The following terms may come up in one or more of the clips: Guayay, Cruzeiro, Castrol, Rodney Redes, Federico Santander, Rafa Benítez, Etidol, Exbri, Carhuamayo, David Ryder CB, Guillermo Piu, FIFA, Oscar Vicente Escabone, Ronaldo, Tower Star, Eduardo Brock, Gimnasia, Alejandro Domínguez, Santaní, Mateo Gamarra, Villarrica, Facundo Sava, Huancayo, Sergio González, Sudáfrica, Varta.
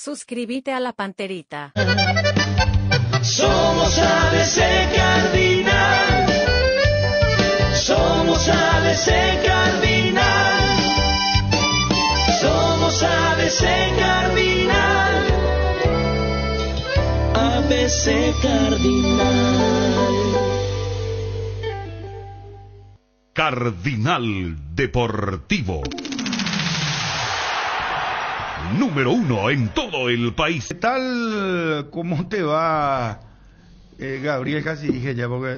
Suscríbete a la Panterita. Somos ABC Cardinal. Somos ABC Cardinal. Somos ABC Cardinal. ABC Cardinal. Cardinal Deportivo. Número 1 en todo el país. ¿Qué tal? ¿Cómo te va? Gabriel, casi dije ya porque...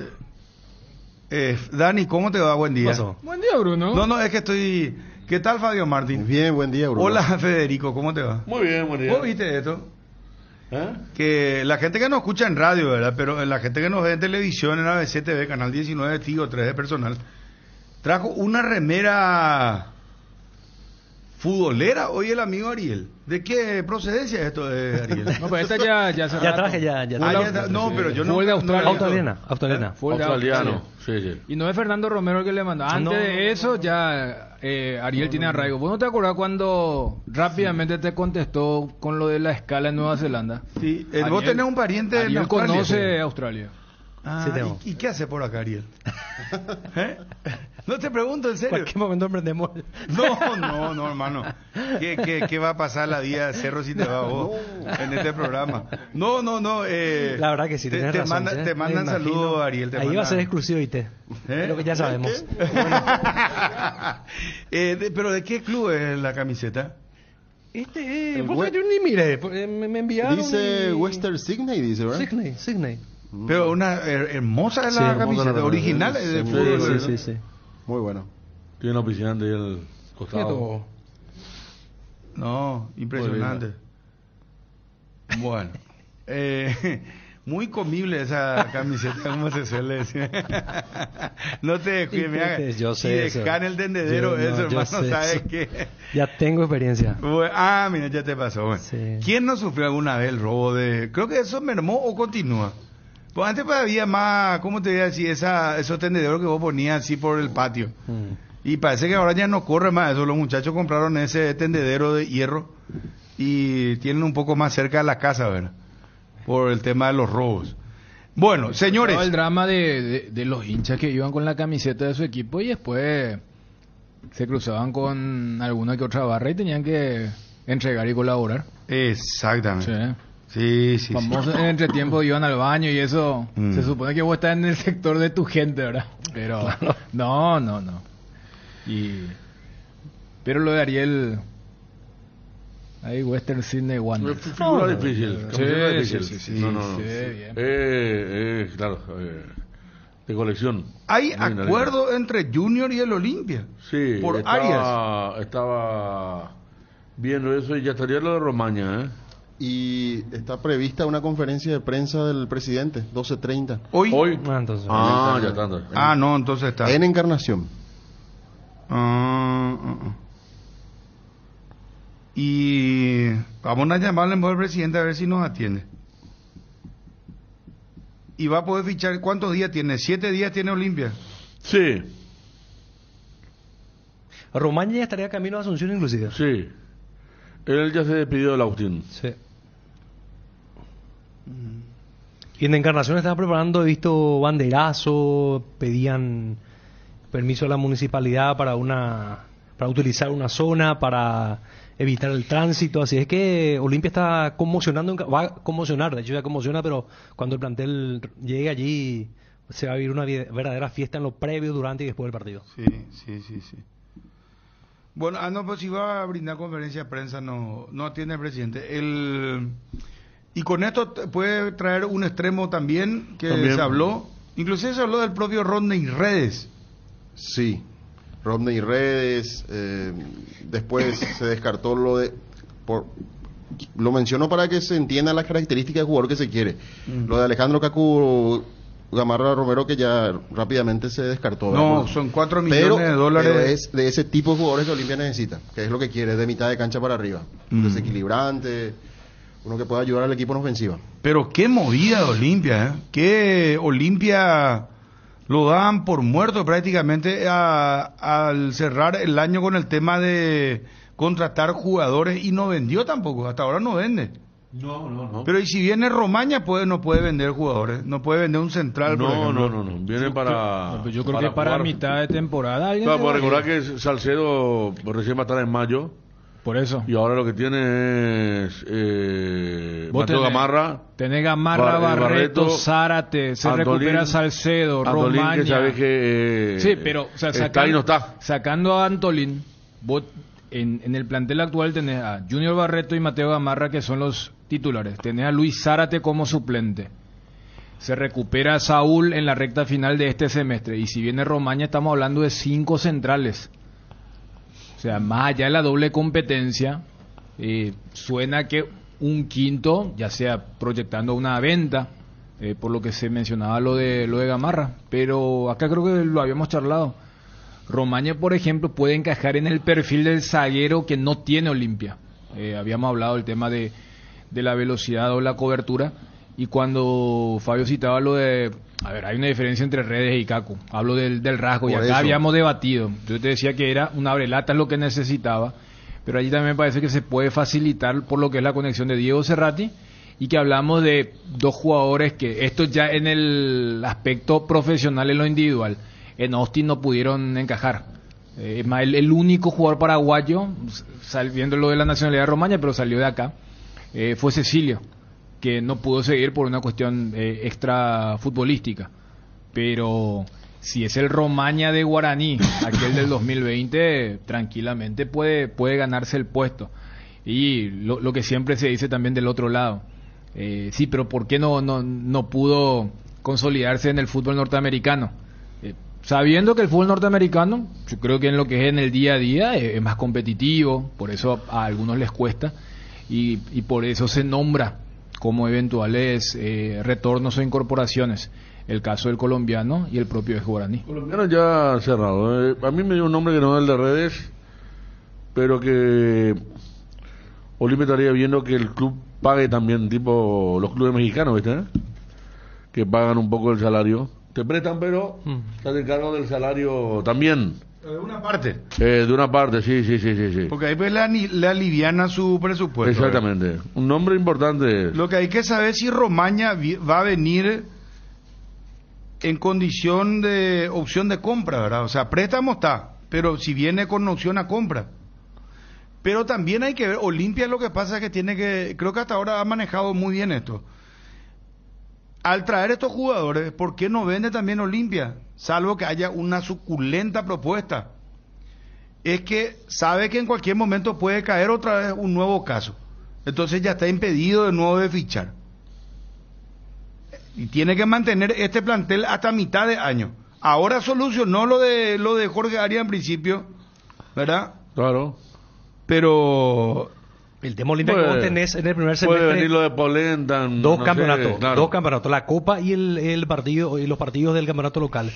Dani, ¿cómo te va? Buen día. Buen día, Bruno. No, es que estoy... ¿Qué tal, Fabio Martín? Bien, buen día, Bruno. Hola, Federico, ¿cómo te va? Muy bien, buen día. ¿Vos viste esto? ¿Eh? Que la gente que nos escucha en radio, ¿verdad? Pero la gente que nos ve en televisión, en ABC TV, Canal 19, Tigo 3 de personal, trajo una remera... futbolera, hoy el amigo Ariel. ¿De qué procedencia es esto de Ariel? No, pero esta ya se No, pero yo no. Fue de australiana. Fue australiano. Sí. Y no es Fernando Romero el que le mandó. Antes de eso, ya Ariel tiene arraigo. ¿Vos no te acordás cuando rápidamente te contestó con lo de la escala en Nueva Zelanda? Sí, vos tenés un pariente de Australia. Ariel conoce Australia. Ah, sí, ¿y qué hace por acá, Ariel? ¿Eh? No te pregunto, en serio. ¿En qué momento emprendemos? No, hermano. ¿Qué va a pasar la vida de Cerro si te va vos en este programa? No. La verdad que sí, tenés razón. Te mandan saludos, Ariel. Ahí va a ser exclusivo IT. Lo que ya sabemos. ¿Pero de qué club es la camiseta? Vos ni miré. Me enviaron. Dice Western Sydney, dice, ¿verdad? Sydney. Pero una hermosa es la camiseta original de fútbol. Sí. Muy bueno. Tiene una piscina de ahí al costado. No, impresionante. Bueno. Muy comible esa camiseta, como se suele decir. No te descuides, yo sé eso. Dejar el tendedero, eso, hermano, ¿sabes qué? Ya tengo experiencia. Mira, ya te pasó. Bueno. Sí. ¿Quién no sufrió alguna vez el robo de...? Creo que eso mermó o continúa. Pues antes había más, ¿cómo te voy a decir? Esos tendederos que vos ponías así por el patio. Y parece que ahora ya no corre más eso. Los muchachos compraron ese tendedero de hierro y tienen un poco más cerca de la casa, ¿verdad? Por el tema de los robos. Bueno, señores. El drama de los hinchas que iban con la camiseta de su equipo y después se cruzaban con alguna que otra barra y tenían que entregar y colaborar. Exactamente. Sí. Sí. Famosos en entretiempo iban al baño y eso. Se supone que vos estás en el sector de tu gente, ¿verdad? Pero claro. No. Pero lo de Ariel. Ahí Western Sydney Wander. Figura difícil. Sí. No. Claro. De colección. Hay acuerdo entre Junior y el Olimpia. Sí. Por Arias. Estaba viendo eso y ya estaría lo de Romaña, Y está prevista una conferencia de prensa del presidente, 12:30. ¿Hoy? Entonces está. En Encarnación. Y vamos a llamarle al presidente a ver si nos atiende. Y va a poder fichar, ¿cuántos días tiene? 7 días tiene Olimpia. Sí. Romaña ya estaría camino a Asunción inclusive. Sí. Él ya se despidió del Agustín. Sí. Y en Encarnación estaban preparando, he visto banderazo, pedían permiso a la municipalidad para utilizar una zona, para evitar el tránsito. Así es que Olimpia está conmocionando, va a conmocionar, de hecho ya conmociona, pero cuando el plantel llegue allí se va a vivir una verdadera fiesta en lo previo, durante y después del partido. Sí. Bueno, pues si va a brindar conferencia de prensa, no atiende el presidente. Y con esto puede traer un extremo también, se habló. Inclusive se habló del propio Rodney Redes. Sí, Rodney Redes. Después se descartó lo de... lo menciono para que se entiendan las características del jugador que se quiere. Lo de Alejandro Cacu Gamarra Romero, que ya rápidamente se descartó. No, son $4 millones. Pero es de ese tipo de jugadores que Olimpia necesita, que es lo que quiere, de mitad de cancha para arriba. Desequilibrante, uno que pueda ayudar al equipo en ofensiva. Pero qué movida de Olimpia, que Olimpia lo dan por muerto prácticamente al cerrar el año con el tema de contratar jugadores y no vendió tampoco, hasta ahora no vende. No. Pero y si viene Romaña, no puede vender jugadores, no puede vender un central. No. Viene para. Yo creo que para mitad de temporada. Para recordar que Salcedo recién va a estar en mayo. Por eso. Y ahora lo que tiene es Mateo Gamarra. Tenés Gamarra, Barreto, Zárate, se Antolín, recupera Salcedo, Antolín, Romaña. Que sabes que, sí, pero o sea, está y no está. Sacando a Antolín, vos en el plantel actual tenés a Junior, Barreto y Mateo Gamarra, que son los titulares. Tenés a Luis Zárate como suplente. Se recupera a Saúl en la recta final de este semestre. Y si viene Romaña, estamos hablando de 5 centrales. O sea, más allá de la doble competencia, suena que un quinto, ya sea proyectando una venta, por lo que se mencionaba lo de Gamarra, pero acá creo que lo habíamos charlado. Romaña, por ejemplo, puede encajar en el perfil del zaguero que no tiene Olimpia. Habíamos hablado del tema de la velocidad o la cobertura, y cuando Fabio citaba lo de... A ver, hay una diferencia entre Redes y Cacu. Hablo del rasgo, por y acá eso habíamos debatido. Yo te decía que era un abrelata lo que necesitaba, pero allí también me parece que se puede facilitar por lo que es la conexión de Diego Cerrati, y que hablamos de dos jugadores que, esto ya en el aspecto profesional, en lo individual, en Austin no pudieron encajar. Es más, el único jugador paraguayo, viendo lo de la nacionalidad romaña, pero salió de acá, fue Cecilio, que no pudo seguir por una cuestión extra futbolística. Pero si es el Romaña de Guaraní, aquel del 2020, tranquilamente puede ganarse el puesto. Y lo que siempre se dice también del otro lado, sí, pero ¿por qué no pudo consolidarse en el fútbol norteamericano? Sabiendo que el fútbol norteamericano, yo creo que en lo que es en el día a día, es más competitivo, por eso a algunos les cuesta, y por eso se nombra como eventuales retornos o incorporaciones. El caso del colombiano y el propio de Guaraní. Colombiano ya cerrado. A mí me dio un nombre que no es el de Redes, pero que Olimpia estaría viendo que el club pague también, tipo los clubes mexicanos, ¿viste? Que pagan un poco el salario. Te prestan, pero estás en cargo del salario también. De una parte. De una parte, sí. Porque ahí pues le aliviana su presupuesto. Exactamente. Un nombre importante. Lo que hay que saber es si Romaña va a venir en condición de opción de compra, ¿verdad? O sea, préstamo está, pero si viene con opción a compra. Pero también hay que ver, Olimpia, lo que pasa es que tiene que, creo que hasta ahora ha manejado muy bien esto. Al traer estos jugadores, ¿por qué no vende también Olimpia? Salvo que haya una suculenta propuesta. Es que sabe que en cualquier momento puede caer otra vez un nuevo caso. Entonces ya está impedido de nuevo de fichar. Y tiene que mantener este plantel hasta mitad de año. Ahora solucionó lo de Jorge Arias en principio, ¿verdad? Claro. Pero... el tema Olimpia, que vos tenés en el primer semestre, puede venir lo de Polenta, dos campeonatos, la Copa y el partido, y los partidos del campeonato local.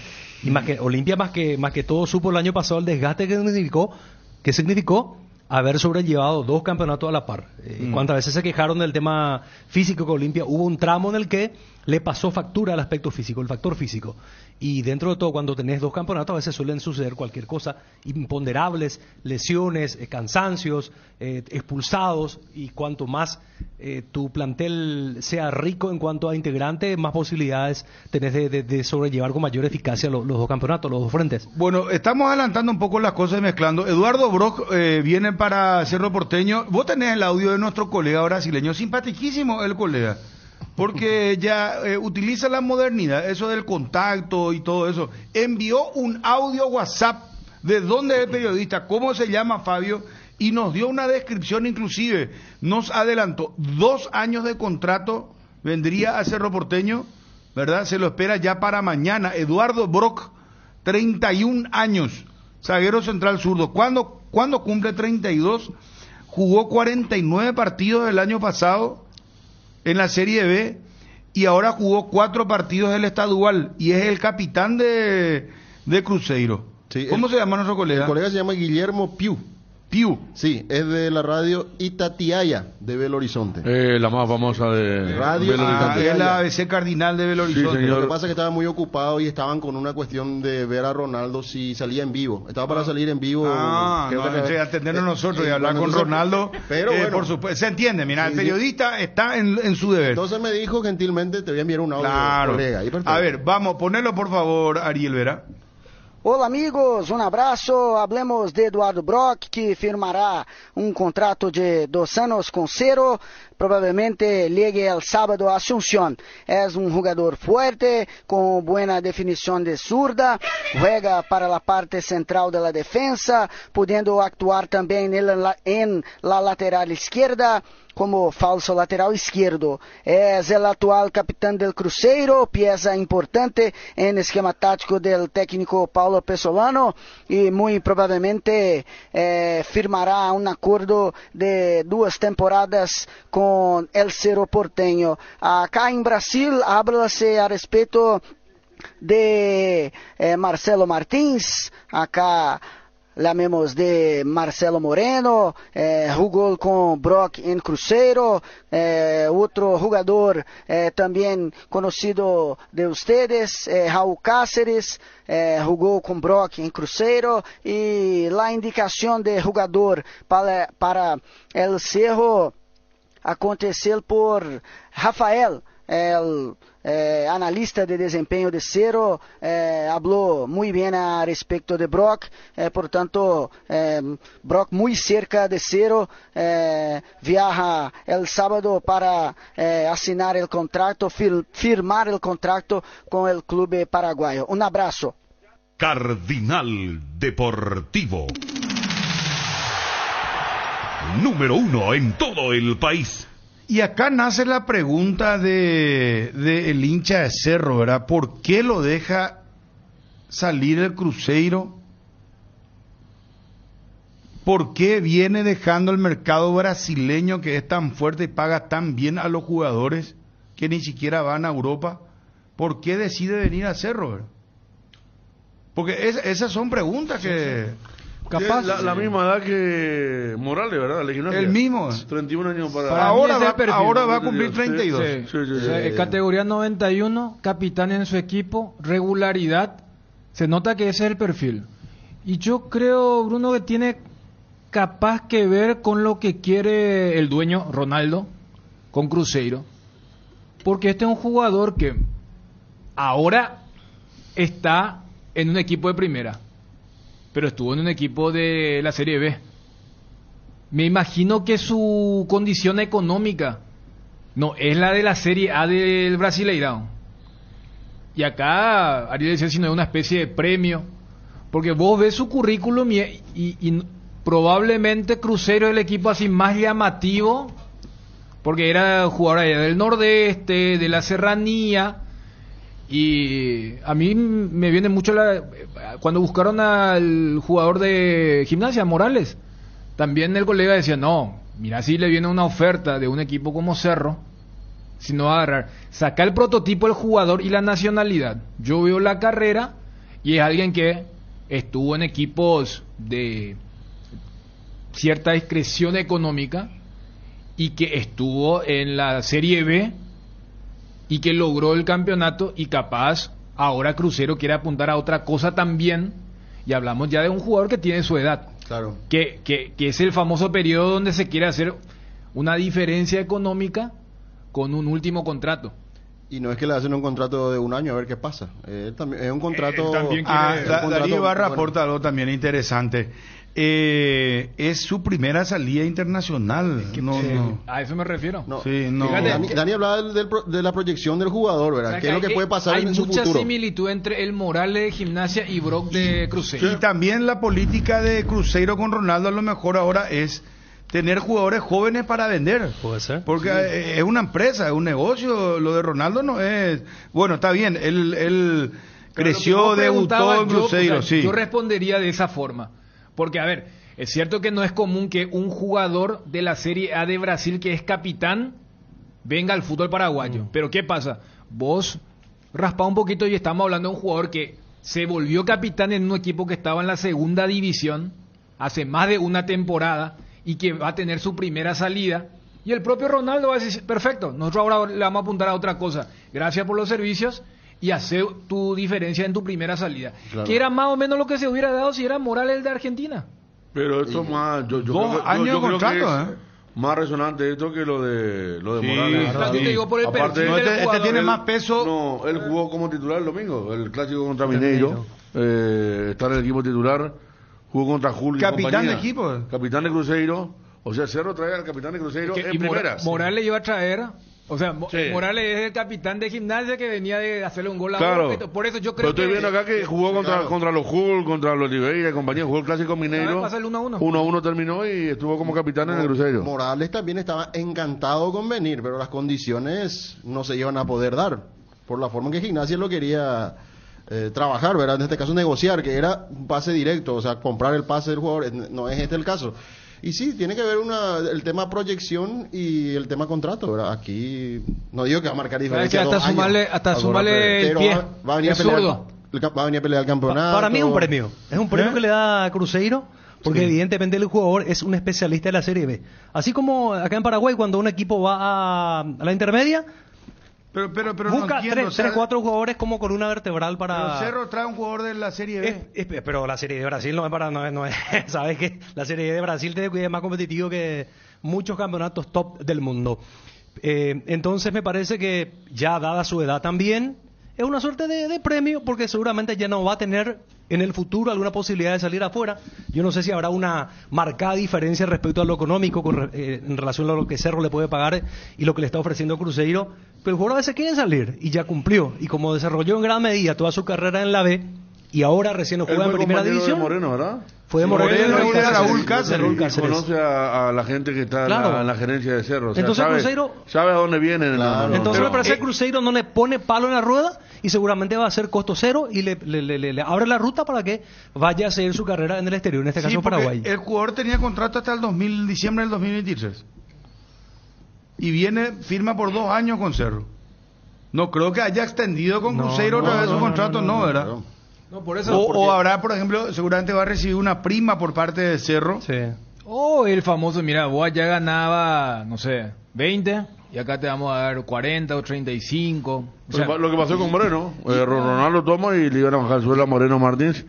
Y más que Olimpia, más que todo, supo el año pasado el desgaste que significó haber sobrellevado 2 campeonatos a la par. Cuántas veces se quejaron del tema físico que Olimpia, hubo un tramo en el que le pasó factura al aspecto físico, el factor físico. Y dentro de todo, cuando tenés 2 campeonatos, a veces suelen suceder cualquier cosa, imponderables, lesiones, cansancios, expulsados, y cuanto más tu plantel sea rico en cuanto a integrantes, más posibilidades tenés de sobrellevar con mayor eficacia los 2 campeonatos, los 2 frentes. Bueno, estamos adelantando un poco las cosas y mezclando. Eduardo Brock viene para Cerro Porteño. Vos tenés el audio de nuestro colega brasileño, simpaticísimo el colega, porque ya utiliza la modernidad, eso del contacto y todo eso. Envió un audio WhatsApp de dónde es el periodista, cómo se llama, Fabio, y nos dio una descripción, inclusive nos adelantó 2 años de contrato, vendría a Cerro Porteño, ¿verdad? Se lo espera ya para mañana. Eduardo Brock, 31 años, zaguero central zurdo. ¿Cuándo cumple 32? Jugó 49 partidos el año pasado en la Serie B, y ahora jugó 4 partidos del estadual, y es el capitán de Cruzeiro. Sí, ¿cómo se llama nuestro colega? El colega se llama Guillermo Piu. Piu. Sí, es de la radio Itatiaia de Belo Horizonte. La más famosa de radio Belo Horizonte. Es la ABC Cardinal de Belo Horizonte. Sí, lo que pasa es que estaba muy ocupado y estaban con una cuestión de ver a Ronaldo si salía en vivo. Estaba para salir en vivo. Ah, no, que... atendernos nosotros y hablar con Ronaldo. Pero bueno, por supuesto, se entiende. Mira, sí, el periodista está en su deber. Entonces me dijo gentilmente, te voy a enviar un audio. Claro. Colega. A ver, vamos, ponelo por favor, Ariel Vera. Olá amigos, abraço, hablemos de Eduardo Brock, que firmará contrato de 2 anos com Cerro, probablemente llegue el sábado a Asunción. Es jugador fuerte, con buena definición de zurda, juega para la parte central de la defensa, pudiendo actuar también en la lateral izquierda, como falso lateral izquierdo. Es el actual capitán del Cruzeiro, pieza importante en esquema táctico del técnico Paulo Pesolano, y muy probablemente firmará un acuerdo de 2 temporadas con el Cerro Porteño. Acá en Brasil, háblase a respecto de Marcelo Martins. Acá hablamos de Marcelo Moreno, jugó con Brock en Cruzeiro, otro jugador también conocido de ustedes, Raúl Cáceres, jugó con Brock en Cruzeiro, y la indicación de jugador para el Cerro aconteceu por Rafael, o analista de desempenho de Cerro, falou muito bem a respeito de Brock, portanto, Brock muito cerca de Cerro, viaja el sábado para assinar o contrato, firmar o contrato com o clube paraguaio. Abraço. Cardinal Deportivo. Número 1 en todo el país. Y acá nace la pregunta de el hincha de Cerro, ¿verdad? ¿Por qué lo deja salir el Cruzeiro? ¿Por qué viene dejando el mercado brasileño, que es tan fuerte y paga tan bien a los jugadores que ni siquiera van a Europa? ¿Por qué decide venir a Cerro, verdad? Porque esas son preguntas que... Sí, sí. Capaz, la misma edad que Morales, ¿verdad? El mismo. 31 años para ahora va a cumplir 32. Sí. Sí, sí, sí. Categoría 91, capitán en su equipo, regularidad. Se nota que ese es el perfil. Y yo creo, Bruno, que tiene capaz que ver con lo que quiere el dueño, Ronaldo, con Cruzeiro. Porque este es un jugador que ahora está en un equipo de primera, pero estuvo en un equipo de la Serie B. Me imagino que su condición económica no es la de la Serie A del Brasileirão. Y acá, Ariel decía, sino es una especie de premio, porque vos ves su currículum y probablemente Cruzeiro es el equipo así más llamativo, porque era jugador allá del Nordeste, de la Serranía. Y a mí me viene mucho cuando buscaron al jugador de Gimnasia, Morales, también el colega decía, no, mira, si le viene una oferta de un equipo como Cerro, si no va a agarrar, saca el prototipo del jugador y la nacionalidad. Yo veo la carrera y es alguien que estuvo en equipos de cierta discreción económica y que estuvo en la Serie B y que logró el campeonato, y capaz ahora Cruzeiro quiere apuntar a otra cosa también, y hablamos ya de un jugador que tiene su edad, claro, que es el famoso periodo donde se quiere hacer una diferencia económica con un último contrato. Y no es que le hacen un contrato de 1 año a ver qué pasa, es un contrato... También quiere, Darío Barra aporta algo también interesante. Es su primera salida internacional. Es que, no. A eso me refiero. No. Sí, no. Fíjate, Dani hablaba de la proyección del jugador, ¿verdad? O sea, ¿qué es lo que puede pasar en su futuro? Hay mucha similitud entre el Morales de Gimnasia y Brock de Cruzeiro. Y también la política de Cruzeiro con Ronaldo, a lo mejor ahora, es tener jugadores jóvenes para vender. Puede ser. Porque sí, es una empresa, es un negocio. Lo de Ronaldo no es... Bueno, está bien, él creció, debutó en Cruzeiro. O sea, sí. Yo respondería de esa forma. Porque, a ver, es cierto que no es común que un jugador de la Serie A de Brasil, que es capitán, venga al fútbol paraguayo. Pero, ¿qué pasa? Vos raspá un poquito y estamos hablando de un jugador que se volvió capitán en un equipo que estaba en la segunda división, hace más de una temporada y que va a tener su primera salida. Y el propio Ronaldo va a decir, perfecto, nosotros ahora le vamos a apuntar a otra cosa. Gracias por los servicios y hacer tu diferencia en tu primera salida. Claro. Que era más o menos lo que se hubiera dado si era Morales el de Argentina. Pero esto sí. Más... Yo creo que es más resonante esto que lo de Morales. Claro. Te digo por el aparte, este tiene más peso... No, él jugó como titular el domingo, el clásico contra Mineiro. Está en el equipo titular, jugó contra Julio. Capitán de equipo. Capitán de Cruzeiro. O sea, Cerro trae al capitán de Cruzeiro en primera. Morales iba a traer... O sea, sí. Morales es el capitán de Gimnasia que venía de hacerle un gol a Pulpito. Por eso yo creo que... Pero estoy viendo acá que jugó contra los Hull, contra los Oliveira y compañía. Jugó el clásico mineiro. 1-1 terminó y estuvo como capitán en el Cruzeiro. Morales también estaba encantado con venir, pero las condiciones no se iban a poder dar. Por la forma en que Gimnasia lo quería trabajar, ¿verdad? En este caso negociar, que era un pase directo. O sea, comprar el pase del jugador. No es este el caso. Y sí, tiene que ver el tema proyección y el tema contrato, ¿verdad? Aquí no digo que va a marcar diferencia. Es que hasta sumarle el pie. Va a venir a pelear el campeonato. Para mí es un premio. Es un premio que le da a Cruzeiro, porque evidentemente el jugador es un especialista de la Serie B. Así como acá en Paraguay, cuando un equipo va a la intermedia, pero busca tres, cuatro jugadores como columna vertebral para... Pero Cerro trae un jugador de la Serie B. Pero la Serie de Brasil no es. Sabes que la Serie de Brasil es más competitivo que muchos campeonatos top del mundo. Entonces me parece que ya dada su edad también, es una suerte de premio, porque seguramente ya no va a tener en el futuro alguna posibilidad de salir afuera. Yo no sé si habrá una marcada diferencia respecto a lo económico en relación a lo que Cerro le puede pagar y lo que le está ofreciendo Cruzeiro, pero el jugador a veces quiere salir y ya cumplió, y como desarrolló en gran medida toda su carrera en la B y ahora recién juega en primera división. Fue de Moreno, ¿verdad? Raúl Cáceres. Conoce a la gente que está en la gerencia de Cerro. O sea, entonces Cruzeiro sabe a dónde vienen. Claro. Entonces me parece que Cruzeiro no le pone palo en la rueda y seguramente va a ser costo cero y le abre la ruta para que vaya a seguir su carrera en el exterior, en este caso Paraguay. El jugador tenía contrato hasta el diciembre del 2023 y firma por 2 años con Cerro. No creo que haya extendido con Cruzeiro otra vez su contrato, ¿verdad? No, por eso, o habrá, por ejemplo, seguramente va a recibir una prima por parte de Cerro. Sí. O el famoso, mira, vos ya ganaba, no sé, 20 y acá te vamos a dar 40 o 35. O sea, lo que pasó con Moreno, Ronaldo toma y le iban a bajar suelo a Moreno Martínez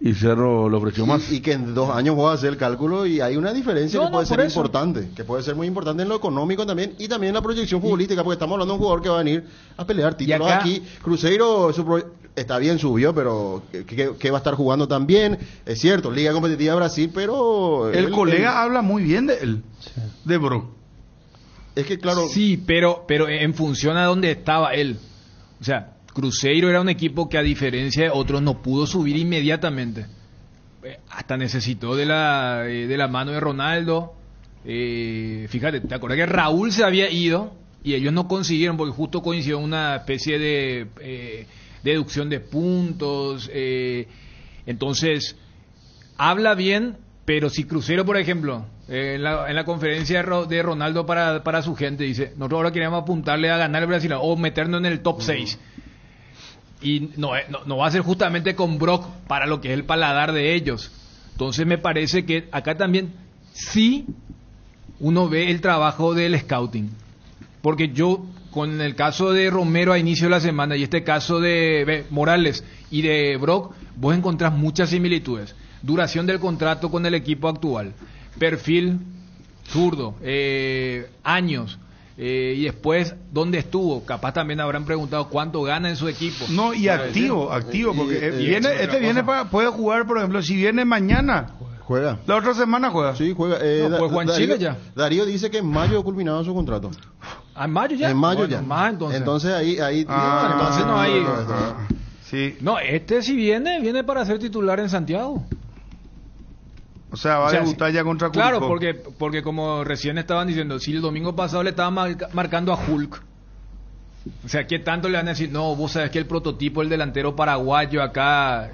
y Cerro lo ofreció más. Y que en 2 años vos vas a hacer el cálculo y hay una diferencia que puede ser importante, que puede ser muy importante en lo económico también y también en la proyección futbolística, porque estamos hablando de un jugador que va a venir a pelear títulos acá, aquí. Cruzeiro... Está bien, subió, pero que va a estar jugando también. Es cierto, Liga Competitiva Brasil, pero... El colega habla muy bien de él, de Brock. Es que claro... Sí, pero en función a dónde estaba él. O sea, Cruzeiro era un equipo que a diferencia de otros no pudo subir inmediatamente. Hasta necesitó de la mano de Ronaldo. Fíjate, ¿te acuerdas que Raúl se había ido? Y ellos no consiguieron, porque justo coincidió una especie de... deducción de puntos, entonces habla bien, pero si Cruzeiro, por ejemplo, en la conferencia de Ronaldo para su gente dice, nosotros ahora queremos apuntarle a ganar el Brasil o meternos en el top 6 y no va a ser justamente con Brock para lo que es el paladar de ellos. Entonces me parece que acá también sí uno ve el trabajo del scouting, porque yo con el caso de Romero a inicio de la semana y este caso de Morales y de Brock, vos encontrás muchas similitudes. Duración del contrato con el equipo actual, perfil zurdo, años, y después dónde estuvo. Capaz también habrán preguntado cuánto gana en su equipo. No, y activo, porque puede jugar, por ejemplo, si viene mañana... Juega. La otra semana juega. Sí, juega. Pues Juan Darío, Chile ya. Darío dice que en mayo culminaba su contrato. ¿En mayo ya? En mayo ya. Más, entonces ahí. Entonces no hay. Sí. No, este si viene para ser titular en Santiago. O sea, va a debutar ya contra Curicó. Claro, porque como recién estaban diciendo, si el domingo pasado le estaban marcando a Hulk. O sea, ¿qué tanto le van a decir? No, vos sabés que el prototipo, el delantero paraguayo acá,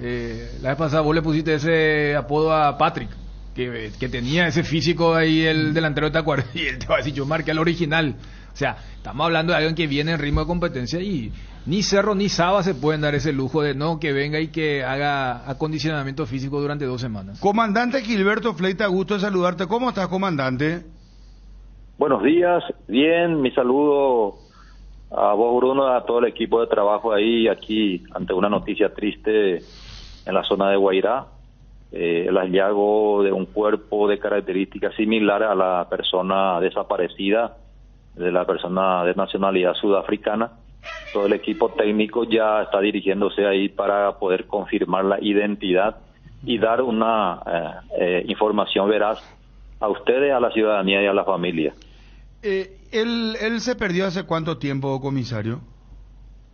la vez pasada vos le pusiste ese apodo a Patrick, que tenía ese físico ahí, el delantero de Tacuaré, y él te va a decir, yo marqué al original. O sea, estamos hablando de alguien que viene en ritmo de competencia y Ni Cerro ni Sava se pueden dar ese lujo de no, que venga y que haga acondicionamiento físico durante 2 semanas. Comandante Gilberto Fleita, gusto de saludarte. ¿Cómo estás, comandante? Buenos días, bien, mi saludo a vos, Bruno, a todo el equipo de trabajo ahí, aquí, ante una noticia triste en la zona de Guairá, el hallazgo de un cuerpo de características similar a la persona desaparecida, de la persona de nacionalidad sudafricana. Todo el equipo técnico ya está dirigiéndose ahí para poder confirmar la identidad y dar una información veraz a ustedes, a la ciudadanía y a la familia. ¿Él se perdió hace cuánto tiempo, comisario?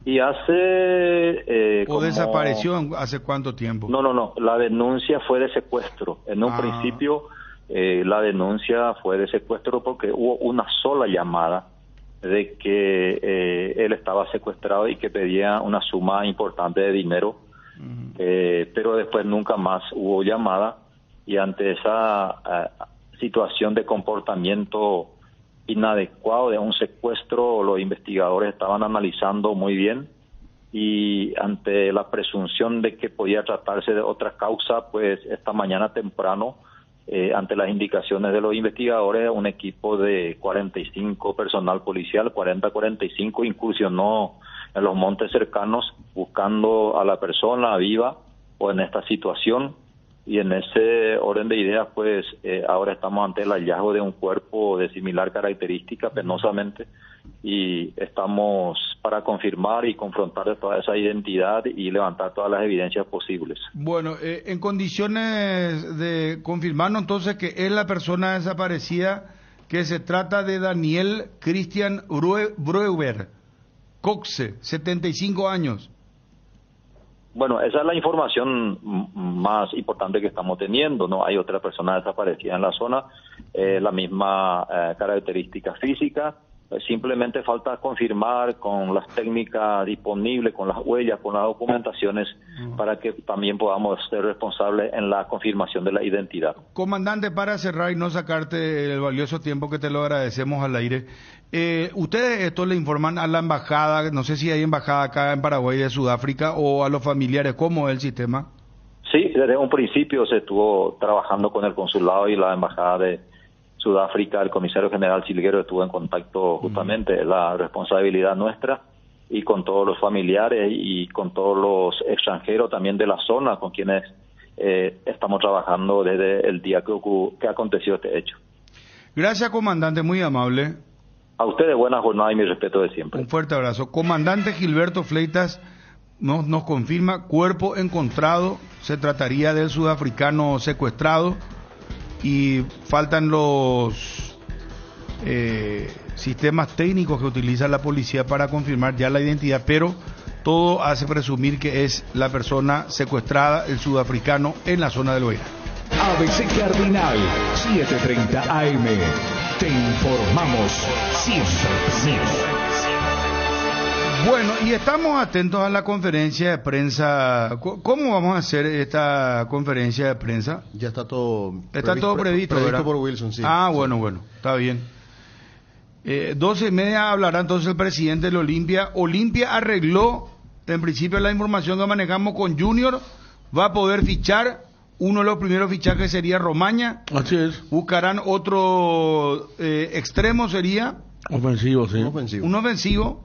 Y hace... ¿O desapareció hace cuánto tiempo? No, la denuncia fue de secuestro. En un principio la denuncia fue de secuestro porque hubo una sola llamada de que él estaba secuestrado y que pedía una suma importante de dinero, pero después nunca más hubo llamada, y ante esa situación de comportamiento inadecuado de un secuestro, los investigadores estaban analizando muy bien, y ante la presunción de que podía tratarse de otra causa, pues esta mañana temprano, ante las indicaciones de los investigadores, un equipo de 45 personal policial, 40-45, incursionó en los montes cercanos buscando a la persona viva o en esta situación, y en ese orden de ideas, pues ahora estamos ante el hallazgo de un cuerpo de similar característica, penosamente, y estamos para confirmar y confrontar toda esa identidad y levantar todas las evidencias posibles. Bueno, en condiciones de confirmarnos entonces que es la persona desaparecida, que se trata de Daniel Cristian Breuer Coxe, 75 años. Bueno, esa es la información más importante que estamos teniendo, ¿no? Hay otra persona desaparecida en la zona, la misma característica física. Simplemente falta confirmar con las técnicas disponibles, con las huellas, con las documentaciones, para que también podamos ser responsables en la confirmación de la identidad. Comandante, para cerrar y no sacarte el valioso tiempo que te lo agradecemos al aire, ustedes esto le informan a la embajada, no sé si hay embajada acá en Paraguay de Sudáfrica, o a los familiares, ¿cómo es el sistema? Sí, desde un principio se estuvo trabajando con el consulado y la embajada de Sudáfrica. El comisario general Silguero estuvo en contacto justamente, la responsabilidad nuestra, y con todos los familiares y con todos los extranjeros también de la zona con quienes estamos trabajando desde el día que aconteció este hecho. Gracias, comandante, muy amable. A ustedes buena jornada y mi respeto de siempre. Un fuerte abrazo. Comandante Gilberto Fleitas nos confirma, cuerpo encontrado, se trataría del sudafricano secuestrado, y faltan los sistemas técnicos que utiliza la policía para confirmar ya la identidad, pero todo hace presumir que es la persona secuestrada, el sudafricano, en la zona del Guairá. ABC Cardinal, 7:30 AM. Te informamos siempre. Bueno, y estamos atentos a la conferencia de prensa. ¿Cómo vamos a hacer esta conferencia de prensa? Ya está todo. Está todo previsto, ¿verdad? Por Wilson, sí. Bueno, está bien. 12:30 hablará entonces el presidente del Olimpia. Olimpia arregló, en principio, la información que manejamos con Junior. Va a poder fichar. Uno de los primeros fichajes sería Romaña. Así es. Buscarán otro extremo, sería ofensivo, sí. Un ofensivo.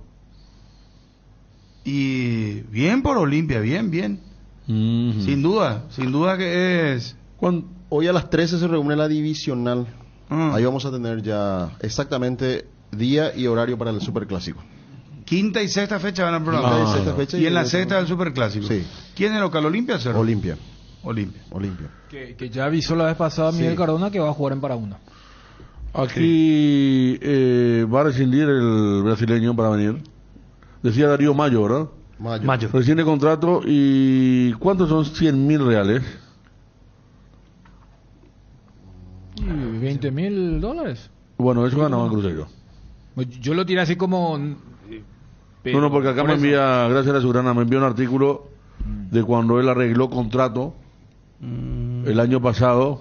Y bien por Olimpia, bien. Sin duda que es. Hoy a las 13 se reúne la divisional. Ahí vamos a tener ya exactamente día y horario para el Superclásico. Quinta y sexta fecha van a programar. Y en la sexta del Superclásico. Sí. ¿Quién es local? ¿Olimpia o Cerro? Olimpia. Que ya avisó la vez pasada Miguel Cardona que va a jugar en Paraúna. Aquí va a rescindir el brasileño para venir. Decía Darío Mayo, ¿verdad? Mayo. Recién el contrato, y ¿cuántos son 100.000 reales? ¿Y 20.000 dólares? Bueno, eso ganaba en Cruzeiro. Yo lo tiré así como... Pero, no, porque acá me envía, gracias a la Surana, me envía un artículo de cuando él arregló contrato el año pasado,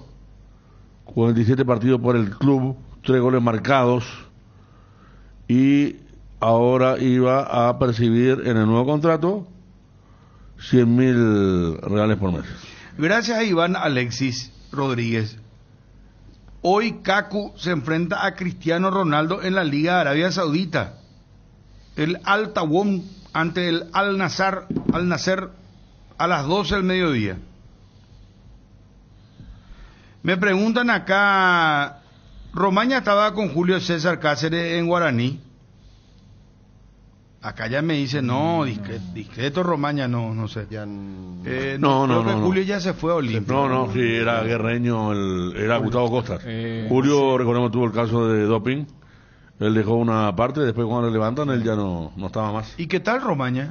47 partidos por el club, 3 goles marcados, y... ahora iba a percibir en el nuevo contrato 100.000 reales por mes. Gracias a Iván Alexis Rodríguez. Hoy Kaku se enfrenta a Cristiano Ronaldo en la Liga de Arabia Saudita. El Al Tawon ante el Al Nassr a las 12 del mediodía. Me preguntan acá, Romaña estaba con Julio César Cáceres en Guaraní. Acá ya me dice, no, discreto Romaña, no sé. No, creo que Julio ya se fue a Olimpia. Sí, era guerreño, era Gustavo Costa. Julio, sí, recordemos, tuvo el caso de doping. Él dejó una parte, después cuando le levantan, él ya no estaba más. ¿Y qué tal Romaña?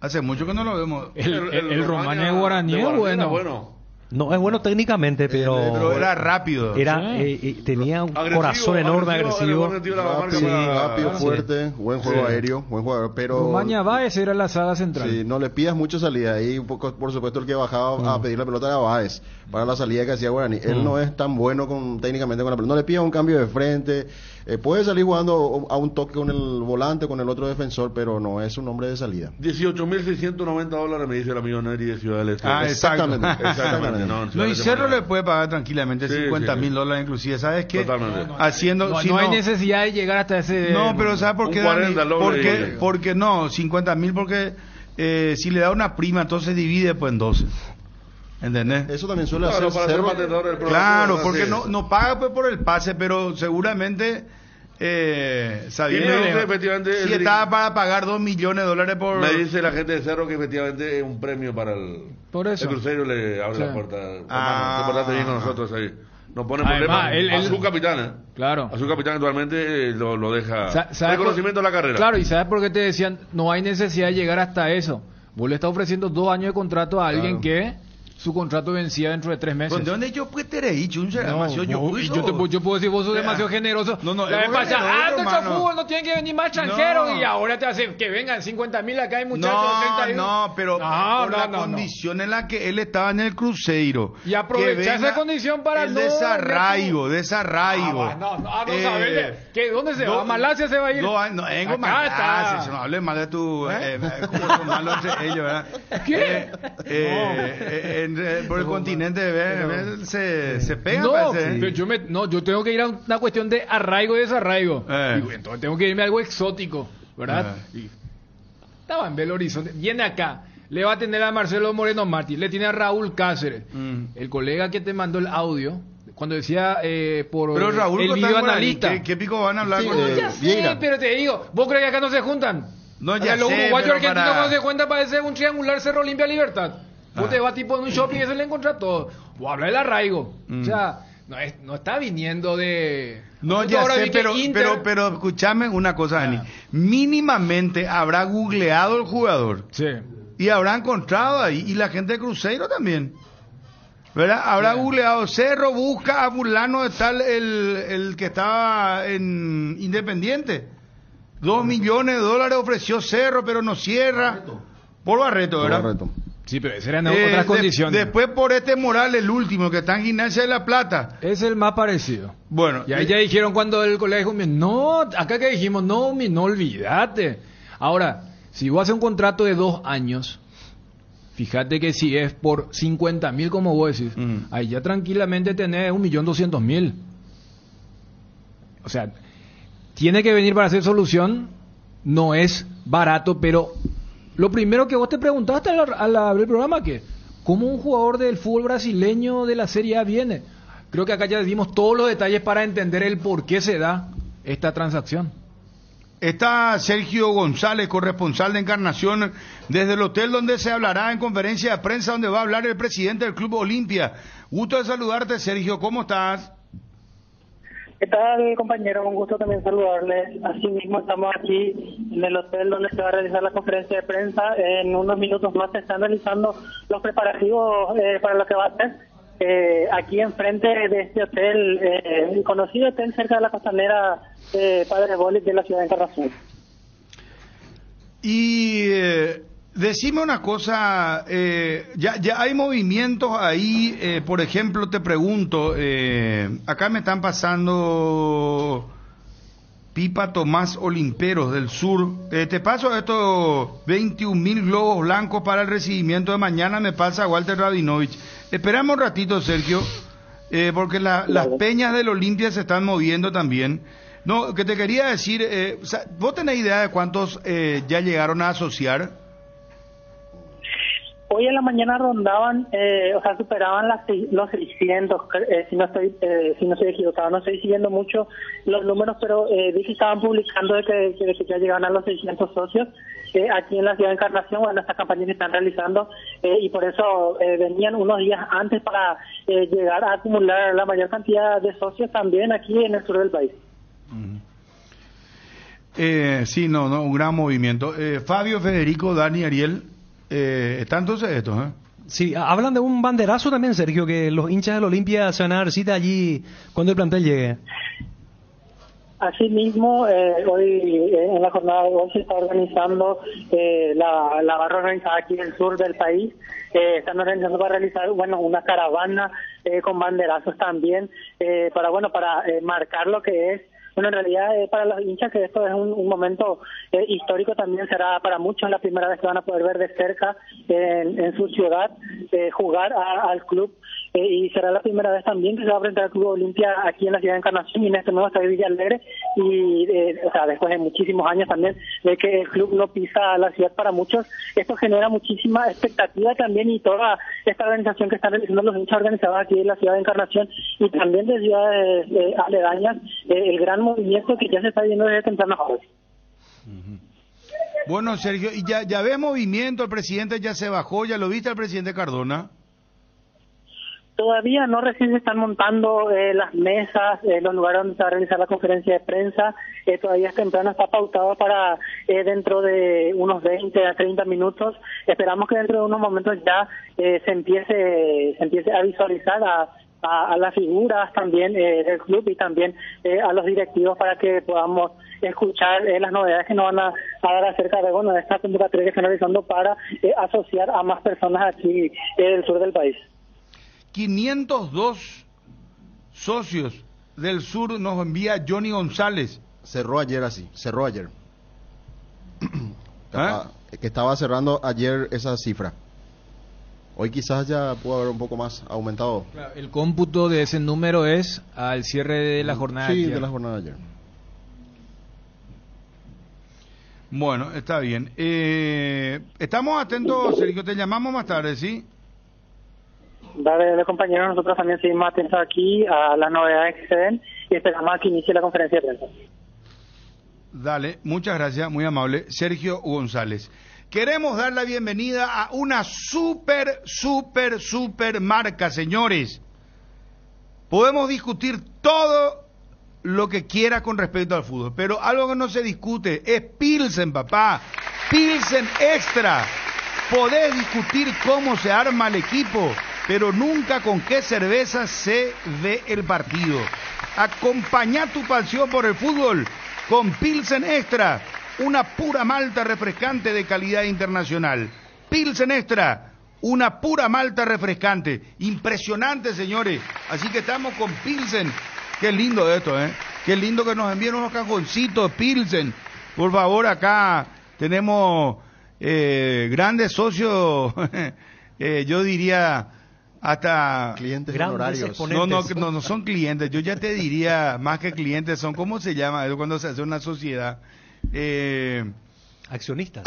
Hace mucho que no lo vemos. El Romaña de Guaraní es bueno. No, es bueno técnicamente, pero era rápido. Tenía un corazón enorme, agresivo. Rápido, fuerte, buen juego aéreo, buen jugador, pero... Romaña Báez era la saga central. Sí, no le pidas mucho salida. Ahí, por supuesto, el que bajaba a pedir la pelota era Báez, para la salida que hacía Guaraní. Él no es tan bueno técnicamente con la pelota. No le pidas un cambio de frente. Puede salir jugando a un toque con el volante, con el otro defensor, pero no es un hombre de salida. $18.690 me dice el amigo Neri de Ciudad del Este. Ah, exactamente. No, y Cerro le puede pagar tranquilamente $50.000 inclusive, ¿sabes qué? Totalmente. No hay necesidad de llegar hasta ese... No, pero ¿sabes por qué, Dani? Porque no, 50.000 porque si le da una prima, entonces divide pues en 12. ¿Entendés? Eso también suele hacer Cerro. Claro, porque no paga pues por el pase, pero seguramente... sabiendo si estaba para pagar $2 millones por... Me dice la gente de Cerro que efectivamente es un premio para el Cruzeiro, le abre la puerta. Se portaste bien con nosotros ahí. No pone problema a su capitán. Claro. A su capitán actualmente lo deja. Reconocimiento de la carrera. Claro, y ¿sabes por qué te decían? No hay necesidad de llegar hasta eso. Vos le estás ofreciendo 2 años de contrato a alguien que... su contrato vencía dentro de 3 meses. ¿Pues de dónde yo pues te reí, chunche? Yo puedo decir, vos sos demasiado generoso. ¿Qué pasa? Antes el fútbol no tiene que venir más extranjeros y ahora te hacen que vengan 50.000 acá hay muchachos. Pero por la condición en la que él estaba en el Cruzeiro. Y aprovechar esa condición para el desarraigo. Sabes que dónde se va, a Malasia se va a ir. No, vengo Malasia, no hables mal de tu malo entre ellos, ¿verdad? ¿Qué? Por el continente se pega. Yo tengo que ir a una cuestión de arraigo y desarraigo. Entonces tengo que irme a algo exótico, ¿verdad? Estaba en Belo Horizonte, viene acá, le va a tener a Marcelo Moreno Martí, le tiene a Raúl Cáceres, el colega que te mandó el audio. Cuando decía pero Raúl, el videoanalista. ¿Qué pico van a hablar con él? Pero te digo, ¿vos crees que acá no se juntan? Los uruguayos argentinos cuando se cuentan parece un triangular Cerro Olimpia Libertad. Vos te vas tipo en un shopping y eso le encontrás todo. Vos habla del arraigo. O sea, no está viniendo de... pero escúchame una cosa, Dani. Mínimamente habrá googleado el jugador. Sí. Y habrá encontrado ahí. Y la gente de Cruzeiro también. ¿Verdad? Habrá googleado Cerro, busca a fulano de tal, el que estaba en Independiente. $2 millones ofreció Cerro, pero no cierra. Por Barreto, ¿verdad? Por Barreto. Sí, pero esas eran otras condiciones. Después por este Morales, el último, que está en Gimnasia de La Plata. Es el más parecido. Bueno. Y ahí ya dijeron cuando el colega dijo, no, acá que dijimos, no olvídate. Ahora, si vos haces un contrato de 2 años, fíjate que si es por 50.000, como vos decís, ahí ya tranquilamente tenés 1.200.000. O sea, tiene que venir para hacer solución, no es barato, pero... Lo primero que vos te preguntaste al abrir el programa, que ¿cómo un jugador del fútbol brasileño de la Serie A viene? Creo que acá ya dimos todos los detalles para entender el por qué se da esta transacción. Está Sergio González, corresponsal de Encarnación, desde el hotel donde se hablará en conferencia de prensa, donde va a hablar el presidente del Club Olimpia. Gusto de saludarte, Sergio, ¿cómo estás? ¿Qué tal, compañero? Un gusto también saludarles. Asimismo, estamos aquí en el hotel donde se va a realizar la conferencia de prensa. En unos minutos más se están realizando los preparativos para lo que va a ser aquí enfrente de este hotel, el conocido hotel cerca de la costanera Padre Bolis de la ciudad de Encarnación. Y decime una cosa, ya hay movimientos ahí, por ejemplo, te pregunto, acá me están pasando Pipa Tomás Olimperos del Sur. Te paso estos 21.000 globos blancos para el recibimiento de mañana, me pasa Walter Rabinovich. Esperamos un ratito, Sergio, porque las peñas del Olimpia se están moviendo también. No, que te quería decir, ¿vos tenés idea de cuántos ya llegaron a asociar? Hoy en la mañana rondaban, superaban los 600, si no estoy equivocado, no estoy siguiendo mucho los números, pero vi que estaban publicando de que ya llegaban a los 600 socios aquí en la ciudad de Encarnación, bueno, estas campañas que están realizando, y por eso venían unos días antes para llegar a acumular la mayor cantidad de socios también aquí en el sur del país. Sí, no, un gran movimiento. Fabio, Federico, Dani, Ariel... ¿Están entonces estos? Sí, hablan de un banderazo también, Sergio, que los hinchas del Olimpia se van a dar cita allí cuando el plantel llegue. Asimismo, hoy en la jornada de hoy se está organizando la barra organizada aquí en el sur del país. Están organizando para realizar una caravana con banderazos también para marcar lo que es. Bueno, en realidad para los hinchas que esto es un momento histórico también, será para muchos la primera vez que van a poder ver de cerca en su ciudad jugar al club, y será la primera vez también que se va a enfrentar al Club Olimpia aquí en la ciudad de Encarnación y en este nuevo estadio Villa Alegre, y después de muchísimos años también de que el club no pisa a la ciudad, para muchos esto genera muchísima expectativa también, y toda esta organización que están realizando los hinchas organizados aquí en la ciudad de Encarnación y también de ciudades aledañas, el gran movimiento que ya se está viendo desde temprano hoy. Bueno, Sergio, y ya ve movimiento, el presidente ya se bajó, ¿ya lo viste al presidente Cardona? Todavía no, recién se están montando las mesas, los lugares donde se va a realizar la conferencia de prensa, todavía es temprano, está pautado para dentro de unos 20 a 30 minutos, esperamos que dentro de unos momentos ya se empiece a visualizar a las figuras también del club y también a los directivos, para que podamos escuchar las novedades que nos van a dar acerca de esta convocatoria que están realizando para asociar a más personas aquí del sur del país. 502 socios del sur nos envía Johnny González. Cerró ayer. Estaba cerrando ayer esa cifra. Hoy quizás ya pudo haber un poco más aumentado. Claro, el cómputo de ese número es al cierre de la jornada de ayer. Sí, de la jornada de ayer. Bueno, está bien. Estamos atentos, Sergio, te llamamos más tarde, ¿sí? Dale, compañero, nosotros también seguimos atentos aquí a las novedades que se den y esperamos a que inicie la conferencia de prensa. Dale, muchas gracias, muy amable. Sergio González. Queremos dar la bienvenida a una super marca, señores. Podemos discutir todo lo que quiera con respecto al fútbol, pero algo que no se discute es Pilsen, papá. Pilsen Extra. Podés discutir cómo se arma el equipo, pero nunca con qué cerveza se ve el partido. Acompañá tu pasión por el fútbol con Pilsen Extra. Una pura malta refrescante de calidad internacional. Pilsen Extra, una pura malta refrescante. Impresionante, señores. Así que estamos con Pilsen. Qué lindo esto, ¿eh? Qué lindo que nos envíen unos cajoncitos, Pilsen. Por favor, acá tenemos grandes socios, yo diría hasta... Clientes honorarios. No, son clientes. Yo ya te diría, más que clientes, son, ¿cómo se llama? Es cuando se hace una sociedad... Accionista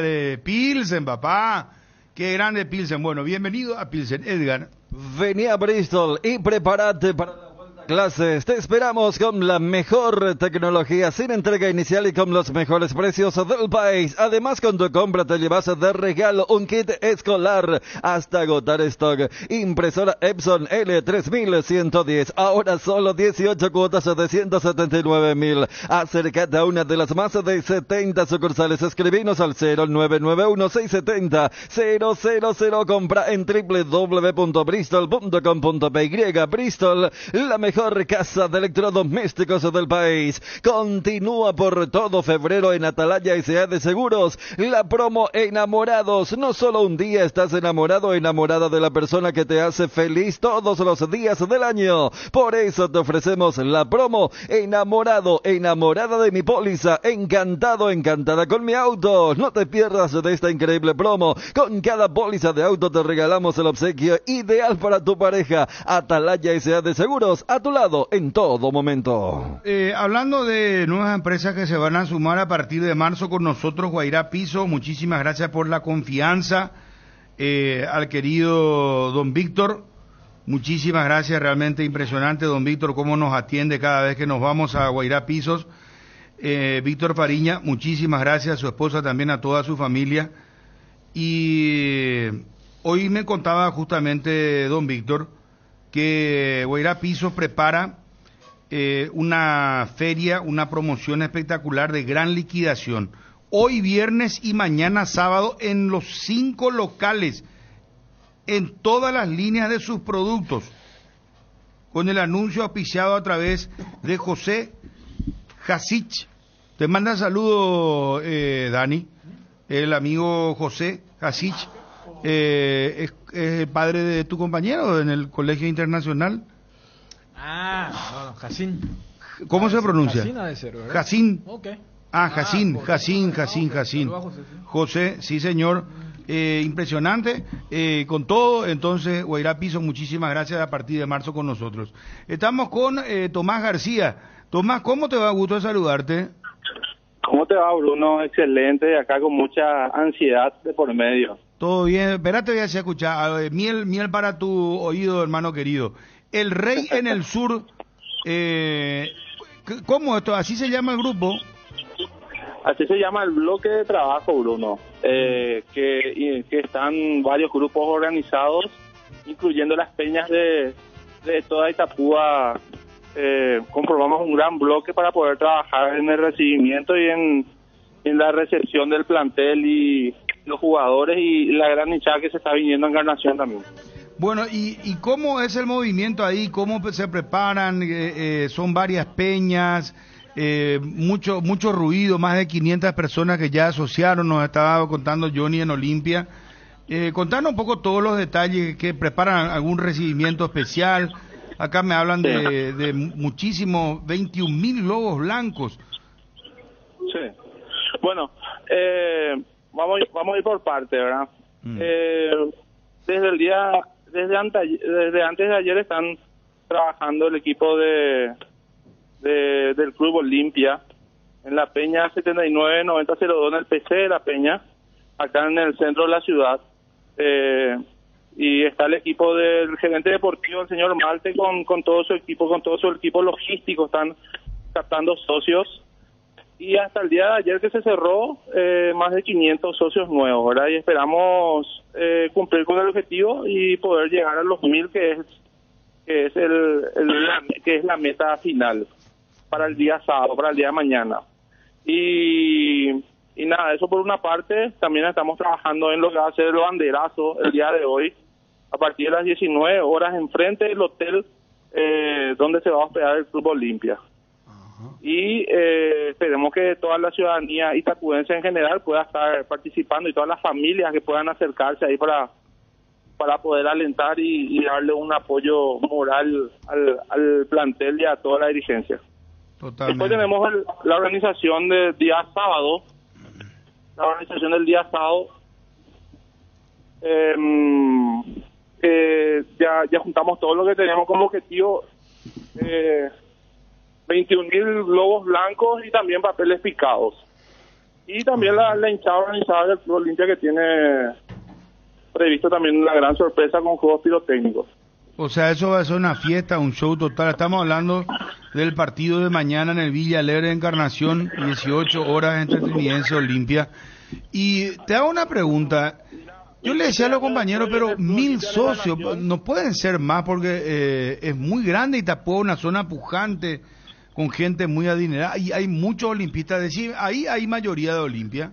de Pilsen, papá. Qué grande Pilsen. Bueno, bienvenido a Pilsen, Edgar. Vení a Bristol y prepárate para la vuelta a clases. Te esperamos con la mejor tecnología, sin entrega inicial y con los mejores precios del país. Además, con tu compra te llevas de regalo un kit escolar hasta agotar stock. Impresora Epson L3110, ahora solo 18 cuotas de 179.000. Acércate a una de las más de 70 sucursales. Escribinos al 0991-670-000. Compra en www.bristol.com.py. Bristol, la mejor mejor casa de electrodomésticos del país. Continúa por todo febrero en Atalaya S.A. de Seguros la promo Enamorados. No solo un día estás enamorado o enamorada de la persona que te hace feliz, todos los días del año. Por eso te ofrecemos la promo Enamorado, enamorada de mi póliza, encantado, encantada con mi auto. No te pierdas de esta increíble promo. Con cada póliza de auto te regalamos el obsequio ideal para tu pareja. Atalaya S.A. de Seguros, a tu lado en todo momento. Hablando de nuevas empresas que se van a sumar a partir de marzo con nosotros, Guairá Piso, muchísimas gracias por la confianza al querido don Víctor, muchísimas gracias, realmente impresionante don Víctor, cómo nos atiende cada vez que nos vamos a Guairá Pisos. Víctor Fariña, muchísimas gracias a su esposa, también a toda su familia. Y hoy me contaba justamente don Víctor que Guairá Pisos prepara una feria, una promoción espectacular de gran liquidación. Hoy viernes y mañana sábado en los 5 locales, en todas las líneas de sus productos, con el anuncio auspiciado a través de José Jasich. Te manda saludos, Dani, el amigo José Jasich, es el padre de tu compañero en el Colegio Internacional. Ah, Jacín. ¿Cómo se pronuncia? Jacín. Okay. Ah, Jacín, Jacín. José, sí señor, impresionante, con todo. Entonces, Guairá Piso, muchísimas gracias, a partir de marzo con nosotros. Estamos con Tomás García. Tomás, ¿cómo te va? Gusto de saludarte. ¿Cómo te va, Bruno? Excelente, acá con mucha ansiedad de por medio. Todo bien, espérate, voy a escuchar, miel para tu oído, hermano querido. El Rey en el Sur, ¿cómo esto? ¿Así se llama el grupo? Así se llama el bloque de trabajo, Bruno, que están varios grupos organizados, incluyendo las peñas de toda Itapúa. Conformamos un gran bloque para poder trabajar en el recibimiento y en la recepción del plantel y los jugadores y la gran hinchada que se está viniendo a Encarnación también. Bueno, ¿y cómo es el movimiento ahí? ¿Cómo se preparan? Son varias peñas, mucho ruido, más de 500 personas que ya asociaron, nos estaba contando Johnny en Olimpia. Contanos un poco todos los detalles, que preparan algún recibimiento especial. Acá me hablan de muchísimos, 21.000 lobos blancos. Sí, bueno, vamos a ir por parte, ¿verdad? Desde antes de ayer están trabajando el equipo del Club Olimpia en la Peña 799002, en el PC de la Peña, acá en el centro de la ciudad. Y está el equipo del gerente deportivo, el señor Malte, con todo su equipo, con todo su equipo logístico, están captando socios. Y hasta el día de ayer que se cerró, más de 500 socios nuevos, ¿verdad? Y esperamos cumplir con el objetivo y poder llegar a los 1.000, que es la meta final para el día sábado, para el día de mañana. Y nada, eso por una parte. También estamos trabajando en lo que va a ser el banderazo el día de hoy, a partir de las 19 horas, enfrente del hotel donde se va a hospedar el Club Olimpia. Y esperemos que toda la ciudadanía itapuense en general pueda estar participando, y todas las familias que puedan acercarse ahí para poder alentar y darle un apoyo moral al plantel y a toda la dirigencia. Totalmente. Después tenemos la organización del día sábado. La organización del día sábado, ya juntamos todo lo que tenemos como objetivo, 21.000 globos blancos y también papeles picados. Y también la hinchada organizada del Club Olimpia, que tiene previsto también una gran sorpresa con juegos pirotécnicos. O sea, eso va a ser una fiesta, un show total. Estamos hablando del partido de mañana en el Villa Alegre de Encarnación, 18 horas entre Trinidense y Olimpia. Y te hago una pregunta. Yo le decía a los compañeros, pero 1.000 socios, no pueden ser más, porque es muy grande Itapúa, una zona pujante, con gente muy adinerada, y hay muchos olimpistas. Decir, ahí hay mayoría de Olimpia.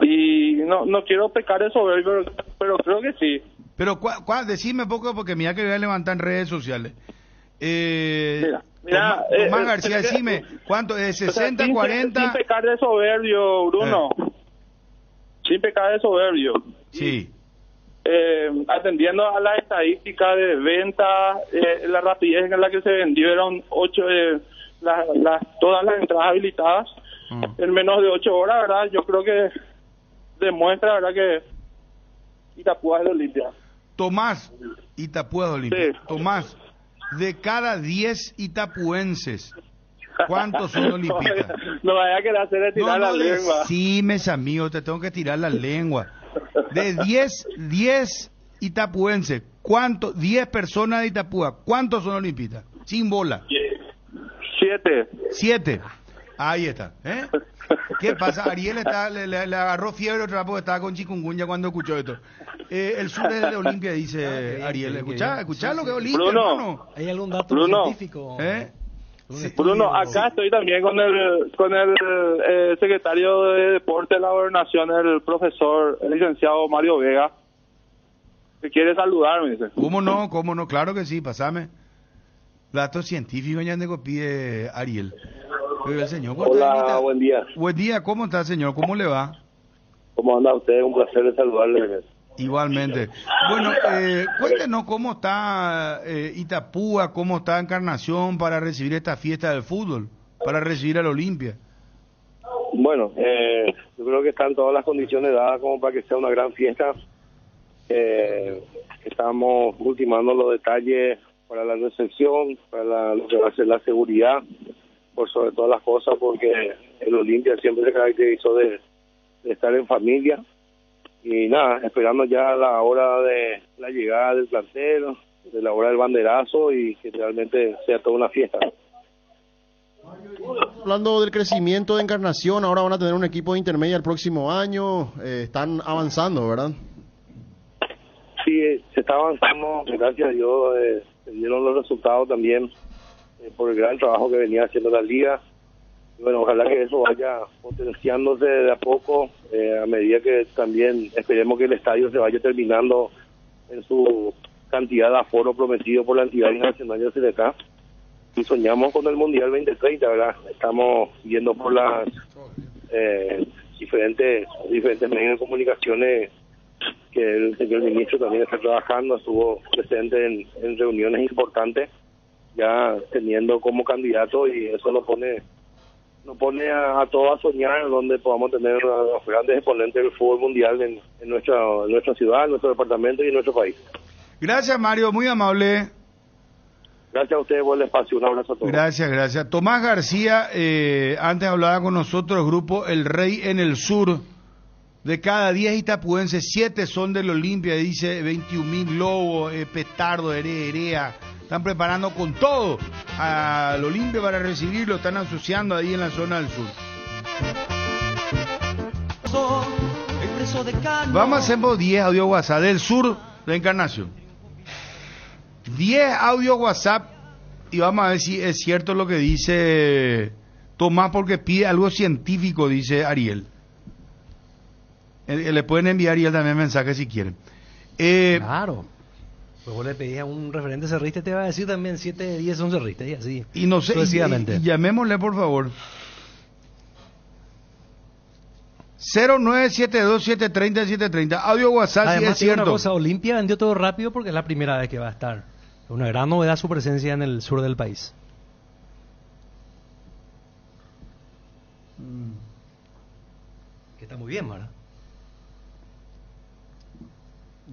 Y no quiero pecar de soberbio, pero creo que sí. Pero decime poco, porque mira que voy a levantar en redes sociales. Tomás García, decime, ¿cuánto? ¿60, 40? Sin pecar de soberbio, Bruno. Sin pecar de soberbio. Sí. Atendiendo a la estadística de venta, la rapidez en la que se vendieron todas las entradas habilitadas en menos de 8 horas, ¿verdad? Yo creo que demuestra, ¿verdad?, que Itapúa es de Olimpia. Tomás, Itapúa de Olimpia. Sí. Tomás, de cada 10 itapuenses, ¿cuántos son olimpistas? No vaya a querer hacer tirar la lengua. Sí, mes amigo, te tengo que tirar la lengua. De 10 itapuenses, ¿cuántos? 10 personas de Itapúa, ¿cuántos son olimpistas? Sin bola. 7. 7. Ahí está, ¿eh? ¿Qué pasa? Ariel le agarró fiebre otra vez porque estaba con chikungunya cuando escuchó esto. El sur es de Olimpia, dice Ariel. Escuchá lo que es Olimpia, hermano. ¿Hay algún dato científico? Bruno, acá estoy también con el secretario de Deporte de la Gobernación, el profesor, el licenciado Mario Vega, que quiere saludarme, dice. ¿Cómo no? Claro que sí, pasame. Datos científicos, ya tengo pie, Ariel. Señor, hola, buen día. Buen día, ¿cómo está, señor? ¿Cómo le va? ¿Cómo anda usted? Un placer de saludarle. Igualmente. Bueno, cuéntenos cómo está Itapúa, cómo está Encarnación para recibir esta fiesta del fútbol, para recibir al Olimpia. Bueno, yo creo que están todas las condiciones dadas como para que sea una gran fiesta. Estamos ultimando los detalles para la recepción, para lo que va a ser la seguridad, por sobre todas las cosas, porque el Olimpia siempre se caracterizó de estar en familia, y nada, esperando ya la hora de la llegada del plantel, de la hora del banderazo, y que realmente sea toda una fiesta. Hablando del crecimiento de Encarnación, ahora van a tener un equipo de intermedia el próximo año, están avanzando, ¿verdad? Sí, se está avanzando, gracias a Dios, se dieron los resultados también, por el gran trabajo que venía haciendo la liga. Bueno, ojalá que eso vaya potenciándose de a poco, a medida que también esperemos que el estadio se vaya terminando en su cantidad de aforo prometido por la entidad nacional de CDK, y soñamos con el Mundial 2030, ¿verdad? Estamos viendo por las diferentes medios de comunicaciones que el señor ministro también está trabajando, estuvo presente en reuniones importantes, ya teniendo como candidato, y eso nos pone a todos a soñar, donde podamos tener a los grandes exponentes del fútbol mundial en nuestra ciudad, en nuestro departamento y en nuestro país. Gracias, Mario, muy amable. Gracias a ustedes por el espacio, un abrazo a todos. Gracias. Tomás García, antes hablaba con nosotros, grupo El Rey en el Sur. De cada 10 itapuenses, 7 son del Olimpia, dice 21.000 lobos, petardo, herea. Están preparando con todo al Olimpia para recibirlo, están asociando ahí en la zona del sur. Vamos a hacer 10 audio WhatsApp del sur de Encarnación. 10 audio WhatsApp y vamos a ver si es cierto lo que dice Tomás, porque pide algo científico, dice Ariel. Le pueden enviar a Ariel también mensajes si quieren. Claro. Pues vos le pedís a un referente cerrista, te va a decir también 7 de 10 son cerristas, y así. Y no sé, y llamémosle por favor. 0972730730, audio WhatsApp. Además, si es cierto. Una cosa, Olimpia vendió todo rápido porque es la primera vez que va a estar. Una gran novedad su presencia en el sur del país. Que está muy bien, ¿verdad?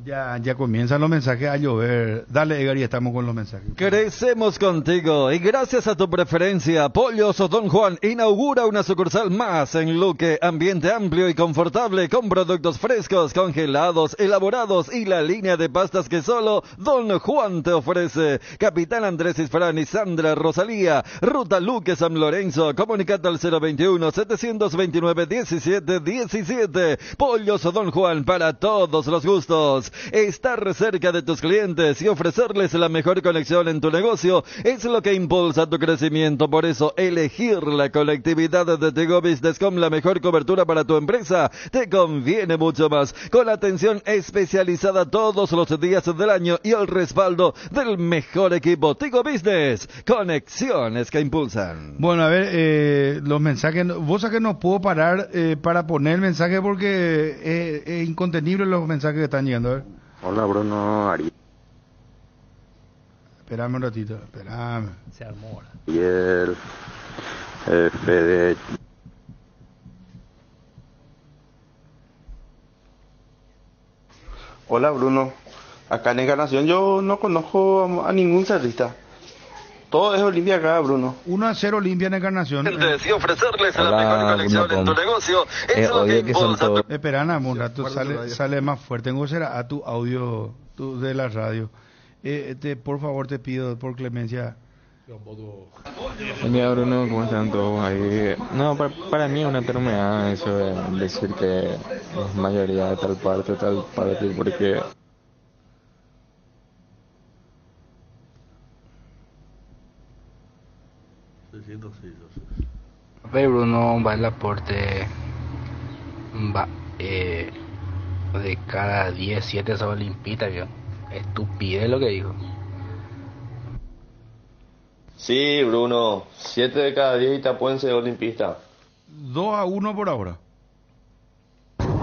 Ya comienzan los mensajes a llover. Dale, Edgar, y estamos con los mensajes. Crecemos contigo, y gracias a tu preferencia, Pollos Don Juan inaugura una sucursal más en Luque. Ambiente amplio y confortable con productos frescos, congelados, elaborados y la línea de pastas que solo Don Juan te ofrece. Capitán Andrés Isfrán y Sandra Rosalía, Ruta Luque San Lorenzo. Comunicate al 021-729-1717. Pollos Don Juan, para todos los gustos. nosotros. Estar cerca de tus clientes y ofrecerles la mejor conexión en tu negocio es lo que impulsa tu crecimiento. Por eso, elegir la conectividad de Tigo Businesscom, la mejor cobertura para tu empresa, te conviene mucho más. Con atención especializada todos los días del año y el respaldo del mejor equipo. Tigo Business, conexiones que impulsan. Bueno, a ver, los mensajes. Vos sabés que no puedo parar para poner el mensaje porque es incontenible los mensajes que están llegando. A ver. Hola, Bruno Ari. Esperame un ratito, esperame. Se armó ahora. Y el Fede. Hola, Bruno. Acá en Encarnación yo no conozco a ningún cerrista. Todo es Olimpia acá, Bruno. 1-0 Olimpia en Encarnación. Y ofrecerles la mejor conexión en tu negocio. Eso es lo que impulsa. Espera, un rato, sale más fuerte. Tengo que hacer a tu audio de la radio. Por favor, te pido por clemencia. Buen día, Bruno, ¿cómo están todos ahí? No, para mí es una enfermedad eso de decir que es mayoría de tal parte, porque... Bruno va el aporte de cada 10, 7 son olimpitas, yo. Estupidez lo que dijo. Sí, Bruno, 7 de cada 10 Itapúa ser olimpistas. 2-1 por ahora.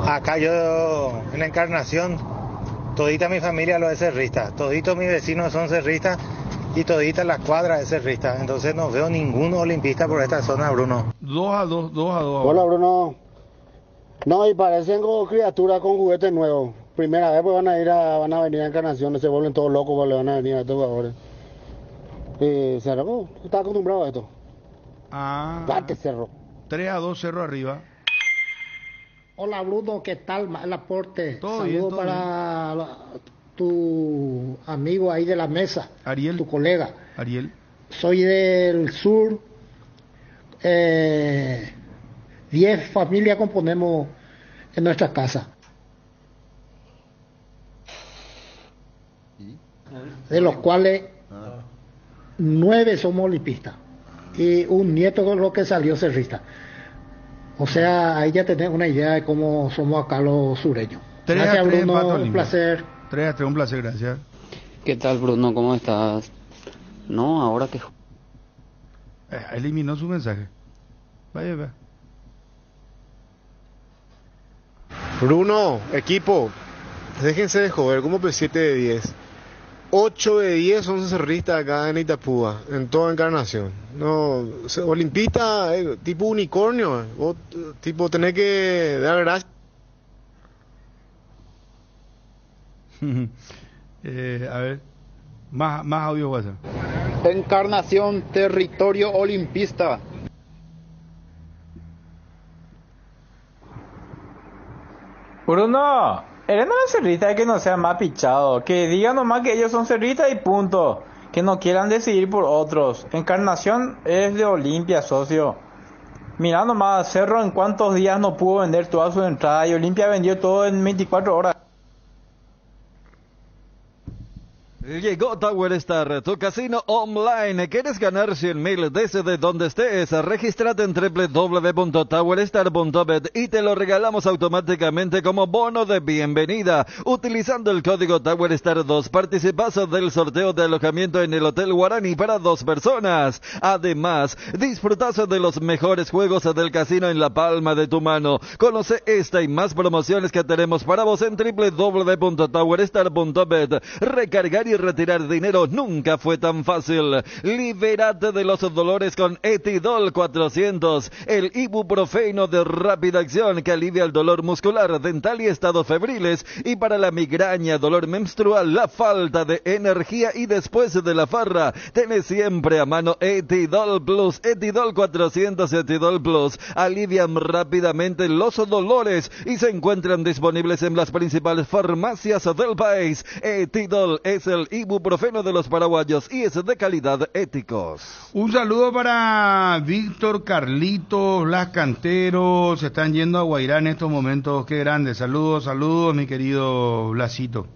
Acá yo, en la Encarnación, todita mi familia lo es cerrista, toditos mis vecinos son cerristas y todita la cuadra es cerrista, entonces no veo ningún olimpista por esta zona, Bruno. 2-2. Hola, Bruno. No, y parecen como criaturas con juguetes nuevos. Primera vez pues van a venir a Encarnación, se vuelven todos locos, pues le van a venir a estos jugadores. Cerro, está acostumbrado a esto. Ah. Date, Cerro. 3-2, Cerro arriba. Hola, Bruno, ¿qué tal? El aporte. Todo saludo bien, para tu amigo ahí de la mesa. Ariel. Tu colega. Ariel. Soy del sur. 10 familias componemos en nuestra casa. De los cuales 9 somos olimpistas y un nieto con lo que salió cerrista. O sea, ahí ya tenés una idea de cómo somos acá los sureños. 3 gracias, 3, Bruno, un placer. 3-3, un placer, gracias. ¿Qué tal, Bruno? ¿Cómo estás? No, ahora que... eliminó su mensaje. Vaya, vaya. Bruno, equipo, déjense de joder, ¿cómo pues 7 de 10? 8 de 10 son cerristas acá en Itapúa, en toda Encarnación. No, olimpista, tipo unicornio, vos, tipo tenés que dar gracias. A ver, más audio WhatsApp. Encarnación, territorio olimpista. Bruno, eres una cerrita que no sea más pichado, que digan nomás que ellos son cerritas y punto, que no quieran decidir por otros. Encarnación es de Olimpia, socio. Mirá nomás, Cerro en cuántos días no pudo vender toda su entrada y Olimpia vendió todo en 24 horas. Llegó Tower Star, tu casino online. ¿Quieres ganar 100.000 desde donde estés? Regístrate en www.towerstar.bet y te lo regalamos automáticamente como bono de bienvenida. Utilizando el código TowerStar2 participas del sorteo de alojamiento en el Hotel Guaraní para 2 personas. Además, disfrutas de los mejores juegos del casino en la palma de tu mano. Conoce esta y más promociones que tenemos para vos en www.towerstar.bet. Recargar y retirar dinero nunca fue tan fácil. Liberate de los dolores con Etidol 400, el ibuprofeno de rápida acción que alivia el dolor muscular, dental y estados febriles, y para la migraña, dolor menstrual, la falta de energía y después de la farra. Tenés siempre a mano Etidol Plus, Etidol 400, Etidol Plus. Alivian rápidamente los dolores y se encuentran disponibles en las principales farmacias del país. Etidol es el el ibuprofeno de los paraguayos y es de calidad Éticos. Un saludo para Víctor, Carlitos, Blas Cantero, se están yendo a Guairá en estos momentos, qué grande. Saludos, saludos, mi querido Blasito.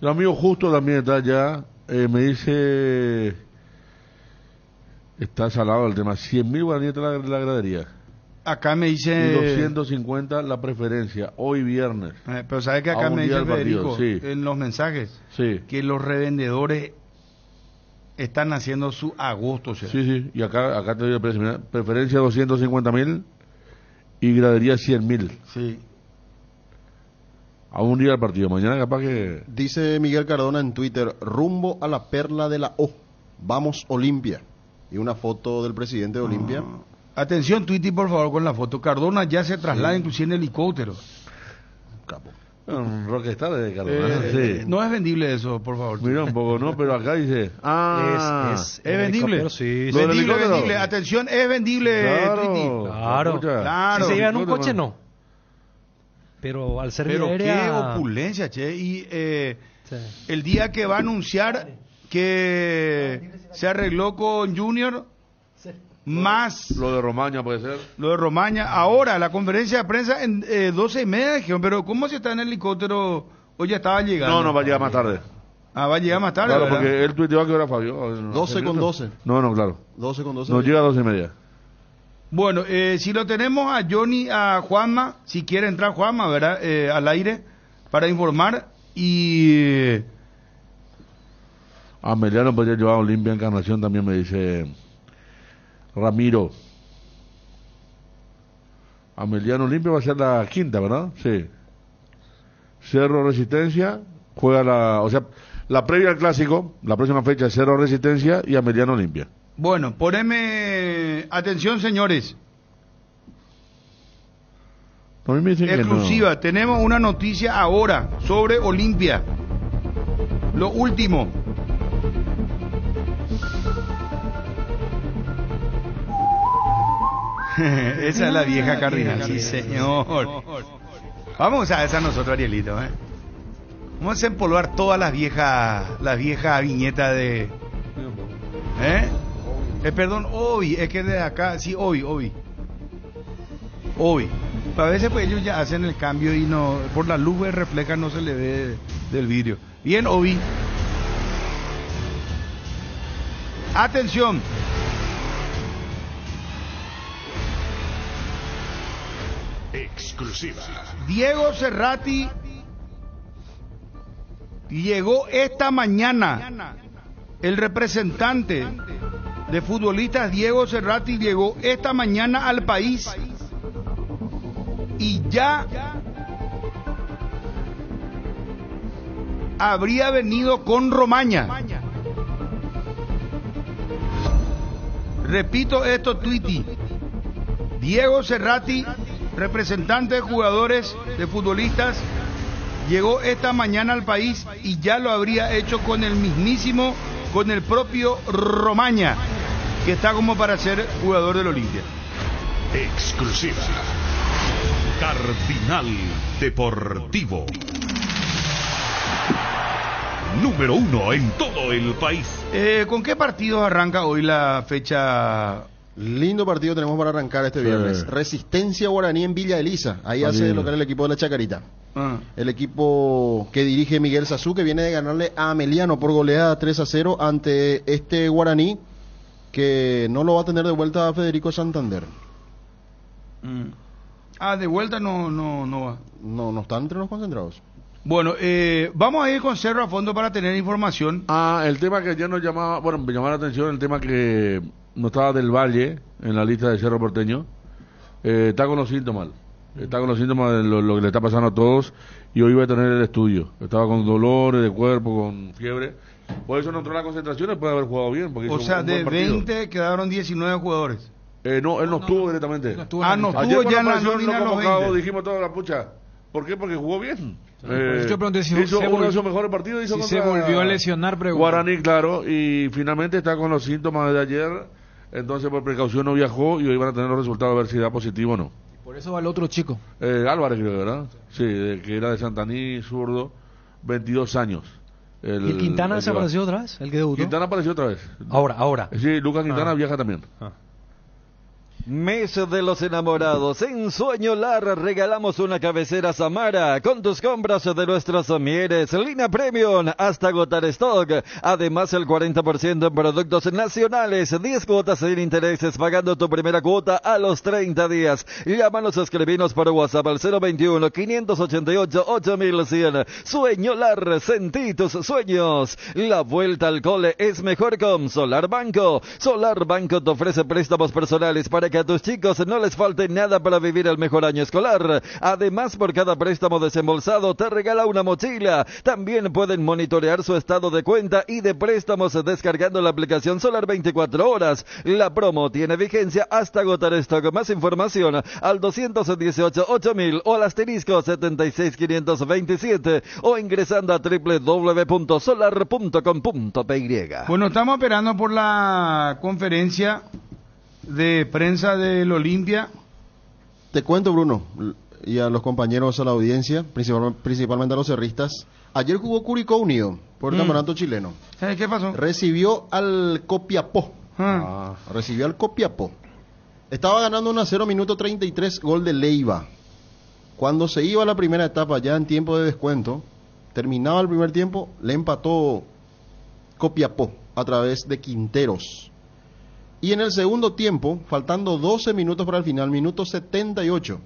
El amigo Justo también está allá, me dice, está salado el tema, 100.000 guaraníes la gradería. Acá me dice... Y 250 la preferencia, hoy viernes. Pero ¿sabes que acá me dice Federico, sí, en los mensajes? Sí. Que los revendedores están haciendo su agosto. O sea. Sí, sí, y acá te doy el precio. Mira, preferencia 250.000 y gradería 100.000. Sí. A un día del partido, mañana capaz que... Dice Miguel Cardona en Twitter, rumbo a la perla de la O, vamos Olimpia. Y una foto del presidente de Olimpia... Atención, Twitty, por favor, con la foto. Cardona ya se traslada, sí, inclusive en helicóptero. Capo. Un rockstar de Cardona. Sí. No es vendible eso, por favor. Mira un poco, ¿no? Pero acá dice... Ah, es vendible. Sí, sí. Vendible, vendible. Atención, es vendible, claro, Twitty. Claro, claro. Si se llevan un coche, no. Pero al ser pero qué a... opulencia, che. Y sí, el día que va a anunciar que se arregló con Junior... Más lo de Romaña, puede ser lo de Romaña. Ahora la conferencia de prensa en 12:30 dijeron, pero ¿cómo se está en el helicóptero? Hoy ya estaba llegando. No, no, va a llegar más tarde. Ah, va a llegar más tarde. Claro, ¿verdad? Porque él tuiteó a qué hora, Fabio. 12:12. No, no, claro. 12:12. Nos llega a 12:30. Bueno, si lo tenemos a Johnny, a Juanma, si quiere entrar Juanma, ¿verdad? Al aire para informar y. Ameliano podría llevar a Olimpia. Encarnación también me dice. Ramiro. Ameliano Olimpia va a ser la quinta, ¿verdad? Sí. Cerro Resistencia juega la... O sea, la previa al clásico, la próxima fecha es Cerro Resistencia y Ameliano Olimpia. Bueno, poneme... Atención, señores. Exclusiva. No. Tenemos una noticia ahora sobre Olimpia. Lo último... Esa es la vieja Cardinal, sí señor. Vamos a usar esa nosotros, Arielito, ¿eh? Vamos a empolvar todas las viejas viñetas de... Perdón, Obi, es que de acá, sí, Obi. A veces pues ellos ya hacen el cambio y no, por la luz refleja, no se le ve del vidrio. Bien, Obi. Atención. Exclusiva. Diego Cerrati llegó esta mañana. El representante de futbolistas Diego Cerrati llegó esta mañana al país y ya habría venido con Romaña. Repito esto, Twitty. Diego Cerrati, representante de jugadores, de futbolistas, llegó esta mañana al país y ya lo habría hecho con el mismísimo, con el propio Romaña, que está como para ser jugador del Olimpia. Exclusiva. Cardinal Deportivo. Número 1 en todo el país. ¿Con qué partido arranca hoy la fecha? Lindo partido tenemos para arrancar este viernes. Sí. Resistencia Guaraní en Villa Elisa. Ahí hace lo que era el equipo de la Chacarita. El equipo que dirige Miguel Sasú, que viene de ganarle a Ameliano por goleada 3-0 ante este Guaraní, que no lo va a tener de vuelta a Federico Santander. Ah, de vuelta no va. No están entre los concentrados. Bueno, vamos a ir con Cerro a fondo para tener información. Ah, el tema que ya nos llamaba, bueno, me llamaba la atención el tema que... No estaba del Valle en la lista de Cerro Porteño. Está con los síntomas. Está con los síntomas de lo que le está pasando a todos. Y hoy iba a tener el estudio. Estaba con dolores de cuerpo, con fiebre. Por eso no entró a las concentraciones. Puede haber jugado bien. Porque o sea, de 20 quedaron 19 jugadores. No, él no estuvo directamente. No estuvo ya en la nómina los 20. Dijimos toda la pucha. ¿Por qué? Porque jugó bien. Yo pregunté si hizo uno de sus mejores partidos. Hizo si se volvió a lesionar, pregunto. Guaraní, claro. Y finalmente está con los síntomas de ayer. Entonces, por precaución, no viajó y hoy van a tener los resultados a ver si da positivo o no. ¿Y por eso va el otro chico? Álvarez, creo, ¿verdad? Sí, que era de Santaní, zurdo, 22 años. El, ¿y el Quintana desapareció otra vez? ¿El que debutó? Quintana apareció otra vez. Ahora. Sí, Lucas Quintana viaja también. Mes de los enamorados, en su añolar regalamos una cabecera Samara con tus compras de nuestras mieles, línea premium hasta agotar stock, además el 40% en productos nacionales, 10 cuotas sin intereses pagando tu primera cuota a los 30 días, llámanos o escribinos por WhatsApp al 021 588 8100. Sueñolar, sentí tus sueños, la vuelta al cole es mejor con Solar Banco. Solar Banco te ofrece préstamos personales para que a tus chicos no les falte nada para vivir el mejor año escolar. Además, por cada préstamo desembolsado te regala una mochila. También pueden monitorear su estado de cuenta y de préstamos descargando la aplicación Solar 24 horas. La promo tiene vigencia hasta agotar stock. Más información al 218-8000 o al asterisco 76527 o ingresando a www.solar.com.py. Bueno, estamos esperando por la conferencia de prensa del Olimpia. Te cuento, Bruno, y a los compañeros, a la audiencia, principalmente a los cerristas. Ayer jugó Curicó Unido por el campeonato chileno. ¿Qué pasó? Recibió al Copiapó. Recibió al Copiapó. Estaba ganando 1-0, minuto 33, gol de Leiva. Cuando se iba a la primera etapa, ya en tiempo de descuento, terminaba el primer tiempo, le empató Copiapó a través de Quinteros. Y en el segundo tiempo, faltando 12 minutos para el final, minuto 78,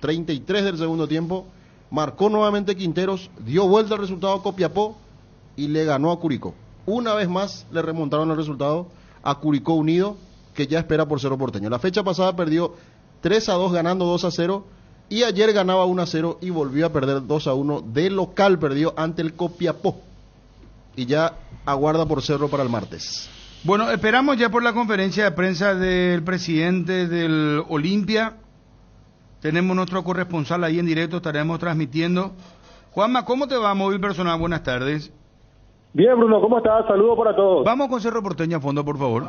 33 del segundo tiempo, marcó nuevamente Quinteros, dio vuelta al resultado a Copiapó y le ganó a Curicó. Una vez más le remontaron el resultado a Curicó Unido, que ya espera por Cerro Porteño. La fecha pasada perdió 3-2 ganando 2-0 y ayer ganaba 1-0 y volvió a perder 2-1 de local, perdió ante el Copiapó y ya aguarda por Cerro para el martes. Bueno, esperamos ya por la conferencia de prensa del presidente del Olimpia. Tenemos nuestro corresponsal ahí en directo, estaremos transmitiendo. Juanma, ¿cómo te va, Móvil Personal? Buenas tardes. Bien, Bruno, ¿cómo estás? Saludos para todos. Vamos con Cerro Porteño a fondo, por favor.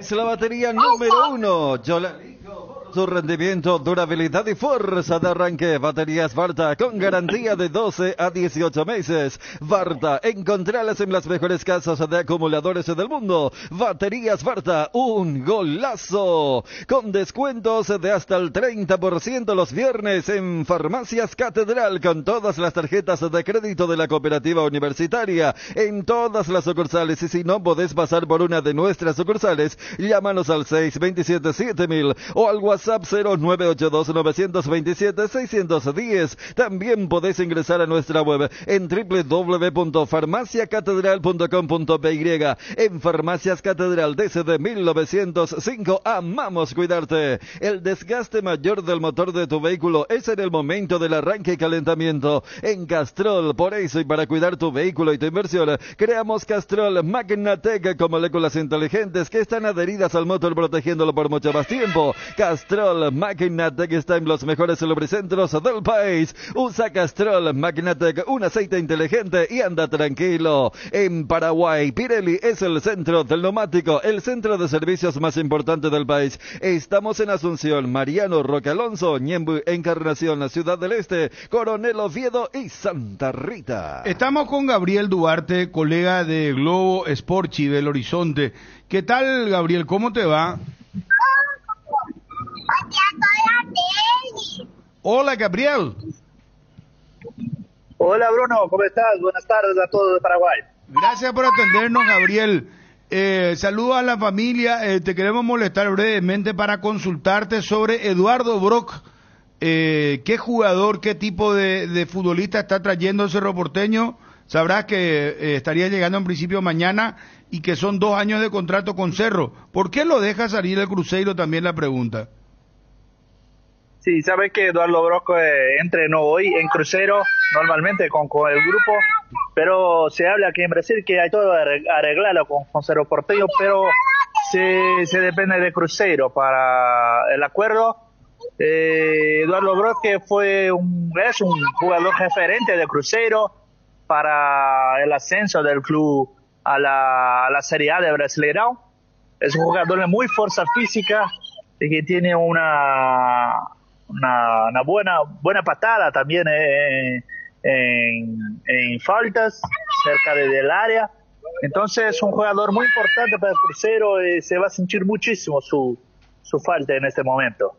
Es la batería número 1. Yo la elijo por su rendimiento, durabilidad y fuerza de arranque. Baterías Varta con garantía de 12 a 18 meses. Varta, encontralas en las mejores casas de acumuladores del mundo. Baterías Varta, un golazo. Con descuentos de hasta el 30% los viernes en Farmacias Catedral, con todas las tarjetas de crédito de la cooperativa universitaria, en todas las sucursales. Y si no podés pasar por una de nuestras sucursales, llámanos al 627-7000 o al WhatsApp 0982-927-610. También podés ingresar a nuestra web en www.farmaciacatedral.com.py. En Farmacias Catedral, desde 1905, amamos cuidarte. El desgaste mayor del motor de tu vehículo es en el momento del arranque y calentamiento. En Castrol, por eso y para cuidar tu vehículo y tu inversión, creamos Castrol Magnatec con moléculas inteligentes que están adheridas al motor protegiéndolo por mucho más tiempo. Castrol Magnatec está en los mejores lubricentros del país. Usa Castrol Magnatec, un aceite inteligente, y anda tranquilo. En Paraguay, Pirelli es el centro del neumático, el centro de servicios más importante del país. Estamos en Asunción, Mariano, Roque Alonso, Ñemby, Encarnación, la Ciudad del Este, Coronel Oviedo y Santa Rita. Estamos con Gabriel Duarte, colega de Globo Sporchi del Horizonte. ¿Qué tal, Gabriel? ¿Cómo te va? Hola, Gabriel. Hola, Bruno. ¿Cómo estás? Buenas tardes a todos de Paraguay. Gracias por atendernos, Gabriel. Saludos a la familia. Te queremos molestar brevemente para consultarte sobre Eduardo Brock. ¿Qué jugador, qué tipo de futbolista está trayendo el Cerro Porteño? Sabrás que estaría llegando en principio mañana y que son 2 años de contrato con Cerro. ¿Por qué lo deja salir el Cruzeiro? También la pregunta. Sí, sabes que Eduardo Brock entrenó hoy en Cruzeiro, normalmente con el grupo, pero se habla aquí en Brasil que hay todo arreglado con Cerro Porteño, pero se depende de Cruzeiro para el acuerdo. Eduardo Brock es un jugador referente de Cruzeiro para el ascenso del club a la Serie A de Brasileirão. Es un jugador de muy fuerza física y que tiene una buena patada también en faltas. cerca del área. Entonces es un jugador muy importante para el Cruzeiro, se va a sentir muchísimo su falta en este momento.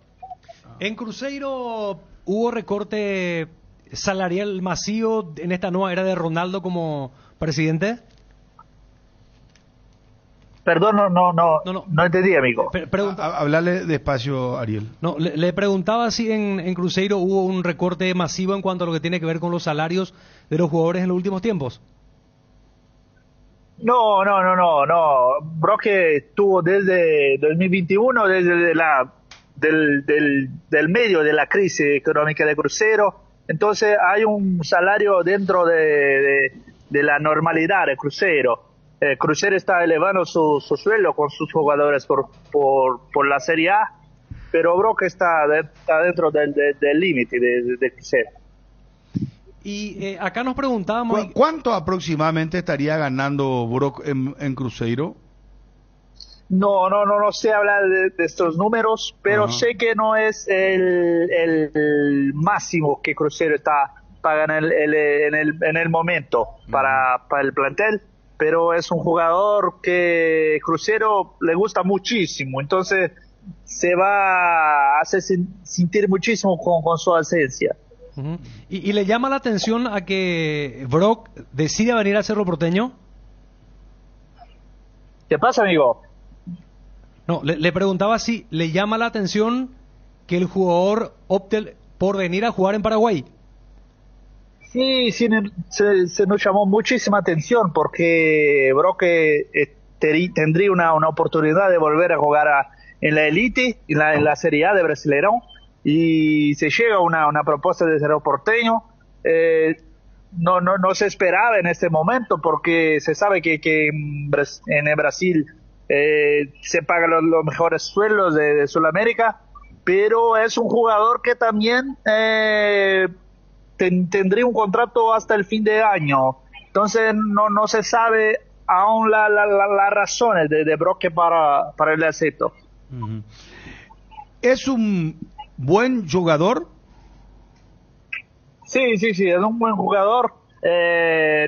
En Cruzeiro hubo recorte salarial masivo en esta nueva era de Ronaldo como presidente. Perdón, no entendí, amigo. Hablarle despacio, Ariel. No, le preguntaba si en Cruzeiro hubo un recorte masivo en cuanto a lo que tiene que ver con los salarios de los jugadores en los últimos tiempos. No. Brock estuvo desde 2021, desde del medio de la crisis económica de Cruzeiro. Entonces hay un salario dentro de la normalidad de Cruzeiro. Cruzeiro está elevando su sueldo con sus jugadores por la Serie A, pero Brock está dentro del límite de Cruzeiro. Y acá nos preguntábamos... ¿Cuánto aproximadamente estaría ganando Brock en Cruzeiro? No sé hablar de estos números, pero sé que no es el máximo que Cruzeiro está pagando en el momento para el plantel. Pero es un jugador que Cruzeiro le gusta muchísimo, entonces se va a hacer sentir muchísimo con su ausencia. Uh-huh. ¿Y le llama la atención a que Brock decida venir al Cerro Porteño? ¿Qué pasa, amigo? No, le preguntaba si le llama la atención que el jugador opte por venir a jugar en Paraguay. Sí, se nos llamó muchísima atención porque Brock tendría una oportunidad de volver a jugar en la élite, en la Serie A de Brasileirão, y se llega una propuesta de Cerro Porteño. No se esperaba en este momento porque se sabe que en el Brasil se pagan los mejores sueldos de Sudamérica, pero es un jugador que también... tendría un contrato hasta el fin de año, entonces no se sabe aún las razones de Brock para el acepto. Uh-huh. ¿Es un buen jugador? Sí, es un buen jugador,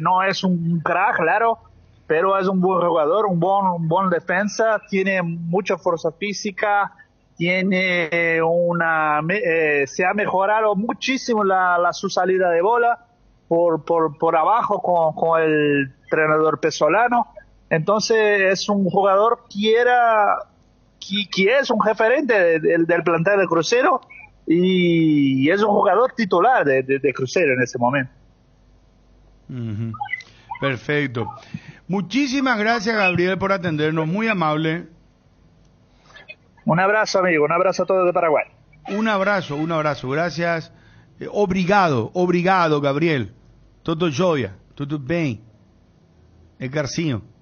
no es un crack, claro, pero es un buen jugador, un buen defensa, tiene mucha fuerza física, tiene se ha mejorado muchísimo su salida de bola por abajo con el entrenador pesolano. Entonces es un jugador que es un referente del plantel de Cruzeiro y es un jugador titular de Cruzeiro en ese momento. Uh-huh. Perfecto. Muchísimas gracias, Gabriel, por atendernos, muy amable. Un abrazo, amigo, un abrazo a todos de Paraguay. Un abrazo, gracias. Obrigado, Gabriel. Todo joya, todo bien. Encarnación.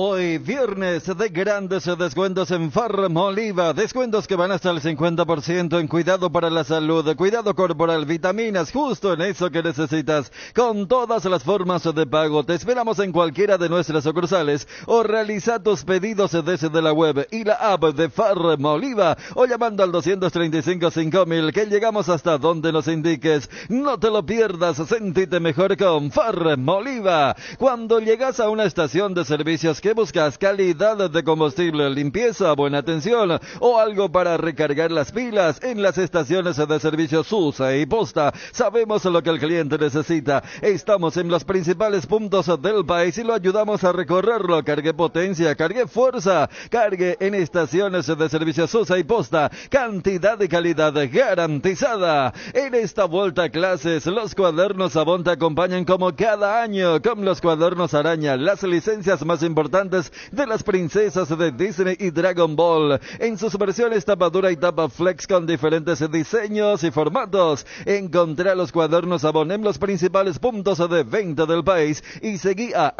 Hoy viernes de grandes descuentos en Farmoliva, descuentos que van hasta el 50% en cuidado para la salud, cuidado corporal, vitaminas, justo en eso que necesitas, con todas las formas de pago. Te esperamos en cualquiera de nuestras sucursales o realiza tus pedidos desde la web y la app de Farmoliva o llamando al 235-5000 que llegamos hasta donde nos indiques. No te lo pierdas, sentite mejor con Farmoliva. Cuando llegas a una estación de servicios que buscas calidad de combustible, limpieza, buena atención o algo para recargar las pilas, en las estaciones de servicio Susa y Posta sabemos lo que el cliente necesita. Estamos en los principales puntos del país y lo ayudamos a recorrerlo. Cargue potencia, cargue fuerza, cargue en estaciones de servicio Susa y Posta. Cantidad y calidad garantizada. En esta vuelta a clases, los cuadernos Avon te acompañan como cada año con los cuadernos Araña, las licencias más importantes de las princesas de Disney y Dragon Ball, en sus versiones tapa dura y tapa flex con diferentes diseños y formatos. Encontrá los cuadernos Avon en los principales puntos de venta del país y seguí a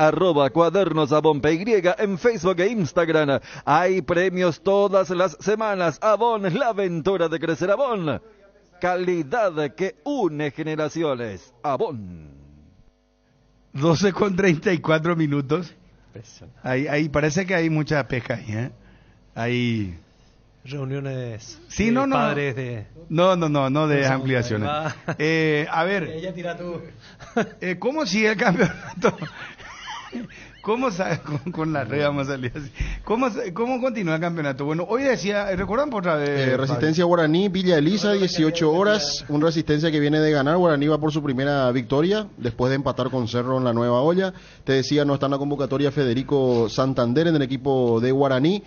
@cuadernosavonpy en Facebook e Instagram. Hay premios todas las semanas. Avon, la aventura de crecer. Avon, calidad que une generaciones. Avon. 12:34 minutos. Ahí parece que hay mucha pesca ahí, ¿eh? Hay reuniones padres de... No de ampliaciones. A ver... Ella tira tú. ¿Cómo sigue el campeonato? ¿Cómo con la red vamos a salir así? ¿Cómo continúa el campeonato? Bueno, hoy decía, ¿recuerdan por otra vez? Resistencia Guaraní, Villa Elisa, 18 horas. Un Resistencia que viene de ganar. Guaraní va por su primera victoria, después de empatar con Cerro en la Nueva Olla. Te decía, no está en la convocatoria Federico Santander en el equipo de Guaraní.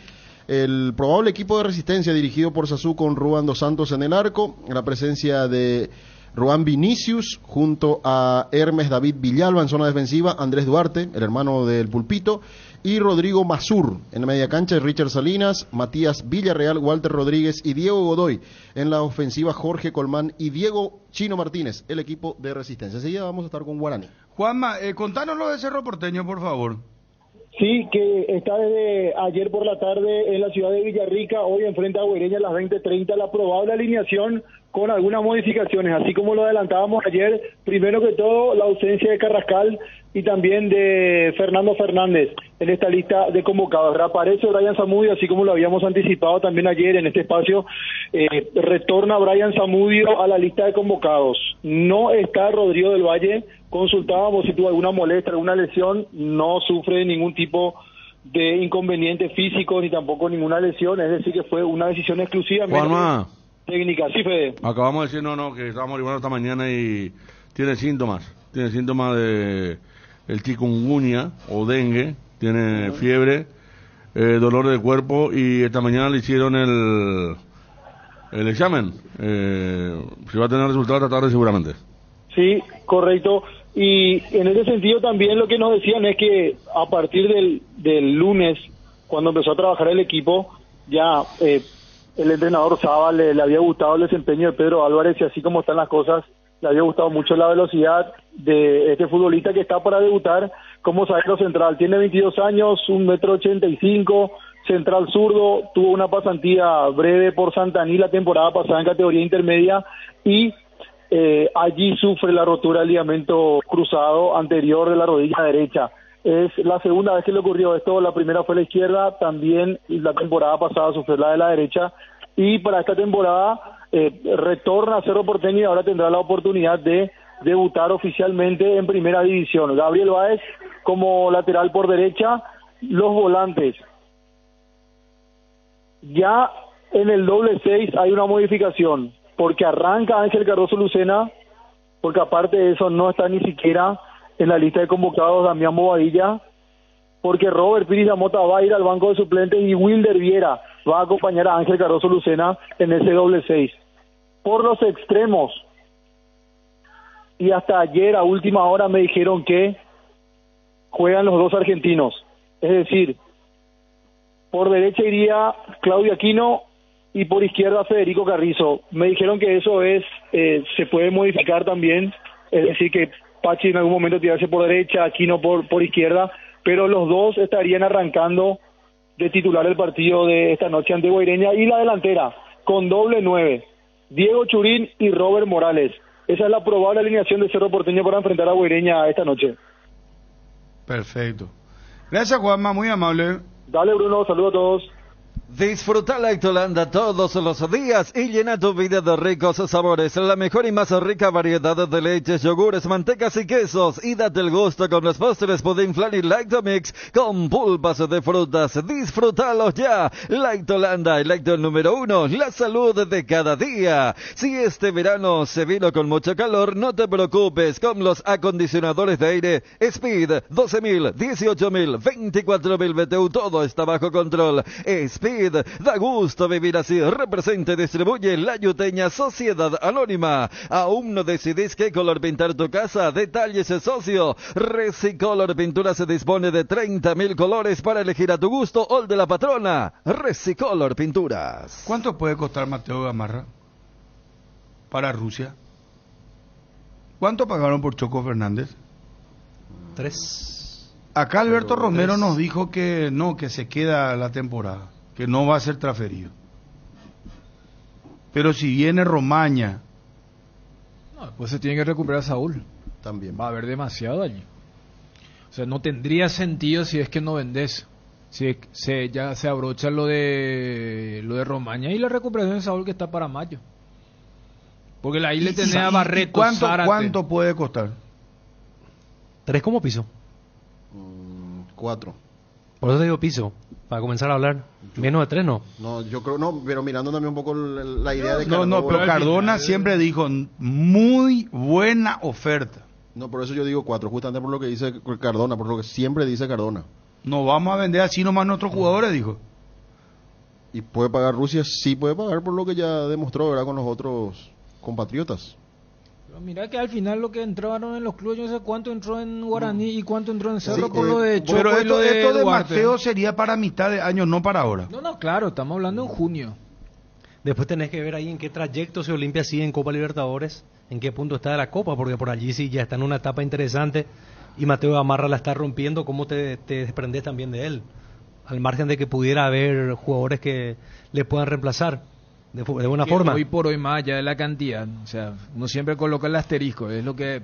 El probable equipo de Resistencia dirigido por Sazú con Rubén Dos Santos en el arco. La presencia de... Ruan Vinicius junto a Hermes David Villalba en zona defensiva, Andrés Duarte, el hermano del Pulpito, y Rodrigo Mazur en la media cancha, Richard Salinas, Matías Villarreal, Walter Rodríguez y Diego Godoy en la ofensiva, Jorge Colmán y Diego Chino Martínez, el equipo de Resistencia. Enseguida vamos a estar con Guaraní. Juanma, contanos lo de Cerro Porteño, por favor. Sí, que está desde ayer por la tarde en la ciudad de Villarrica, hoy enfrenta a Guaireña a las 20:30, la probable alineación con algunas modificaciones, así como lo adelantábamos ayer, primero que todo la ausencia de Carrascal y también de Fernando Fernández en esta lista de convocados. Reaparece Brian Zamudio, así como lo habíamos anticipado también ayer en este espacio, retorna Brian Zamudio a la lista de convocados. No está Rodrigo del Valle, consultábamos si tuvo alguna molestia, alguna lesión, no sufre ningún tipo de inconveniente físico ni tampoco ninguna lesión, es decir que fue una decisión exclusivamente técnica. Sí, Fede. Acabamos de decir, que estábamos arribando esta mañana y tiene síntomas de el chikungunya o dengue, tiene fiebre, dolor de cuerpo y esta mañana le hicieron el examen, se va a tener resultados esta tarde seguramente. Sí, correcto. Y en ese sentido también lo que nos decían es que a partir del lunes, cuando empezó a trabajar el equipo, ya el entrenador Sava le había gustado el desempeño de Pedro Álvarez y así como están las cosas, le había gustado mucho la velocidad de este futbolista que está para debutar como zaguero central. Tiene 22 años, 1,85 m, central zurdo, tuvo una pasantía breve por Santaní la temporada pasada en categoría intermedia y... allí sufre la rotura del ligamento cruzado anterior de la rodilla derecha. Es la segunda vez que le ocurrió esto, la primera fue la izquierda, también la temporada pasada sufrió la de la derecha, y para esta temporada retorna a Cerro Porteño y ahora tendrá la oportunidad de debutar oficialmente en primera división. Gabriel Báez como lateral por derecha, los volantes. Ya en el doble 6 hay una modificación, porque arranca Ángel Cardoso Lucena, porque aparte de eso no está ni siquiera en la lista de convocados Damián Bobadilla, porque Robert Pirizamota va a ir al banco de suplentes y Wilder Viera va a acompañar a Ángel Cardoso Lucena en ese doble 6. Por los extremos, y hasta ayer a última hora me dijeron que juegan los dos argentinos, es decir, por derecha iría Claudio Aquino, y por izquierda Federico Carrizo. Me dijeron que eso es se puede modificar también, es decir que Pachi en algún momento tirarse por derecha, Aquino por izquierda, pero los dos estarían arrancando de titular el partido de esta noche ante Guaireña. Y la delantera con doble 9, Diego Churín y Robert Morales. Esa es la probable alineación de Cerro Porteño para enfrentar a Guaireña esta noche. Perfecto, gracias Juanma, muy amable. Dale Bruno, saludos a todos. Disfruta Lactolanda todos los días y llena tu vida de ricos sabores, la mejor y más rica variedad de leches, yogures, mantecas y quesos, y date el gusto con los postres Pudín Flan y Lactomix con pulpas de frutas. Disfrútalos ya. Lactolanda, el lacto número 1, la salud de cada día. Si este verano se vino con mucho calor, no te preocupes con los acondicionadores de aire Speed 12.000, 18.000, 24.000 BTU, todo está bajo control. Speed da gusto vivir así. Representa y distribuye La Yuteña Sociedad Anónima. ¿Aún no decidís qué color pintar tu casa? Detalles, socio. Recicolor Pintura se dispone de 30.000 colores para elegir a tu gusto o el de la patrona. Recicolor Pinturas. ¿Cuánto puede costar Mateo Gamarra para Rusia? ¿Cuánto pagaron por Choco Fernández? 3. Acá Alberto Romero nos dijo que no, que se queda la temporada, que no va a ser transferido. Pero si viene Romaña, pues se tiene que recuperar Saúl. También va a haber demasiado daño. O sea, no tendría sentido si es que no vendés ya se abrocha lo de Romaña y la recuperación de Saúl, que está para mayo. Porque ahí le tenía Barreto. ¿Cuánto puede costar? 3 como piso. 4. Por eso te digo piso, para comenzar a hablar. Menos de 3 no. No, yo creo, no, pero mirando también un poco la idea de Cardona. No, pero Cardona siempre dijo, muy buena oferta. No, por eso yo digo 4, justamente por lo que dice Cardona, por lo que siempre dice Cardona. No vamos a vender así nomás nuestros jugadores, dijo. Y puede pagar Rusia, sí puede pagar, por lo que ya demostró, ¿verdad?, con los otros compatriotas. Pero mira que al final lo que entraron en los clubes, yo no sé cuánto entró en Guaraní y cuánto entró en Cerro, por lo de Choco. Pero esto de Mateo sería para mitad de año, no para ahora. No, claro, estamos hablando en junio. Después tenés que ver ahí en qué trayecto se Olimpia sigue en Copa Libertadores, en qué punto está de la Copa, porque por allí sí ya está en una etapa interesante y Mateo Gamarra la está rompiendo. ¿Cómo te desprendes también de él? Al margen de que pudiera haber jugadores que le puedan reemplazar. De buena forma. Hoy por hoy, más allá de la cantidad, o sea, uno siempre coloca el asterisco. Es lo que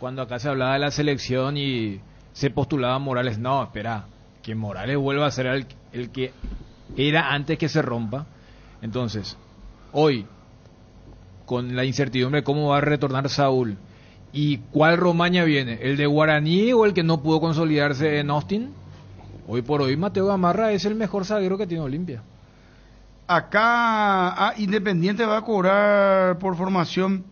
cuando acá se hablaba de la selección y se postulaba a Morales, no, espera, que Morales vuelva a ser el que era antes que se rompa. Entonces, hoy, con la incertidumbre de cómo va a retornar Saúl y cuál Romaña viene, el de Guaraní o el que no pudo consolidarse en Austin, hoy por hoy Mateo Gamarra es el mejor zaguero que tiene Olimpia. Acá Independiente va a cobrar por formación,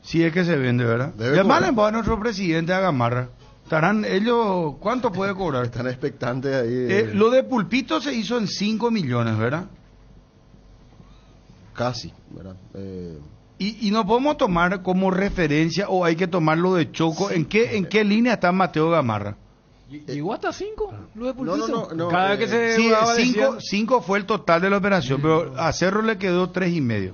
si es que se vende, ¿verdad? Llaman a nuestro presidente a Gamarra. ¿Estarán ellos? ¿Cuánto puede cobrar? Están expectantes ahí. Lo de Pulpito se hizo en 5 millones, ¿verdad? Casi, ¿verdad? ¿Y no podemos tomar como referencia, o hay que tomar lo de Choco? Sí. ¿En qué línea está Mateo Gamarra? ¿Llegó hasta 5? No. Cada vez que se 5 fue el total de la operación, pero a Cerro le quedó 3,5.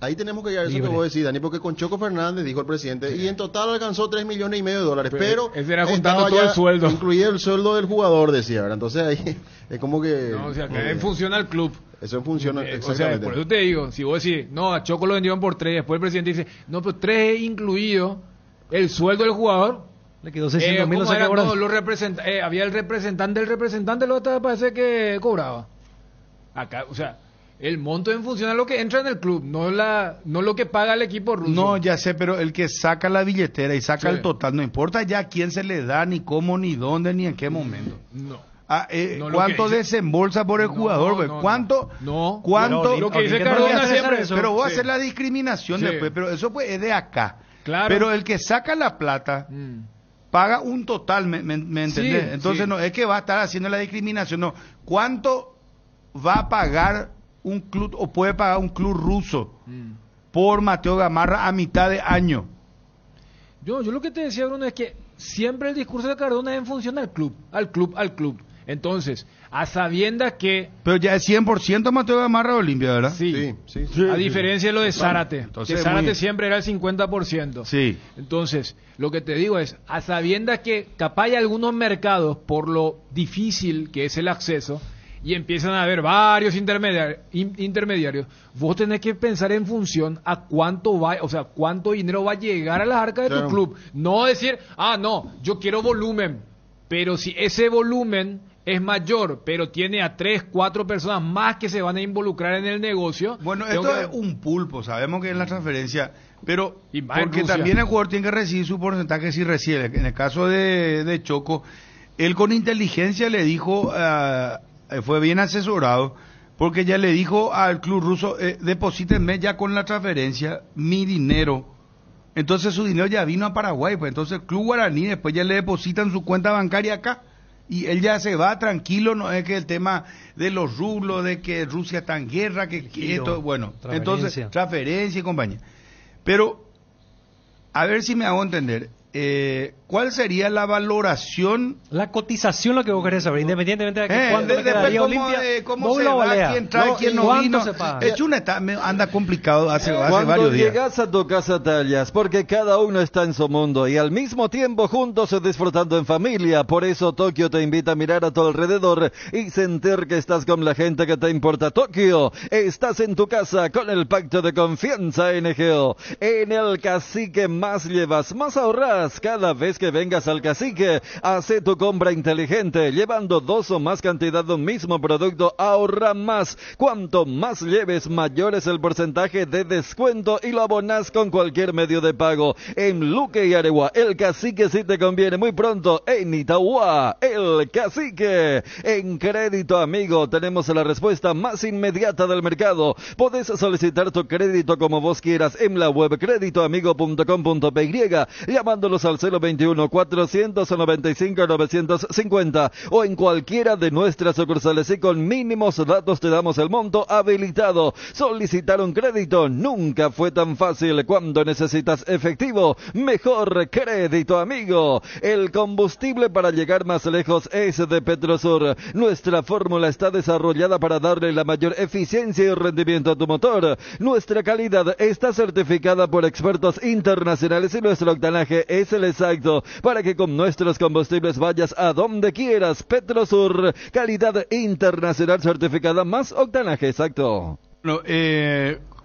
Ahí tenemos que llegar a eso que vos decís, Dani, porque con Choco Fernández, dijo el presidente, y en total alcanzó $3,5 millones, pero ese era juntando todo el sueldo. Incluido el sueldo del jugador, decía, ¿verdad? Entonces ahí es como que... No, o sea, que funciona el club. Eso funciona, exactamente. O sea, por eso te digo, si vos decís, no, a Choco lo vendieron por 3, después el presidente dice, no, pero 3 incluido el sueldo del jugador... Le quedó 600.000, no, había el representante, lo hasta parece que cobraba. Acá, o sea, el monto en función a lo que entra en el club, no lo que paga el equipo ruso. No, ya sé, pero el que saca la billetera y saca el total, no importa ya a quién se le da, ni cómo, ni dónde, ni en qué momento. No. ¿Cuánto desembolsa por el jugador? ¿Cuánto? Lo que dice Cardona siempre. Pero voy a hacer la discriminación después, pero eso pues es de acá. Claro. Pero el que saca la plata... paga un total, ¿me entendés? Sí, entonces no es que va a estar haciendo la discriminación, no. ¿Cuánto va a pagar un club, o puede pagar un club ruso por Mateo Gamarra a mitad de año? Yo lo que te decía, Bruno, es que siempre el discurso de Cardona es en función al club. Entonces, a sabiendas que... Pero ya es 100% Mateo Gamarra de Olimpia, ¿verdad? Sí. A diferencia de lo de Zárate. Entonces, que Zárate siempre era el 50%. Sí. Entonces, lo que te digo es, a sabiendas que capaz hay algunos mercados, por lo difícil que es el acceso, y empiezan a haber varios intermediarios, vos tenés que pensar en función a cuánto va, o sea, cuánto dinero va a llegar a las arcas de tu club. No decir, yo quiero volumen. Pero si ese volumen... es mayor, pero tiene a 3, 4 personas más que se van a involucrar en el negocio. Bueno, es un pulpo, sabemos que es la transferencia, pero porque también el jugador tiene que recibir su porcentaje si recibe. En el caso de Choco, él con inteligencia le dijo, fue bien asesorado, porque ya le dijo al club ruso, deposítenme ya con la transferencia mi dinero. Entonces su dinero ya vino a Paraguay, pues entonces el club Guaraní después ya le depositan su cuenta bancaria acá. Y él ya se va tranquilo, no es que el tema de los rublos, de que Rusia está en guerra, que esto, bueno, entonces, transferencia y compañía. Pero, a ver si me hago entender, ¿cuál sería la valoración? La cotización, lo que vos querés saber, independientemente de que cuándo quedaría Olimpia, cómo se va, quién trae, quién no vino. Anda complicado hace varios días. Cuando llegas a tu casa, Tallas, porque cada uno está en su mundo y al mismo tiempo juntos disfrutando en familia. Por eso Tokio te invita a mirar a tu alrededor y sentir que estás con la gente que te importa. Tokio, estás en tu casa con el pacto de confianza NGO. En el cacique más llevas, más ahorrar. más. Cada vez que vengas al Cacique, hace tu compra inteligente, llevando dos o más cantidad de un mismo producto, ahorra más. Cuanto más lleves, mayor es el porcentaje de descuento y lo abonás con cualquier medio de pago. En Luque y Areguá, el Cacique sí te conviene. Muy pronto en Itapúa, el Cacique. En Crédito Amigo tenemos la respuesta más inmediata del mercado. Podés solicitar tu crédito como vos quieras en la web creditoamigo.com.py, llamándolos al 021 495 950, o en cualquiera de nuestras sucursales, y con mínimos datos te damos el monto habilitado. Solicitar un crédito nunca fue tan fácil. Cuando necesitas efectivo, mejor Crédito Amigo. El combustible para llegar más lejos es de Petrosur. Nuestra fórmula está desarrollada para darle la mayor eficiencia y rendimiento a tu motor. Nuestra calidad está certificada por expertos internacionales y nuestro octanaje es el exacto para que con nuestros combustibles vayas a donde quieras. Petrosur, calidad internacional certificada más octanaje exacto. Bueno,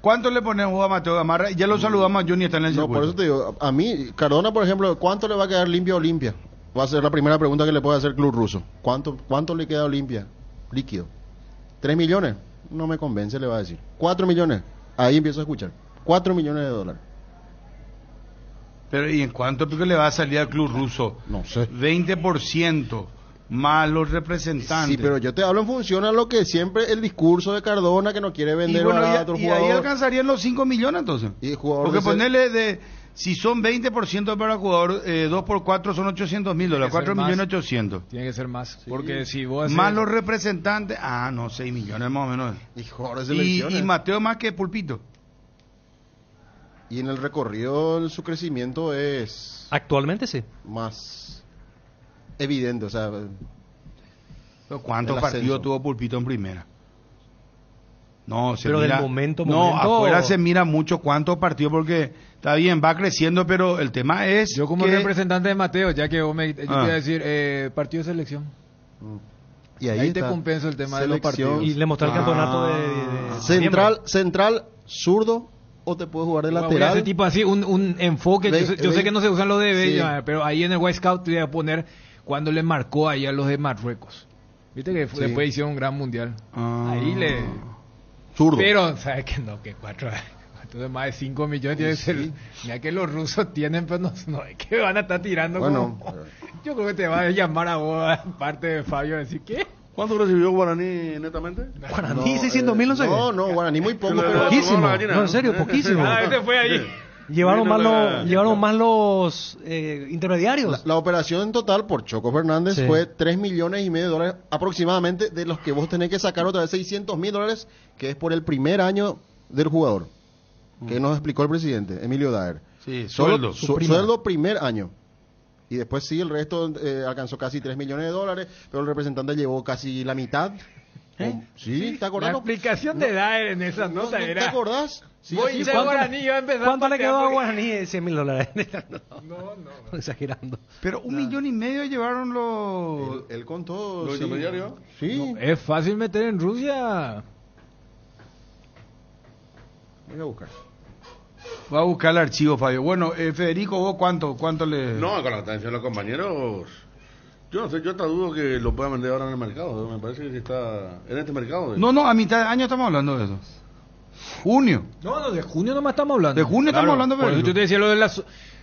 ¿cuánto le ponemos a Mateo Gamarra? Ya lo saludamos a Junior, está en el circuito. No, por eso te digo, a mí, Cardona, por ejemplo, ¿cuánto le va a quedar limpio a Olimpia? Va a ser la primera pregunta que le puede hacer Club Ruso. ¿Cuánto le queda a Olimpia? Líquido. ¿3 millones? No me convence, le va a decir. $4 millones. Ahí empiezo a escuchar. $4 millones de dólares. Pero, ¿y en cuánto le va a salir al Club Ruso? No sé. 20%. Más los representantes. Sí, pero yo te hablo en función a lo que siempre el discurso de Cardona, que no quiere vender a otro jugador. Y ahí alcanzarían los 5 millones entonces. ¿Y porque ponerle de, si son 20% para el jugador, 2 por 4 son $800.000, 4.800.000. Tiene que ser más, sí. Porque si vos haces... Más los representantes, 6 millones más o menos. Y Mateo más que Pulpito. Y en el recorrido su crecimiento es... Actualmente sí. Más... evidente, o sea... ¿Cuántos partidos tuvo Pulpito en primera? No, se pero mira... Pero del momento... No, afuera se mira mucho cuántos partidos, porque está bien, va creciendo, pero el tema es... Yo como representante de Mateo, ya que vos me... Yo te iba a decir, partido de selección. Y ahí te compenso el tema selección, de los partidos. Y le mostré el campeonato de central, zurdo... o te puedes jugar de lateral. Ese tipo así, un enfoque. Yo sé que no se usan los de Bella, sí. Pero ahí en el White Scout te voy a poner cuando le marcó ahí a los de Marruecos. Viste que después hicieron un gran mundial. Ahí le... Zurdo. Pero, ¿sabes qué? No, que 4 entonces más de 5 millones tiene que ser. Ya que los rusos tienen, pero no es que van a estar tirando. Bueno, como... Yo creo que te va a llamar a vos, parte de Fabio, a decir, ¿qué? ¿Cuánto recibió Guaraní netamente? Guaraní, 600.000, no sé. No, Guaraní muy poco. Pero poquísimo. No, en serio, poquísimo. Este fue allí. Llevaron más los intermediarios. La operación en total por Choco Fernández fue $3,500,000 aproximadamente, de los que vos tenés que sacar otra vez $600.000, que es por el primer año del jugador, que nos explicó el presidente, Emilio Daer. Sí, sueldo. Sueldo primer año. Y después sí, el resto alcanzó casi $3 millones de dólares, pero el representante llevó casi la mitad. Sí, ¿te acordás? La explicación de Daer en esas notas era... ¿Te acordás? Sí, voy a Guaraní, yo empezando... ¿Cuánto le quedó a Guaraní? $100.000. No. Exagerando. Pero $1,500,000 llevaron los... Él contó... ¿Los intermediarios? Sí. No, es fácil meter en Rusia. Voy a buscar. Va a buscar el archivo, Fabio. Bueno, Federico, ¿vos cuánto le...? No, con la atención de los compañeros... Yo no sé, yo hasta dudo que lo puedan vender ahora en el mercado. Me parece que está en este mercado. No, a mitad de año estamos hablando de eso. Junio. No, de junio nomás estamos hablando. De junio claro, estamos hablando, pero... Por eso yo te decía lo de la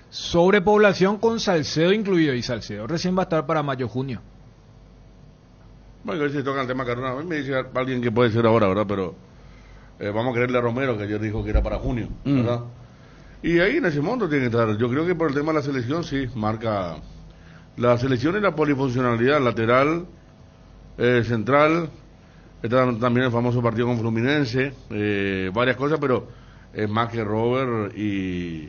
sobrepoblación con Salcedo incluido. Y Salcedo recién va a estar para mayo, junio. Bueno, a ver si toca el tema Carona. A mí me dice alguien que puede ser ahora, ¿verdad? Pero vamos a creerle a Romero, que ayer dijo que era para junio, ¿verdad? Y ahí en ese mundo tiene que estar. Yo creo que por el tema de la selección, sí, marca la selección y la polifuncionalidad, lateral, central, está también el famoso partido con Fluminense, varias cosas, pero es más que Robert. Y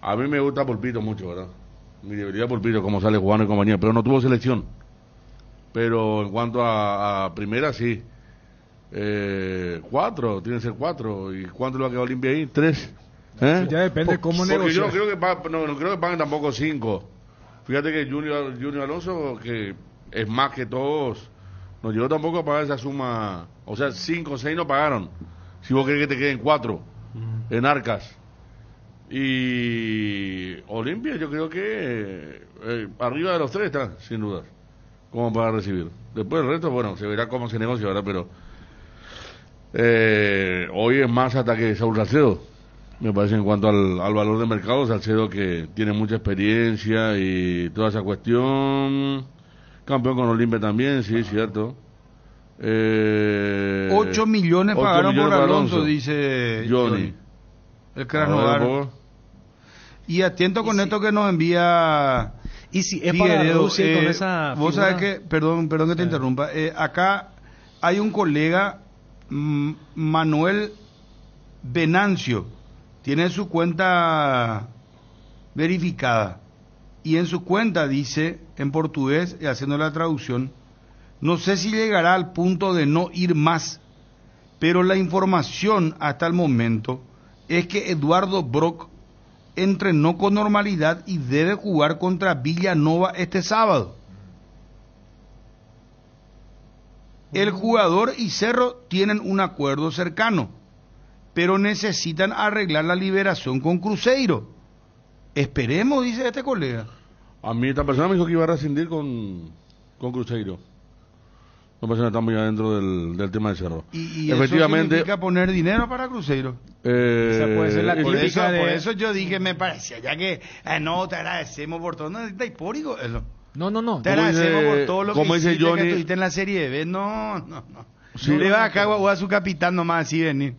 a mí me gusta Pulpito mucho, ¿verdad? Mi debilidad Pulpito, como sale jugando y compañía, pero no tuvo selección. Pero en cuanto a primera, sí. 4, tiene que ser 4. ¿Y cuánto le va a quedar Olimpia ahí? 3. Ya depende de cómo negociar. Porque yo no creo que paguen tampoco 5. Fíjate que Junior Alonso, que es más que todos, no llegó tampoco a pagar esa suma. O sea, 5 o 6 no pagaron. Si vos querés que te queden 4 en arcas. Y Olimpia yo creo que arriba de los tres está, sin duda, como para recibir. Después el resto, bueno, se verá cómo se negocia ahora, pero hoy es más ataque de Saúl Salcedo, me parece, en cuanto al valor de mercado. Salcedo, que tiene mucha experiencia y toda esa cuestión, campeón con Olimpia también, sí, cierto. 8 millones pagaron por Alonso, dice Johnny. El Krasnodar. Y atento con esto que nos envía. Y si es Figueredo, para Rusia, con esa figura... Vos sabés que, perdón que te interrumpa, acá hay un colega, Manuel Venancio, tiene su cuenta verificada, y en su cuenta dice, en portugués, haciendo la traducción: no sé si llegará al punto de no ir más, pero la información hasta el momento es que Eduardo Brock entrenó con normalidad y debe jugar contra Villanova este sábado. El jugador y Cerro tienen un acuerdo cercano, pero necesitan arreglar la liberación con Cruzeiro. Esperemos, dice este colega. A mí esta persona me dijo que iba a rescindir con Cruzeiro. No pasa nada, está muy adentro del tema de Cerro. ¿Y efectivamente, eso significa poner dinero para Cruzeiro? Esa puede ser la política de... Por eso yo dije, me parecía, ya que... no, te agradecemos por todo. No, no. Te agradecemos por todo lo que hiciste, Johnny, que estuviste en la Serie B. No. Sí, no le va acá a su capitán nomás así venir.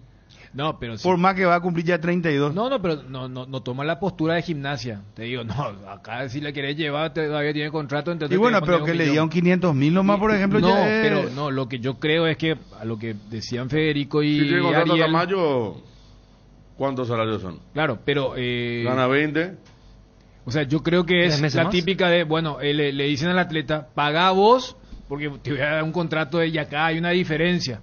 No, pero sí. Por más que va a cumplir ya 32. No, pero no toma la postura de Gimnasia. Te digo, acá si la querés llevar, todavía tiene contrato. Y bueno, pero que le dieron 500.000 nomás, por ejemplo. No, ya es... pero no, lo que yo creo es que a lo que decían Federico y si tiene contrato hasta mayo, ¿cuántos salarios son? Claro, pero... gana 20. O sea, yo creo que es la típica de, bueno, le dicen al atleta, pagá vos, porque te voy a dar un contrato y acá hay una diferencia.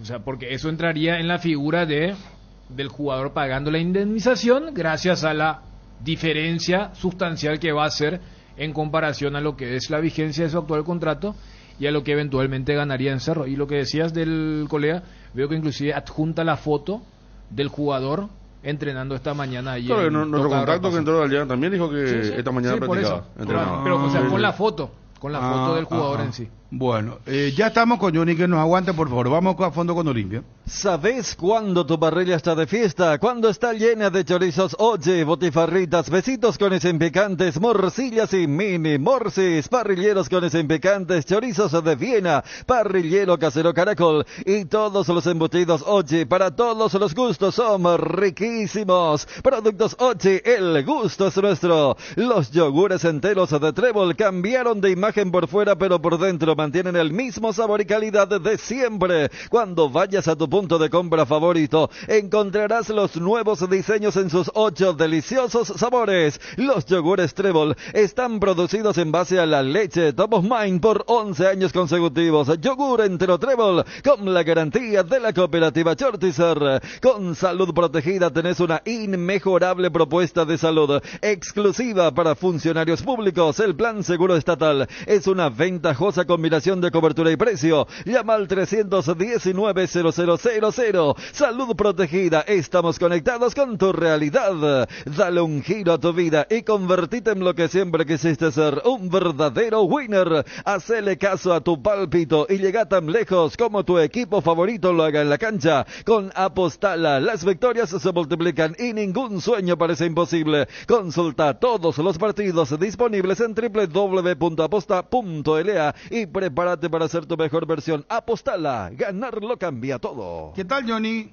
O sea, porque eso entraría en la figura del jugador pagando la indemnización gracias a la diferencia sustancial que va a hacer en comparación a lo que es la vigencia de su actual contrato y a lo que eventualmente ganaría en Cerro. Y lo que decías del colega, veo que inclusive adjunta la foto del jugador entrenando esta mañana allí. Claro, nuestro contacto que entró allá también dijo que esta mañana practicaba. Pero, o sea, con la foto. Con la foto del jugador en sí. Bueno, ya estamos con Johnny, que nos aguante, por favor. Vamos a fondo con Olimpia. ¿Sabes cuándo tu parrilla está de fiesta? Cuando está llena de chorizos, oye, botifarritas, besitos con picantes, morcillas y mini morcis, parrilleros con picantes, chorizos de Viena, parrillero casero caracol y todos los embutidos, oye, para todos los gustos, son riquísimos. Productos, oye, el gusto es nuestro. Los yogures enteros de Trébol cambiaron de imagen por fuera, pero por dentro mantienen el mismo sabor y calidad de siempre. Cuando vayas a tu punto de compra favorito, encontrarás los nuevos diseños en sus 8 deliciosos sabores. Los yogures Trébol están producidos en base a la leche Top of Mind por 11 años consecutivos. Yogur entero Trébol con la garantía de la cooperativa Chortizer. Con salud protegida tenés una inmejorable propuesta de salud exclusiva para funcionarios públicos. El plan seguro estatal es una ventajosa combinación de cobertura y precio. Llama al 319-0000. Salud protegida. Estamos conectados con tu realidad. Dale un giro a tu vida y convertite en lo que siempre quisiste ser. Un verdadero winner. Hacele caso a tu pálpito y llega tan lejos como tu equipo favorito lo haga en la cancha. Con Apostala las victorias se multiplican y ningún sueño parece imposible. Consulta todos los partidos disponibles en www.apostala.com.la y prepárate para hacer tu mejor versión. Apostala, ganar lo cambia todo. ¿Qué tal, Johnny?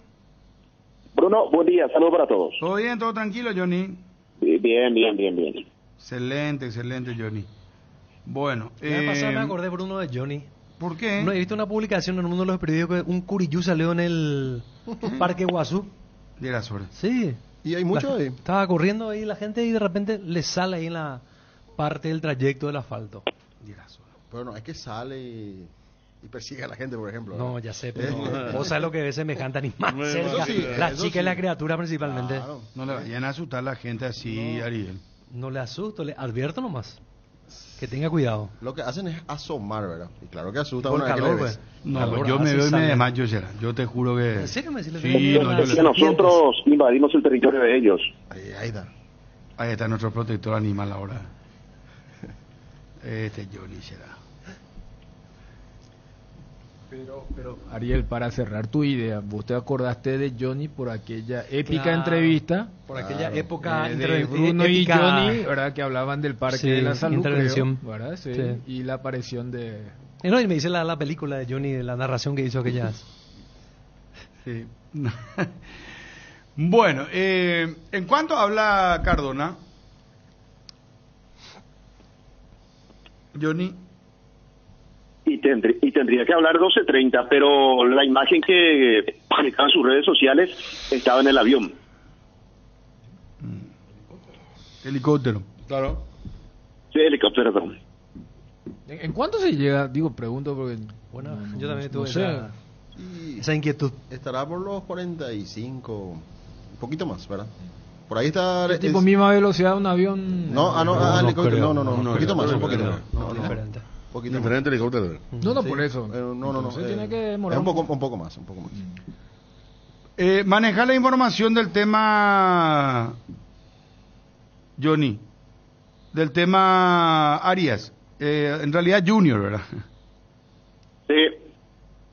Bruno, buen día, saludos para todos. ¿Todo bien, todo tranquilo, Johnny? Bien. Excelente, Johnny. Bueno, la pasada me acordé, Bruno, de Johnny. ¿Por qué? No, he visto una publicación en uno de los periódicos que un curiyú salió en el Parque Guazú. De la suerte. Sí. ¿Y hay mucho ahí? Estaba corriendo ahí la gente y de repente le sale ahí en la... parte del trayecto del asfalto. Pero no, es que sale y persigue a la gente, por ejemplo. No, ya sé, pero vos sabés lo que ve semejante animal. Cerca. Sí, la chica sí. Y la criatura principalmente. Claro. No le vayan a asustar a la gente así, Ariel. No le asusto, le advierto nomás. Que tenga cuidado. Lo que hacen es asomar, ¿verdad? Y claro que asusta. Bueno, pues. No, yo me veo y me desmayo, Gerard. Yo te juro que... ¿En serio me decís? Sí, no, yo nosotros invadimos el territorio de ellos. Ahí está. Ahí está nuestro protector animal ahora. Johnny Gerard. Pero Ariel, para cerrar tu idea, vos te acordaste de Johnny por aquella épica entrevista, por aquella época de Bruno épica. Y Johnny, ¿verdad? Que hablaban del Parque de la Salud, intervención, creo, ¿verdad? Sí, sí. Y la aparición de... no, y me dice la película de Johnny, de la narración que hizo aquella... Sí. Bueno, ¿en cuánto habla Cardona? Johnny... Y tendría que hablar 12:30, pero la imagen que publicaban sus redes sociales estaba en el avión. Helicóptero. Claro. Sí, helicóptero, perdón. ¿En cuánto se llega? Digo, pregunto porque... Bueno, yo también tuve esa inquietud. Estará por los 45, un poquito más, ¿verdad? Por ahí está... ¿Es tipo misma velocidad de un avión? No, helicóptero. No, un poquito más, diferente. Diferente helicóptero. No, por eso. No. Tiene que demorar un poco más. Manejar la información del tema, Johnny, del tema Arias. En realidad Junior, ¿verdad? Sí,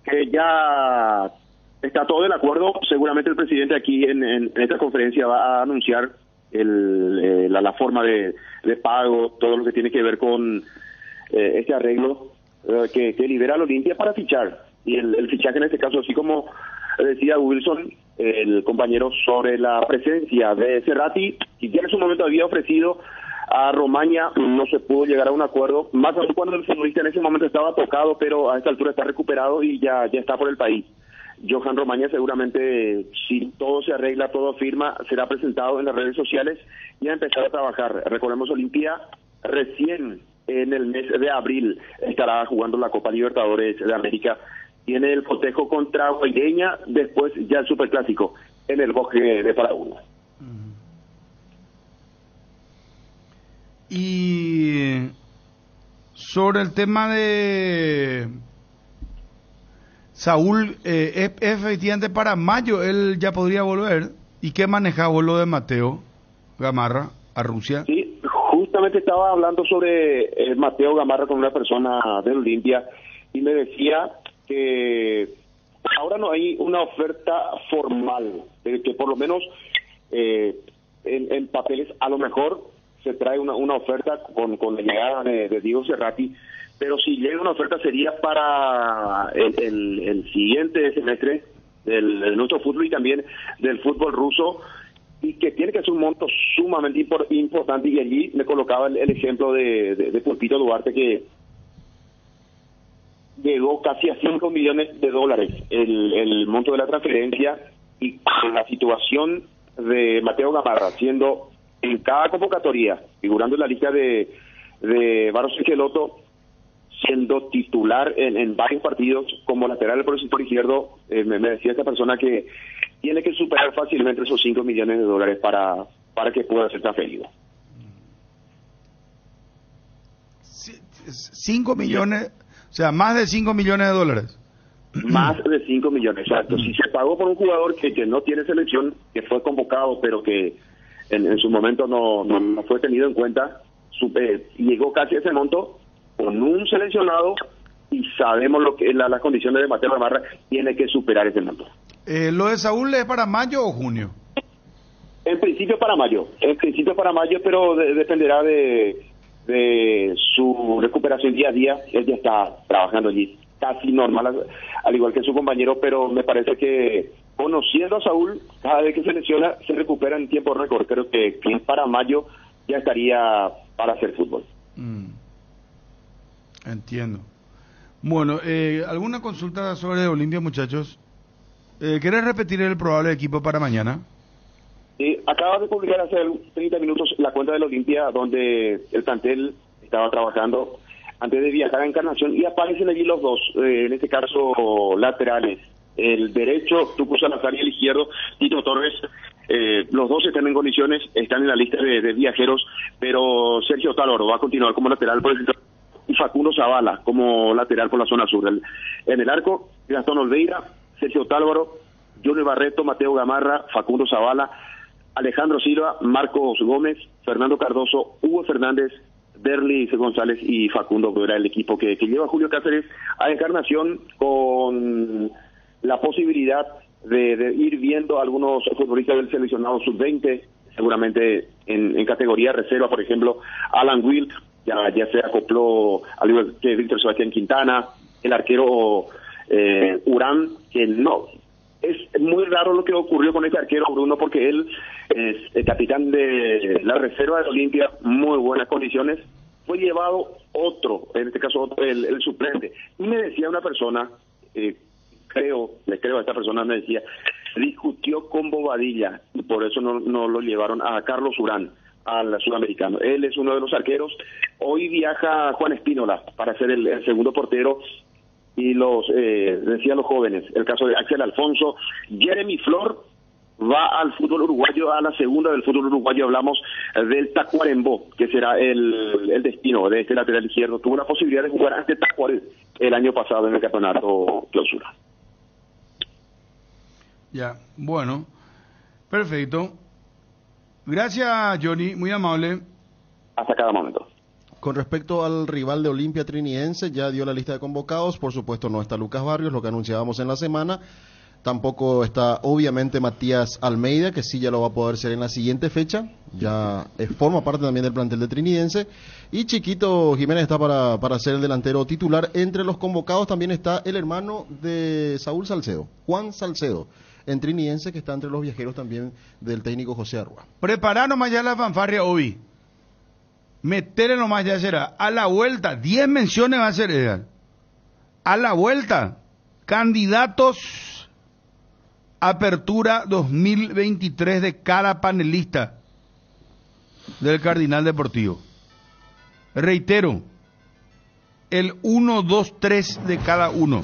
que ya está todo el acuerdo. Seguramente el presidente aquí en esta conferencia va a anunciar la forma de pago, todo lo que tiene que ver con este arreglo que libera al Olimpia para fichar. Y el fichaje en este caso, así como decía Wilson, el compañero, sobre la presencia de Cerrati, que ya en su momento había ofrecido a Romaña, no se pudo llegar a un acuerdo, más aún cuando el futbolista en ese momento estaba tocado, pero a esta altura está recuperado y ya está por el país. Johan Romaña seguramente, si todo se arregla, todo firma, será presentado en las redes sociales y a empezar a trabajar. Recordemos, Olimpia recién en el mes de abril estará jugando la Copa Libertadores de América. Tiene el cotejo contra Guaireña, después ya el Superclásico en el Bosque de Paraguay. Y sobre el tema de Saúl, efectivamente para mayo él ya podría volver. ¿Y qué manejaba lo de Mateo Gamarra a Rusia? Sí. Justamente estaba hablando sobre Mateo Gamarra con una persona de Olimpia y me decía que ahora no hay una oferta formal, que por lo menos en papeles a lo mejor se trae una oferta con la llegada de Diego Cerrati, pero si llega una oferta sería para el siguiente semestre del nuestro fútbol y también del fútbol ruso, y que tiene que ser un monto sumamente importante. Y allí me colocaba el ejemplo de Pulpito Duarte, que llegó casi a $5 millones el monto de la transferencia, y con la situación de Mateo Gamarra siendo en cada convocatoria, figurando en la lista de Barros Echeloto, siendo titular en varios partidos como lateral por izquierdo, me decía esta persona que tiene que superar fácilmente esos $5 millones para que pueda ser transferido. 5 millones, o sea, más de $5 millones. Más de $5 millones, exacto. Si se pagó por un jugador que no tiene selección, que fue convocado, pero que en su momento no fue tenido en cuenta, llegó casi a ese monto con un seleccionado, y sabemos lo que las condiciones de Mateo Gamarra, tiene que superar ese monto. ¿Lo de Saúl es para mayo o junio? En principio para mayo, pero dependerá de su recuperación día a día. Él ya está trabajando allí casi normal, al igual que su compañero, pero me parece que, conociendo a Saúl, cada vez que se lesiona, se recupera en tiempo récord. Creo que para mayo ya estaría para hacer fútbol. Entiendo. Bueno, ¿alguna consulta sobre Olimpia, muchachos? ¿Querés repetir el probable equipo para mañana? Sí, acaba de publicar hace 30 minutos la cuenta de la Olimpia, donde el plantel estaba trabajando antes de viajar a Encarnación, y aparecen allí los dos, en este caso laterales, el derecho Tucu Salazar, y el izquierdo Tito Torres. Los dos están en condiciones, están en la lista de viajeros, pero Sergio Taloro va a continuar como lateral por el centro y Facundo Zavala como lateral por la zona sur. En el arco, Gastón Olveira, Sergio Taloro, Junior Barreto, Mateo Gamarra, Facundo Zavala, Alejandro Silva, Marcos Gómez, Fernando Cardoso, Hugo Fernández, Derlis González y Facundo, que era el equipo que lleva Julio Cáceres a Encarnación, con la posibilidad de ir viendo a algunos futbolistas del seleccionado sub-20, seguramente en categoría reserva, por ejemplo, Alan Will, ya se acopló al igual que Víctor Sebastián Quintana, el arquero Urán, que no... Es muy raro lo que ocurrió con este arquero, Bruno, porque él es el capitán de la reserva de Olimpia, muy buenas condiciones. Fue llevado otro, en este caso otro, el suplente. Y me decía una persona, le creo a esta persona, me decía, discutió con Bobadilla y por eso no lo llevaron a Carlos Urán, al sudamericano. Él es uno de los arqueros. Hoy viaja Juan Espínola para ser el segundo portero. Y decía los jóvenes, el caso de Axel Alfonso, Jeremy Flor va al fútbol uruguayo, a la segunda del fútbol uruguayo, hablamos del Tacuarembó, que será el destino de este lateral izquierdo. Tuvo la posibilidad de jugar ante Tacuarembó el año pasado en el campeonato clausura. Ya, bueno, perfecto. Gracias, Johnny, muy amable. Hasta cada momento. Con respecto al rival de Olimpia, Trinidense, ya dio la lista de convocados. Por supuesto no está Lucas Barrios, lo que anunciábamos en la semana. Tampoco está, obviamente, Matías Almeida, que sí ya lo va a poder ser en la siguiente fecha. Ya forma parte también del plantel de Trinidense. Y Chiquito Jiménez está para ser el delantero titular. Entre los convocados también está el hermano de Saúl Salcedo, Juan Salcedo, en Trinidense, que está entre los viajeros también del técnico José Arrua. Prepará nomás ya la fanfarria, Obi. Meterle nomás ya será. A la vuelta, 10 menciones va a ser ella. A la vuelta, candidatos Apertura 2023 de cada panelista del Cardinal Deportivo. Reitero, el 1, 2, 3 de cada uno.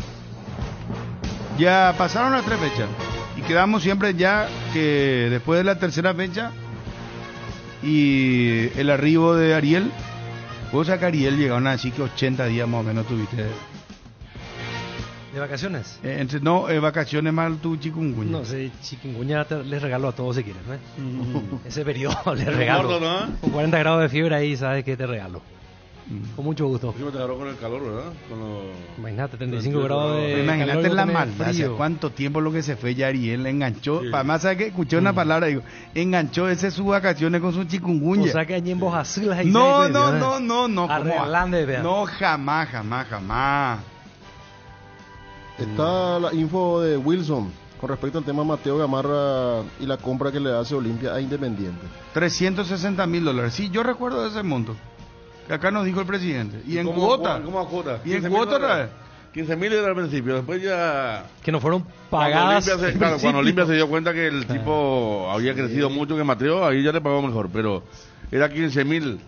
Ya pasaron las 3 fechas. Y quedamos siempre ya que después de la tercera fecha... Y el arribo de Ariel, vos a que Ariel llegaron así que 80 días más o menos tuviste. ¿De vacaciones? Vacaciones más tu chikungunya. No sé, chikungunya les regalo a todos si quieres, ¿no? Ese periodo les regalo. Gordo, ¿no? Con 40 grados de fiebre ahí, ¿sabes qué? Te regalo. Con mucho gusto. Yo me te agarró con el calor, ¿verdad? Imagínate, 35 grados de... Imagínate calor, la maldad. ¿Cuánto tiempo lo que se fue ya Ariel? Enganchó. Sí. Además, ¿sabes qué? Escuché una palabra, digo, enganchó ese sus vacaciones con su chikungunya. O sea que allí en Bojasila... No. Arreglando, ¿verdad? No, jamás. Está la info de Wilson con respecto al tema Mateo Gamarra y la compra que le hace Olimpia a Independiente. $360,000. Sí, yo recuerdo de ese monto. Acá nos dijo el presidente. ¿Y en cuota? ¿Cómo a cuota? ¿Y en cuota otra vez? 15.000 era al principio, después ya... Que no fueron pagadas. Cuando Olimpia se dio cuenta que el tipo había crecido mucho, que Mateo, ahí ya le pagó mejor, pero era 15.000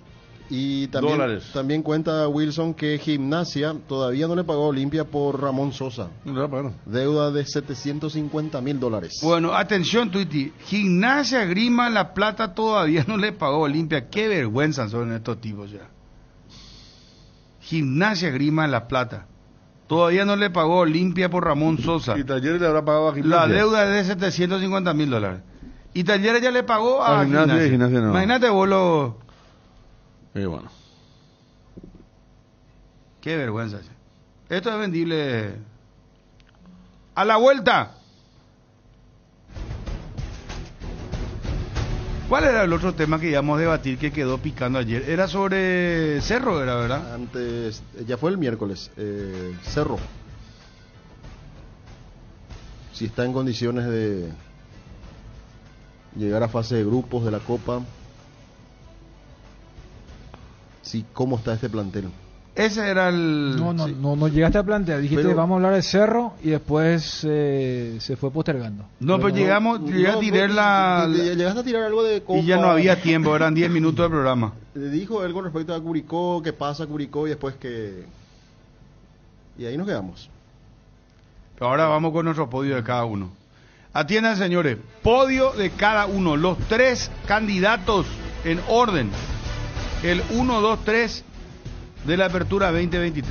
y también, dólares. También cuenta Wilson que Gimnasia todavía no le pagó a Olimpia por Ramón Sosa. No, bueno. Deuda de $750,000. Bueno, atención, Twitty. Gimnasia, Grima, La Plata todavía no le pagó a Olimpia. Qué vergüenza son estos tipos ya. Gimnasia, Grima, La Plata. Todavía no le pagó Olimpia por Ramón Sosa. Y Talleres le habrá pagado a Gimnasia. La deuda es de $750,000. Y Talleres ya le pagó a Gimnasia. Gimnasia no. Imagínate vos lo... Y bueno. Qué vergüenza. Esto es vendible. A la vuelta. ¿Cuál era el otro tema que íbamos a debatir que quedó picando ayer? Era sobre Cerro, era, ¿verdad? Antes, ya fue el miércoles, Cerro. Si está en condiciones de llegar a fase de grupos de la Copa. Sí, ¿cómo está este plantel? Ese era el... No llegaste a plantear, dijiste pero... vamos a hablar de Cerro y después se fue postergando. No, pero llegaste a tirar la... Llegaste a tirar algo de... Copa. Y ya no había tiempo, eran 10 minutos del programa. Le dijo él con respecto a Curicó, que pasa Curicó y después que... Y ahí nos quedamos. Pero ahora vamos con nuestro podio de cada uno. Atiendan, señores, podio de cada uno, los tres candidatos en orden, el 1, 2, 3 de la apertura 2023.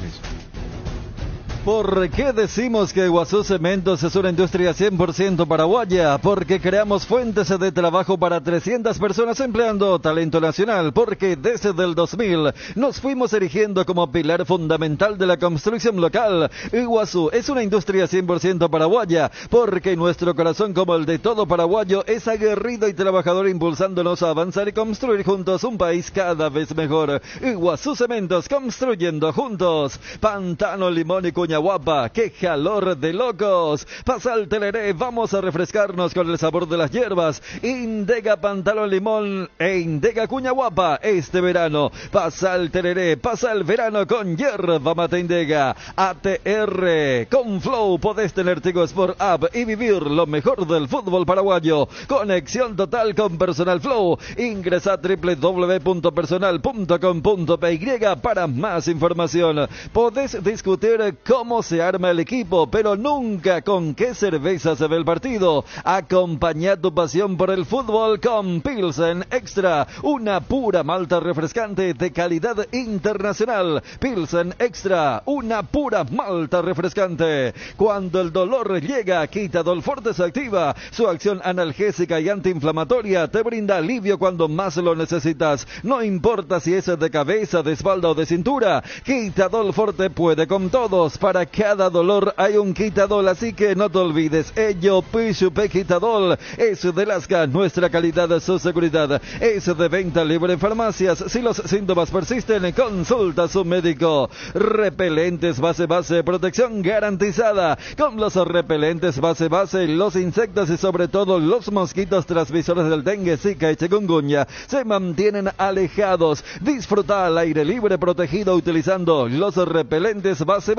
¿Por qué decimos que Guazú Cementos es una industria 100% paraguaya? Porque creamos fuentes de trabajo para 300 personas empleando talento nacional. Porque desde el 2000 nos fuimos erigiendo como pilar fundamental de la construcción local. Guazú es una industria 100% paraguaya. Porque nuestro corazón, como el de todo paraguayo, es aguerrido y trabajador, impulsándonos a avanzar y construir juntos un país cada vez mejor. Guazú Cementos, construyendo juntos. Pantano, Limón y Cuña Guapa, qué calor de locos. Pasa al Teleré, vamos a refrescarnos con el sabor de las hierbas. Indega Pantalón Limón e Indega Cuña Guapa este verano. Pasa al Teleré, pasa el verano con hierba mate Indega. ATR, con Flow podés tener Tigo Sport App y vivir lo mejor del fútbol paraguayo. Conexión total con Personal Flow. Ingresa a www.personal.com.py para más información. Podés discutir con cómo se arma el equipo, pero nunca con qué cerveza se ve el partido. Acompaña tu pasión por el fútbol con Pilsen Extra, una pura malta refrescante de calidad internacional. Pilsen Extra, una pura malta refrescante. Cuando el dolor llega, Quitadol Forte se activa. Su acción analgésica y antiinflamatoria te brinda alivio cuando más lo necesitas. No importa si es de cabeza, de espalda o de cintura, Quitadol Forte puede con todos. Para cada dolor hay un Quitadol, así que no te olvides. Ello Pichupe Quitadol es de Lasca, nuestra calidad, su seguridad. Es de venta libre en farmacias. Si los síntomas persisten, consulta a su médico. Repelentes base, protección garantizada. Con los repelentes base, los insectos y sobre todo los mosquitos transmisores del dengue, zika y chikungunya se mantienen alejados. Disfruta al aire libre protegido utilizando los repelentes base,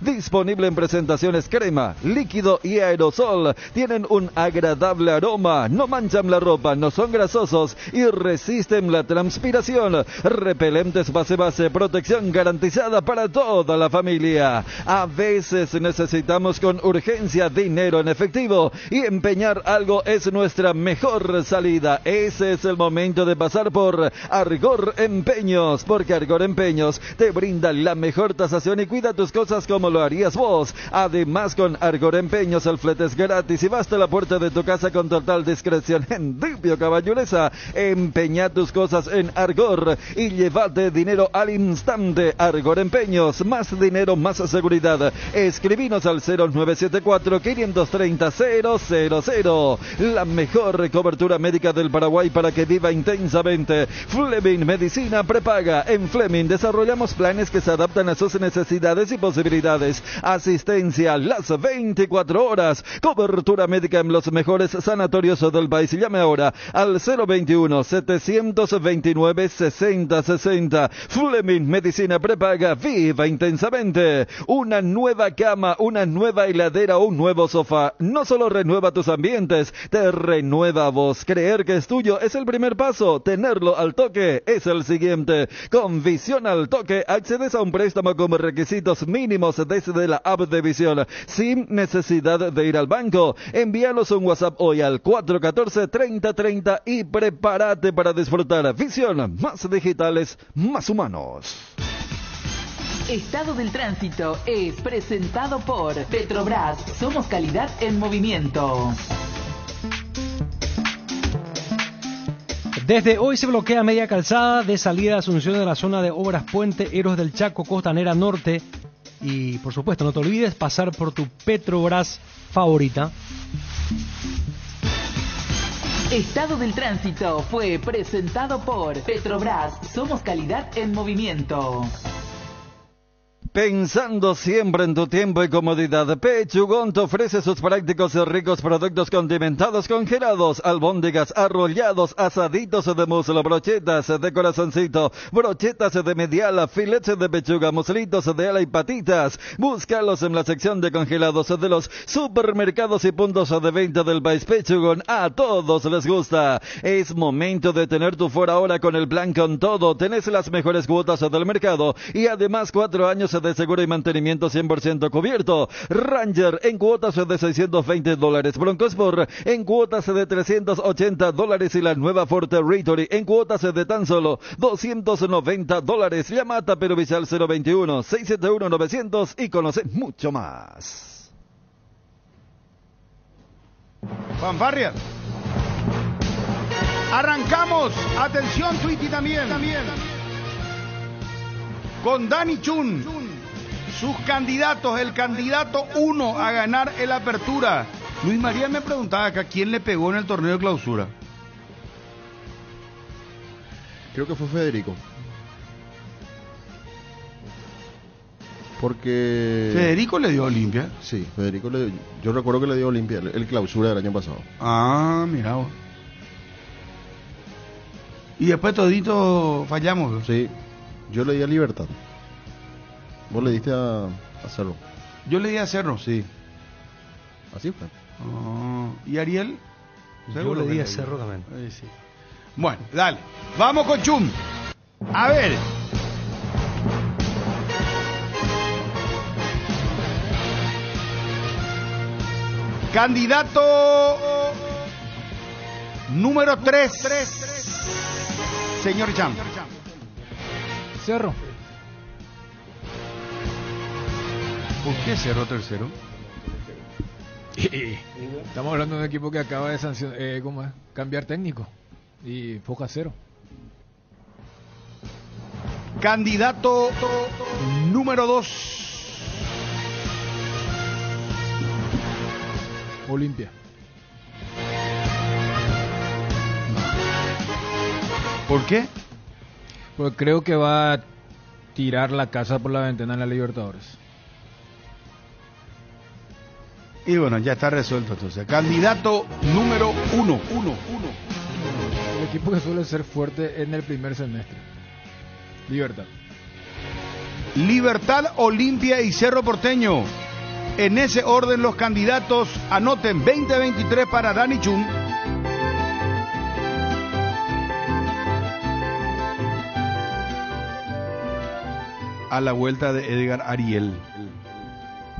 disponible en presentaciones crema, líquido y aerosol. Tienen un agradable aroma, no manchan la ropa, no son grasosos y resisten la transpiración. Repelentes base, protección garantizada para toda la familia. A veces necesitamos con urgencia dinero en efectivo y empeñar algo es nuestra mejor salida. Ese es el momento de pasar por Argor Empeños, porque Argor Empeños te brinda la mejor tasación y cuida tus cosas como lo harías vos. Además, con Argor Empeños el flete es gratis y basta la puerta de tu casa con total discreción. Endipio caballureza, empeña tus cosas en Argor y llévate dinero al instante. Argor Empeños, más dinero, más seguridad. Escribinos al 0974-530-000. La mejor cobertura médica del Paraguay para que viva intensamente. Fleming Medicina Prepaga. En Fleming desarrollamos planes que se adaptan a sus necesidades y posibilidades. Asistencia las 24 horas. Cobertura médica en los mejores sanatorios del país. Llame ahora al 021-729-6060. Fleming Medicina Prepaga. Viva intensamente. Una nueva cama, una nueva heladera, un nuevo sofá. No solo renueva tus ambientes, te renueva vos. Creer que es tuyo es el primer paso. Tenerlo al toque es el siguiente. Con Visión al Toque accedes a un préstamo como requisito mínimos desde la app de Visión, sin necesidad de ir al banco. Envíalos un WhatsApp hoy al 414-3030 y prepárate para disfrutar. Visión, más digitales, más humanos. Estado del Tránsito es presentado por Petrobras. Somos calidad en movimiento. Desde hoy se bloquea media calzada de salida de Asunción de la zona de Obras Puente, Héroes del Chaco, Costanera Norte. Y por supuesto, no te olvides pasar por tu Petrobras favorita. Estado del Tránsito fue presentado por Petrobras. Somos calidad en movimiento. Pensando siempre en tu tiempo y comodidad, Pechugón te ofrece sus prácticos y ricos productos condimentados, congelados, albóndigas, arrollados, asaditos de muslo, brochetas de corazoncito, brochetas de mediala, filetes de pechuga, muslitos de ala y patitas. Búscalos en la sección de congelados de los supermercados y puntos de venta del país. Pechugón, a todos les gusta. Es momento de tener tu Ford ahora con el plan Con Todo. Tenés las mejores cuotas del mercado y además 4 años de de seguro y mantenimiento 100% cubierto. Ranger en cuotas de $620. Broncos por en cuotas de $380. Y la nueva Ford Territory en cuotas de tan solo $290. Llamata Peruvisal 021-671-900 y conoce mucho más. Fanfarrias. Arrancamos. Atención, Twitty también. Con Dani Chun. Sus candidatos. El candidato 1 a ganar el Apertura. Luis María me preguntaba acá quién le pegó en el torneo de clausura. Creo que fue Federico. Porque... ¿Federico le dio Olimpia? Sí, Federico le dio... Yo recuerdo que le dio Olimpia, el clausura del año pasado. Ah, mirá vos. Y después todito fallamos. Sí, yo le di a Libertad. Vos le diste a Cerro. Yo le di a Cerro. Sí. Así fue. Oh. ¿Y Ariel? Yo le di a Cerro también. Sí. Bueno, dale. Vamos con Chum. A ver. Candidato número 3. Señor Cham. Cerro. ¿Por qué Cerro tercero? Estamos hablando de un equipo que acaba de cambiar técnico. Y Foca Cero. Candidato número 2. Olimpia. ¿Por qué? Pues creo que va a tirar la casa por la ventana en la Libertadores. Y bueno, ya está resuelto entonces. Candidato número 1. El equipo que suele ser fuerte en el primer semestre. Libertad, Olimpia y Cerro Porteño. En ese orden los candidatos. Anoten 20-23 para Dani Chun. A la vuelta de Edgar Ariel.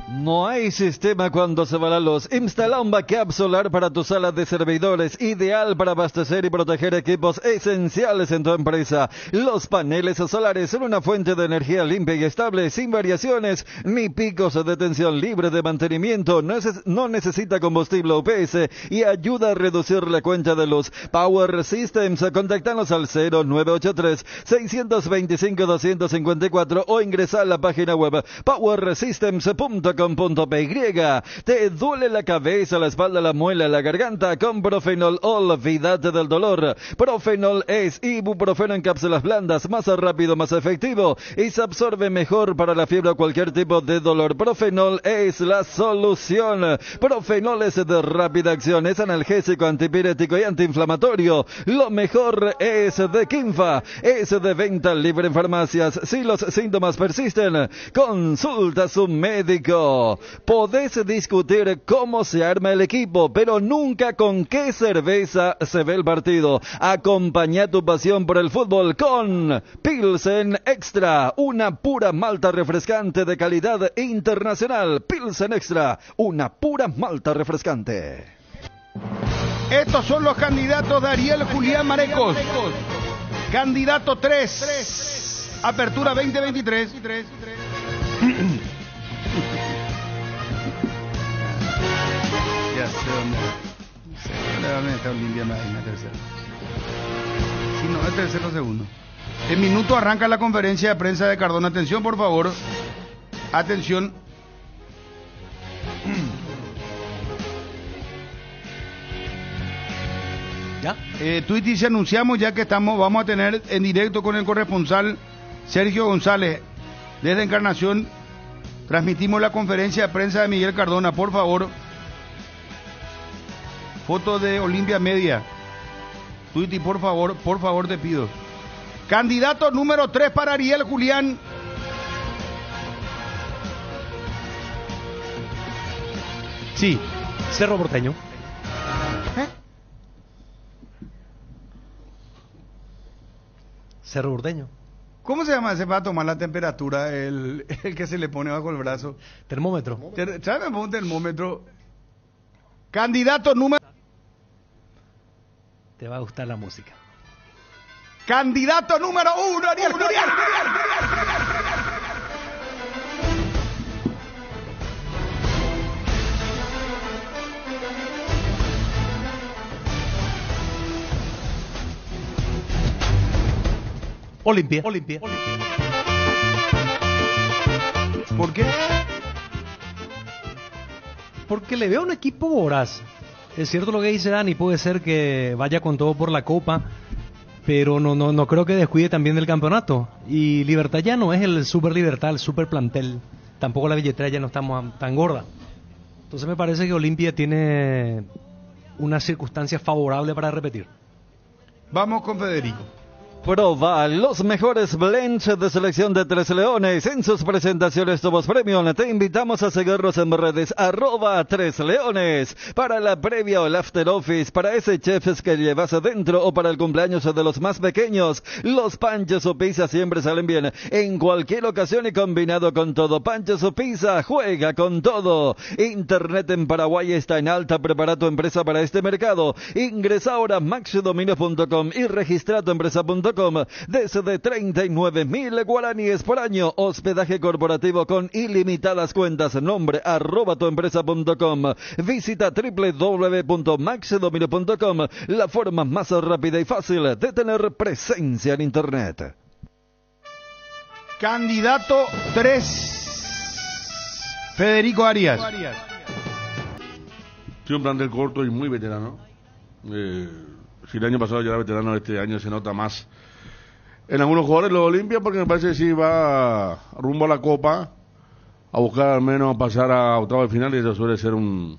No hay sistema cuando se va la luz. Instala un backup solar para tu sala de servidores, ideal para abastecer y proteger equipos esenciales en tu empresa. Los paneles solares son una fuente de energía limpia y estable, sin variaciones ni picos de tensión, libre de mantenimiento, no necesita combustible UPS y ayuda a reducir la cuenta de luz. Power Systems, contáctanos al 0983-625-254 o ingresa a la página web powersystems.com.py. ¿Te duele la cabeza, la espalda, la muela, la garganta? Con Profenol, olvídate del dolor. Profenol es ibuprofeno en cápsulas blandas, más rápido, más efectivo y se absorbe mejor para la fiebre o cualquier tipo de dolor. Profenol es la solución. Profenol es de rápida acción, es analgésico, antipirético y antiinflamatorio. Lo mejor es de Quimfa, es de venta libre en farmacias. Si los síntomas persisten, consulta a su médico. Podés discutir cómo se arma el equipo, pero nunca con qué cerveza se ve el partido. Acompaña tu pasión por el fútbol con Pilsen Extra, una pura malta refrescante de calidad internacional. Pilsen Extra, una pura malta refrescante. Estos son los candidatos de Ariel Julián Marecos. Candidato 3. Apertura 2023. Ya sé dónde. Está Olimpia más en la tercera. Si no, es tercero segundo. En minuto arranca la conferencia de prensa de Cardona. Atención, por favor. Atención. ¿Ya? Twitty dice, anunciamos ya que vamos a tener en directo con el corresponsal Sergio González desde Encarnación. Transmitimos la conferencia de prensa de Miguel Cardona, por favor. Foto de Olimpia Media. Twitty, por favor te pido. Candidato número 3 para Ariel Julián. Sí, Cerro Porteño. Cerro Porteño. ¿Cómo se llama ese para tomar la temperatura, el que se le pone bajo el brazo? Termómetro. ¿Sabes? Un termómetro. Candidato número... Te va a gustar la música. Candidato número uno, Ariel Curiel. Olimpia. Olimpia. ¿Por qué? Porque le veo un equipo voraz. Es cierto lo que dice Dani, puede ser que vaya con todo por la Copa, pero no creo que descuide también del campeonato. Y Libertad ya no es el super Libertad, el super plantel. Tampoco la billetera ya no está tan gorda. Entonces me parece que Olimpia tiene una circunstancia favorable para repetir. Vamos con Federico. Proba los mejores blends de selección de Tres Leones. En sus presentaciones Tomos Premium, te invitamos a seguirnos en redes @3leones. Para la previa o el after office, para ese chef que llevas adentro o para el cumpleaños de los más pequeños, los panchos o pizzas siempre salen bien. En cualquier ocasión y combinado con todo. Panchos o pizza, juega con todo. Internet en Paraguay está en alta. Prepara tu empresa para este mercado. Ingresa ahora a maxdominios.com y registra tu empresa.com. Desde 39.000 guaraníes por año, hospedaje corporativo con ilimitadas cuentas, nombre @tuempresa.com. Visita www.maxdomino.com, la forma más rápida y fácil de tener presencia en internet. Candidato 3, Federico Arias. Sí, un plantel corto y muy veterano. Si el año pasado ya era veterano, este año se nota más en algunos jugadores los Olimpia, porque me parece que sí va rumbo a la Copa a buscar al menos pasar a octavos de final, y eso suele ser un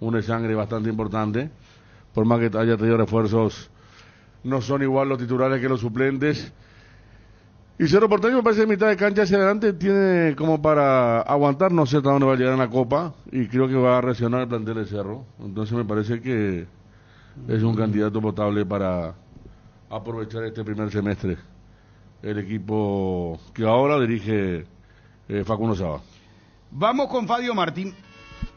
desangre bastante importante. Por más que haya tenido refuerzos, no son igual los titulares que los suplentes. Y Cerro Porteño me parece que mitad de cancha hacia adelante tiene como para aguantar, no sé hasta dónde va a llegar en la Copa, y creo que va a reaccionar el plantel de Cerro. Entonces me parece que es un candidato potable para aprovechar este primer semestre el equipo que ahora dirige Facundo Sava. Vamos con Fabio Martín.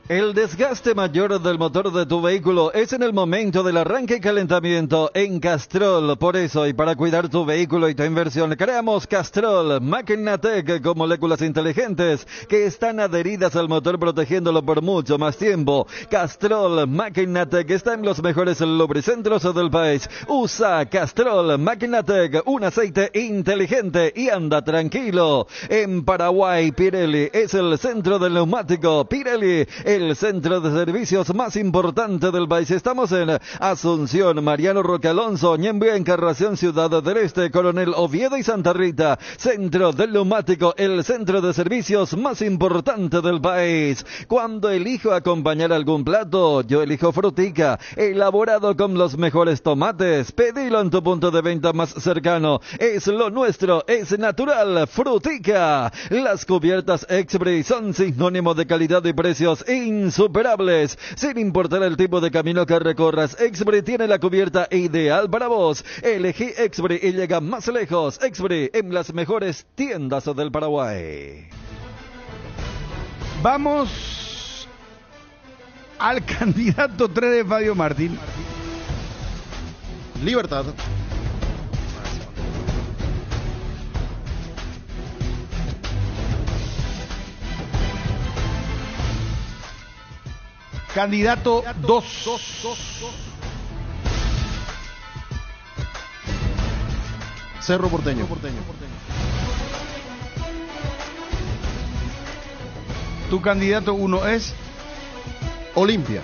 El desgaste mayor del motor de tu vehículo es en el momento del arranque y calentamiento en Castrol. Por eso y para cuidar tu vehículo y tu inversión, creamos Castrol MagnaTech con moléculas inteligentes que están adheridas al motor protegiéndolo por mucho más tiempo. Castrol MagnaTech está en los mejores lubricentros del país. Usa Castrol MagnaTech, un aceite inteligente y anda tranquilo. En Paraguay, Pirelli es el centro del neumático. Pirelli, el centro de servicios más importante del país. Estamos en Asunción, Mariano Roque Alonso, Ñembué, Encarnación, Ciudad del Este, Coronel Oviedo y Santa Rita. Centro del Neumático, el centro de servicios más importante del país. Cuando elijo acompañar algún plato, yo elijo Frutica, elaborado con los mejores tomates. Pedilo en tu punto de venta más cercano. Es lo nuestro, es natural. Frutica. Las cubiertas Exbri son sinónimo de calidad y precios insuperables. Sin importar el tipo de camino que recorras, Exbri tiene la cubierta ideal para vos. Elegí Exbri y llega más lejos. Exbri, en las mejores tiendas del Paraguay. Vamos al candidato 3 de Fabio Martín. Libertad. Candidato 2. Cerro Porteño. Tu candidato 1 es Olimpia.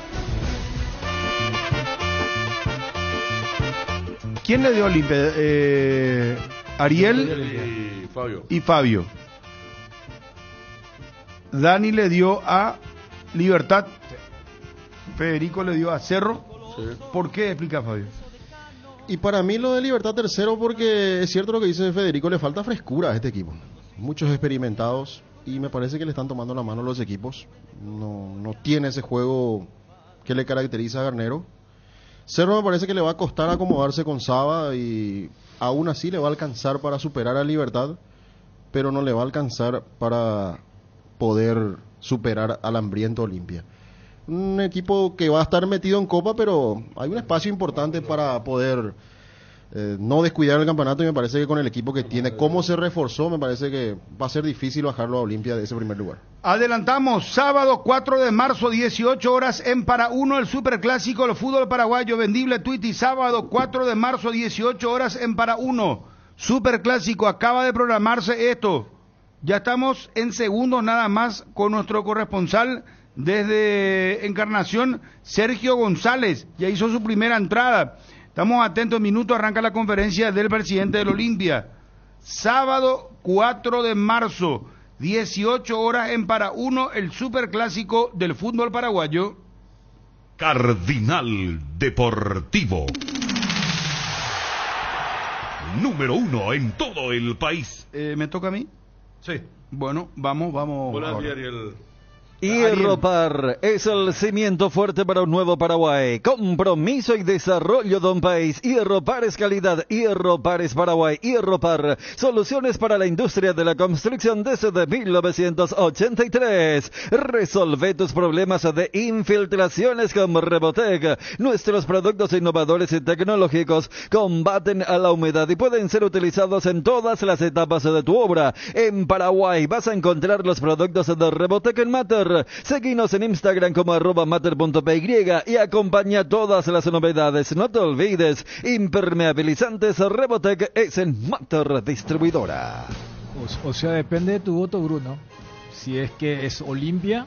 ¿Quién le dio Olimpia? Ariel y Fabio. Dani le dio a Libertad. Federico le dio a Cerro. Sí. ¿Por qué? Explica, Fabio. Y para mí lo de Libertad tercero, porque es cierto lo que dice Federico, le falta frescura a este equipo. Muchos experimentados, y me parece que le están tomando la mano los equipos. No tiene ese juego que le caracteriza a Garnero. Cerro me parece que le va a costar acomodarse con Sava, y aún así le va a alcanzar para superar a Libertad, pero no le va a alcanzar para poder superar al hambriento Olimpia. Un equipo que va a estar metido en Copa, pero hay un espacio importante para poder no descuidar el campeonato, y me parece que con el equipo que tiene, cómo se reforzó, me parece que va a ser difícil bajarlo a Olimpia de ese primer lugar. Adelantamos, sábado 4 de marzo, 18 horas en Para Uno, el superclásico del fútbol paraguayo, vendible tuit y sábado 4 de marzo, 18 horas en Para Uno, superclásico, acaba de programarse esto. Ya estamos en segundos nada más con nuestro corresponsal desde Encarnación, Sergio González, ya hizo su primera entrada. Estamos atentos, minuto, arranca la conferencia del presidente del Olimpia. Sábado 4 de marzo, 18 horas en Para Uno, el superclásico del fútbol paraguayo. Cardinal Deportivo. Número uno en todo el país. ¿Me toca a mí? Sí. Bueno, vamos. Buenas días, Ariel. Hierropar es el cimiento fuerte para un nuevo Paraguay. Compromiso y desarrollo de un país. Hierropar es calidad. Hierropar es Paraguay. Hierropar, soluciones para la industria de la construcción desde 1983. Resolve tus problemas de infiltraciones con Rebotec. Nuestros productos innovadores y tecnológicos combaten a la humedad y pueden ser utilizados en todas las etapas de tu obra. En Paraguay vas a encontrar los productos de Rebotec en Mater. Seguinos en Instagram como @mater.py y acompaña todas las novedades. No te olvides, impermeabilizantes Rebotec es en Mater Distribuidora. O sea, depende de tu voto, Bruno. Si es que es Olimpia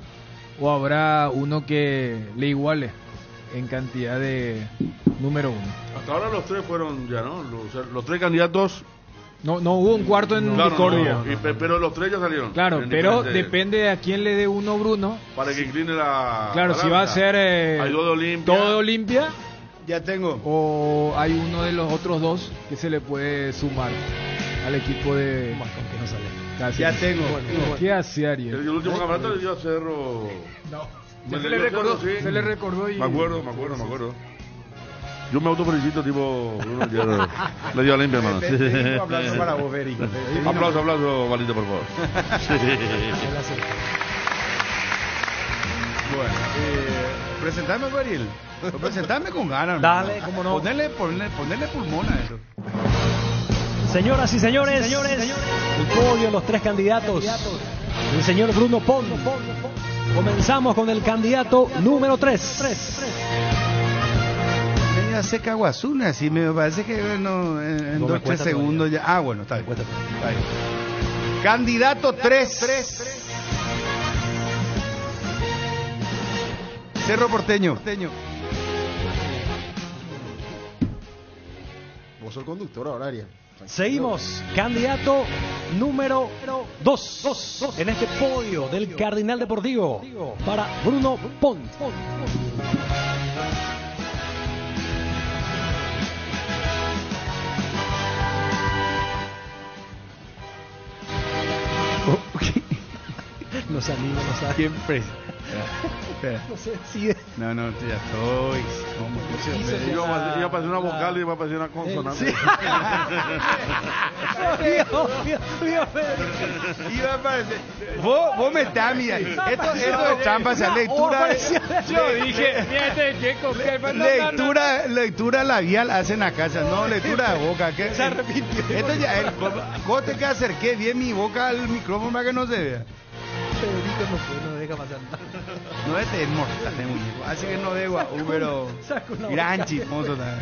o habrá uno que le iguale en cantidad de número uno. Hasta ahora los tres fueron ya, ¿no? Los tres candidatos. No hubo un cuarto en discordia. No. Pero los tres ya salieron. Claro, pero depende de a quién le dé uno, Bruno. Para que incline la... Claro, la si va a ser todo Olimpia. Ya tengo. O hay uno de los otros dos que se le puede sumar al equipo de... Más con que no sale. Casi. Ya tengo. Bueno. ¿Qué hace Ariel? El último campeonato le dio a Cerro... No. Se le recordó y... Me acuerdo. Yo me autofelicito, tipo... Le dio a Olimpia, hermano. Un aplauso para vos, Beri. Aplauso, Valito, por favor. Bueno, presentame, Beril. Presentame con ganas. Dale, cómo no. Ponerle pulmón a eso. Señoras y señores, el podio, los tres candidatos. El señor Bruno Pons. Comenzamos con el candidato número 3. Seca Guazuna, así me parece que bueno, en 2-3 segundos ya. Ah, bueno, está bien. Candidato 3. Cerro Porteño. Vos sos conductor ahora, Ariel. Seguimos, candidato número 2 en este podio del Cardinal Deportivo para Bruno Pons. Los amigos no saben. Siempre. No sé si es. No, ya estoy. Iba a pasar una vocal y iba a pasar una consonante. Iba a aparecer. Vos me estás mirando. Esto es trampa, o sea, lectura. Yo dije, mírate, qué coger. Lectura labial hacen a casa, no lectura de boca. Se repitió. Esto ya es. Cote que acerqué bien mi boca al micrófono para que no se vea. No deja pasar nada. No, este es mortal, este muñeco. Así que no debo a Ubero. Gran chismoso también.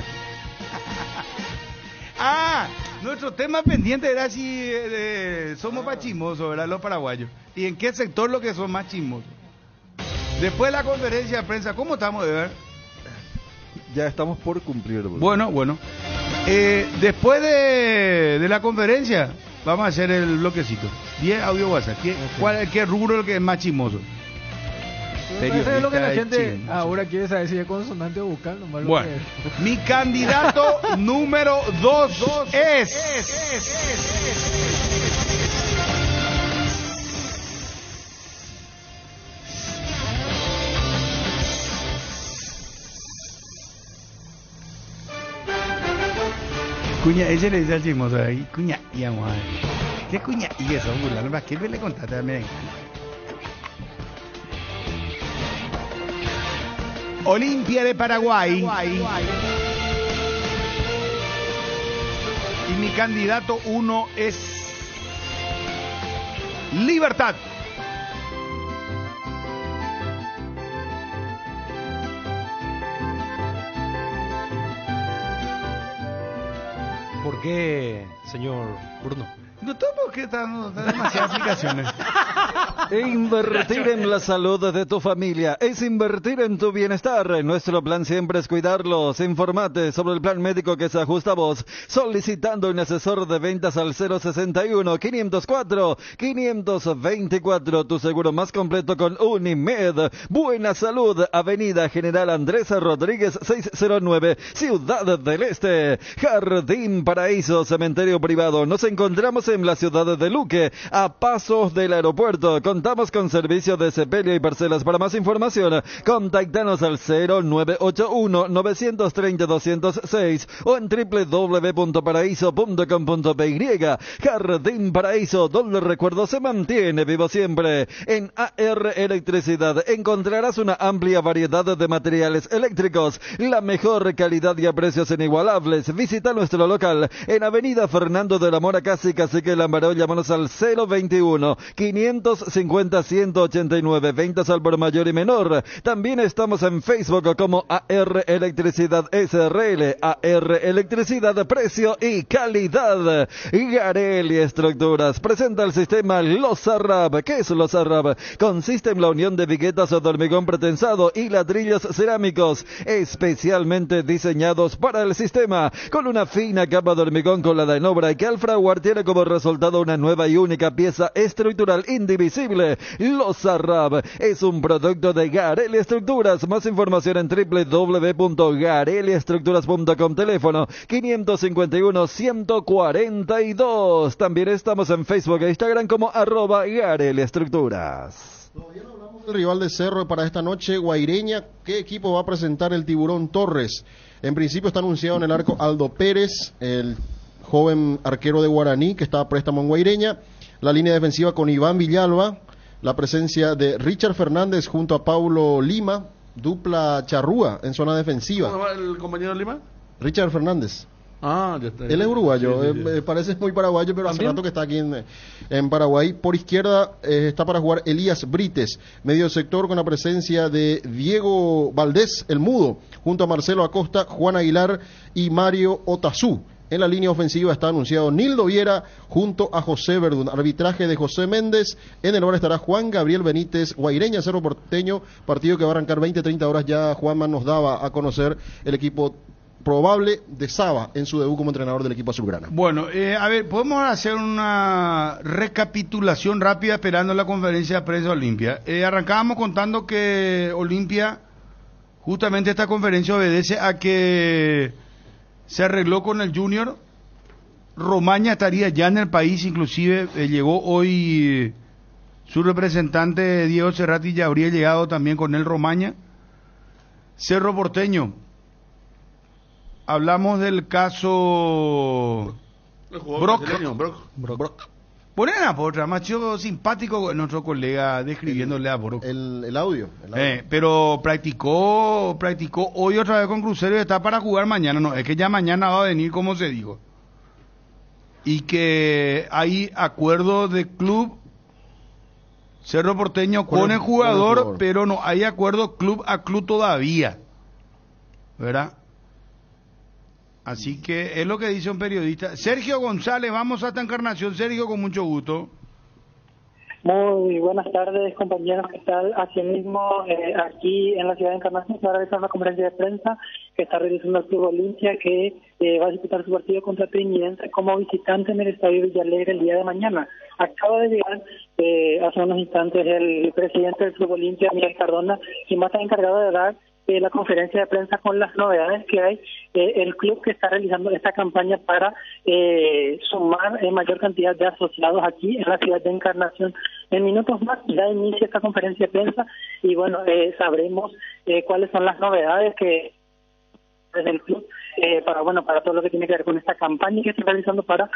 Ah, nuestro tema pendiente era si somos más chismosos, ¿verdad? Los paraguayos. ¿Y en qué sector lo que son más chismosos? Después de la conferencia de prensa, ¿cómo estamos, Eber? Ya estamos por cumplir. Bro. Bueno. Después de la conferencia... Vamos a hacer el bloquecito. 10 audio WhatsApp. ¿Qué rubro es el que es más chismoso? Eso es lo que la gente ahora quiere saber, si es consonante o vocal. Bueno, mi candidato número 2 es... Cuña, ese le dice al chismoso ahí, cuña, y vamos a ver. ¿Qué cuña? Y eso, burla, ¿no? ¿Qué le contaste a Miguel? Olimpia de Paraguay. Y mi candidato uno es Libertad. ¿Por qué, señor Bruno? No tengo que dar demasiadas explicaciones. Invertir en la salud de tu familia es invertir en tu bienestar. Nuestro plan siempre es cuidarlos. Informate sobre el plan médico que se ajusta a vos, solicitando un asesor de ventas al 061-504-524. Tu seguro más completo con Unimed. Buena Salud, Avenida General Andrés Rodríguez 609, Ciudad del Este. Jardín Paraíso, cementerio privado. Nos encontramos en la ciudad de Luque, a pasos del aeropuerto. Contamos con servicio de sepelio y parcelas. Para más información, contactanos al 0981-930-206 o en www.paraíso.com.py. Jardín Paraíso, donde el recuerdo se mantiene vivo siempre. En AR Electricidad encontrarás una amplia variedad de materiales eléctricos, la mejor calidad y a precios inigualables. Visita nuestro local en Avenida Fernando de la Mora, casi Cacique Lambaró. Llámanos al 021-550-189. Ventas al por mayor y menor. También estamos en Facebook como AR Electricidad SRL. AR Electricidad, precio y calidad. Garelli Estructuras presenta el sistema Losarrab. ¿Qué es Losarrab? Consiste en la unión de viguetas de hormigón pretensado y ladrillos cerámicos especialmente diseñados para el sistema, con una fina capa de hormigón colada en obra que al fraguar tiene como resultado una nueva y única pieza estructural indivisible. Losarrab es un producto de Garelli Estructuras. Más información en www.garelliestructuras.com. Teléfono 551-142. También estamos en Facebook e Instagram como @GarelliEstructuras. Todavía no hablamos del rival de Cerro para esta noche, Guaireña. ¿Qué equipo va a presentar el Tiburón Torres? En principio está anunciado en el arco Aldo Pérez, el joven arquero de Guaraní que está a préstamo en Guaireña. La línea defensiva con Iván Villalba, la presencia de Richard Fernández junto a Paulo Lima, dupla charrúa en zona defensiva. ¿Cómo va el compañero Lima? Richard Fernández. Ah, ya está. Él es uruguayo, sí, parece muy paraguayo, pero ¿también? Hace rato que está aquí en Paraguay. Por izquierda está para jugar Elías Brites, medio sector con la presencia de Diego Valdés, el mudo, junto a Marcelo Acosta, Juan Aguilar y Mario Otazú. En la línea ofensiva está anunciado Nildo Viera junto a José Verdún. Arbitraje de José Méndez. En el bar estará Juan Gabriel Benítez. Guaireña, Cerro Porteño. Partido que va a arrancar 20-30 horas. Ya Juanma nos daba a conocer el equipo probable de Sava en su debut como entrenador del equipo azulgrana. Bueno, a ver, podemos hacer una recapitulación rápida esperando la conferencia de prensa de Olimpia. Arrancábamos contando que Olimpia, justamente esta conferencia obedece a que se arregló con el Junior. Romaña estaría ya en el país, inclusive llegó hoy su representante Diego Cerrati, ya habría llegado también con él Romaña. Cerro Porteño, hablamos del caso Brock. Ponen a Porra, macho simpático nuestro colega describiéndole a Brock. El audio. Pero practicó hoy otra vez con Cruzeiro y está para jugar mañana. No, es que ya mañana va a venir, como se dijo. Y que hay acuerdo de club Cerro Porteño con el jugador, pero no hay acuerdo club a club todavía, ¿verdad? Así que es lo que dice un periodista. Sergio González, vamos hasta Encarnación. Sergio, con mucho gusto. Muy buenas tardes, compañeros. ¿Qué tal? Asimismo, aquí en la ciudad de Encarnación se va a realizar una conferencia de prensa que está realizando el Club Olimpia, que va a disputar su partido contra Trinidense como visitante en el Estadio Villalegre el día de mañana. Acaba de llegar hace unos instantes el presidente del Club Olimpia, Miguel Cardona, quien va a estar encargado de dar la conferencia de prensa con las novedades que hay, el club que está realizando esta campaña para sumar mayor cantidad de asociados aquí en la ciudad de Encarnación. En minutos más ya inicia esta conferencia de prensa y bueno, sabremos cuáles son las novedades que desde el club para todo lo que tiene que ver con esta campaña que estoy realizando para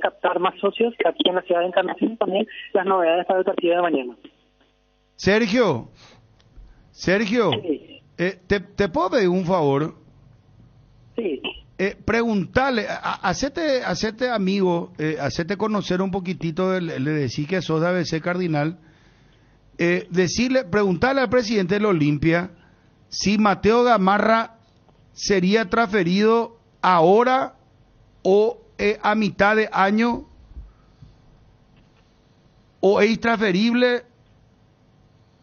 captar más socios aquí en la ciudad de Encarnación. También las novedades para el partido de mañana. Sergio, sí. ¿Te puedo pedir un favor? Sí. Preguntarle, hacete amigo, hacete conocer un poquitito, le decís que sos de ABC Cardinal, preguntarle al presidente de la Olimpia si Mateo Gamarra sería transferido ahora o a mitad de año, o es transferible,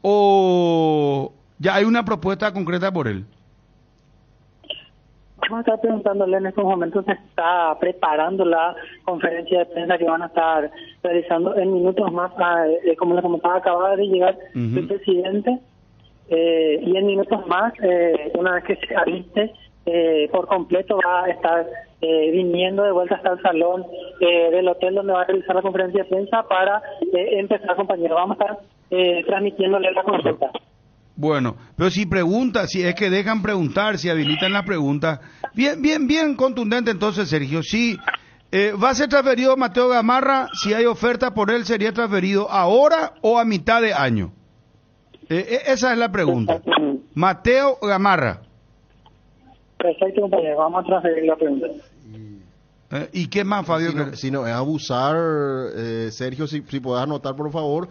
o ya hay una propuesta concreta por él. Vamos a estar preguntándole en estos momentos. Se está preparando la conferencia de prensa que van a estar realizando en minutos más, como les comentaba, acaba de llegar el presidente, y en minutos más, una vez que se aviste por completo, va a estar viniendo de vuelta hasta el salón del hotel donde va a realizar la conferencia de prensa para empezar, compañero. Vamos a estar transmitiéndole la consulta. Bueno, pero si pregunta, si es que dejan preguntar, si habilitan las preguntas, bien contundente entonces, Sergio. Si va a ser transferido Mateo Gamarra, si hay oferta por él, ¿sería transferido ahora o a mitad de año? Esa es la pregunta. Mateo Gamarra. Perfecto, compañero, vamos a transferir la pregunta. ¿Y qué más, Fabio? Si no, es abusar, Sergio, si podés anotar, por favor.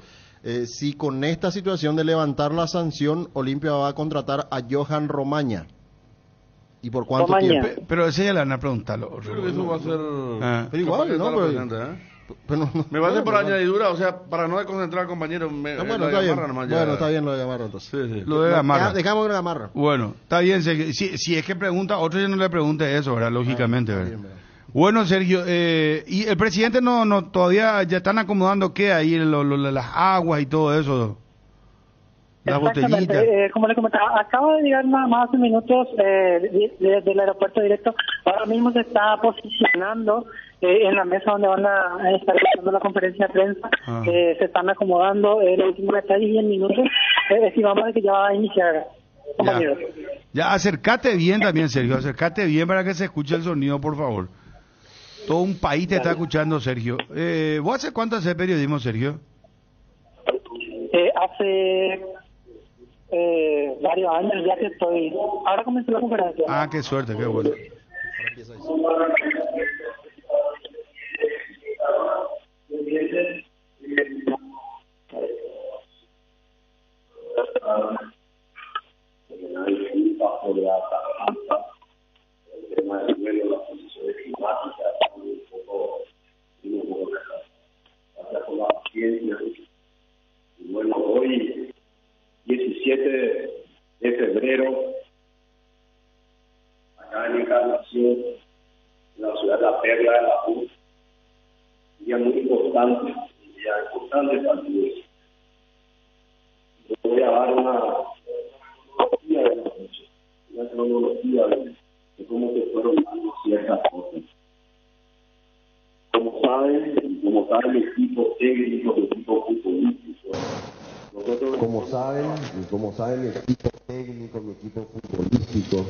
Si con esta situación de levantar la sanción, Olimpia va a contratar a Johan Romaña. ¿Y por cuánto tiempo? Pero ese ya le van a preguntar. Pero eso va a ser... pero igual, ¿no? Pero me va a hacer por añadidura, o sea, para no desconcentrar al compañero. Bueno, está bien. Bueno, está bien lo de Gamarra, entonces. Sí. Lo de Gamarra. Dejamos de Gamarra. Bueno, está bien. Si es que pregunta, otro ya no le pregunte eso, ¿verdad? Lógicamente, ¿verdad? Bien, ¿verdad? Bueno, Sergio, y el presidente no todavía ya están acomodando qué ahí, las aguas y todo eso, las botellitas. Como le comentaba, acaba de llegar nada más hace minutos del aeropuerto directo. Ahora mismo se está posicionando en la mesa donde van a estar haciendo la conferencia de prensa. Se están acomodando el último detalle y en minutos estimamos que ya va a iniciar. Ya, acércate bien también, Sergio, acércate bien para que se escuche el sonido, por favor. Todo un país te está escuchando, Sergio. ¿Vos hace cuánto haces periodismo, Sergio? Hace varios años ya que estoy. Ahora comenzó la conferencia. Ah, qué suerte, qué bueno. Bueno, hoy 17 de febrero, acá en Encarnación, en la ciudad de La Perla de la Cruz, un día muy importante, un día importante para mí. Yo voy a dar una cronología de la noche, una cronología de cómo se fueron dando ciertas cosas. Como saben, el equipo técnico, el equipo futbolístico. Nosotros... Como saben, el equipo técnico, el equipo futbolístico.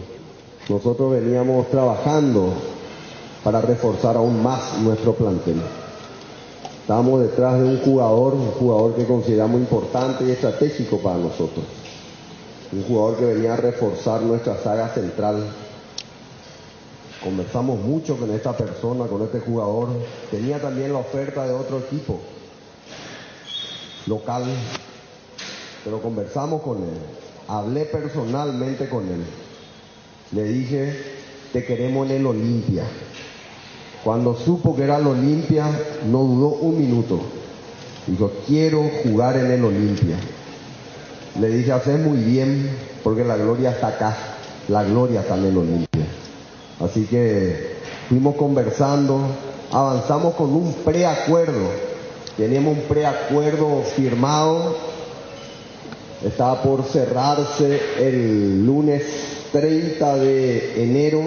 Nosotros veníamos trabajando para reforzar aún más nuestro plantel. Estábamos detrás de un jugador que consideramos importante y estratégico para nosotros. Un jugador que venía a reforzar nuestra saga central. Conversamos mucho con esta persona, con este jugador. Tenía también la oferta de otro equipo local, pero conversamos con él. Hablé personalmente con él. Le dije, te queremos en el Olimpia. Cuando supo que era el Olimpia, no dudó un minuto. Dijo, quiero jugar en el Olimpia. Le dije, haces muy bien, porque la gloria está acá. La gloria está en el Olimpia. Así que fuimos conversando, avanzamos con un preacuerdo. Teníamos un preacuerdo firmado, estaba por cerrarse el lunes 30 de enero.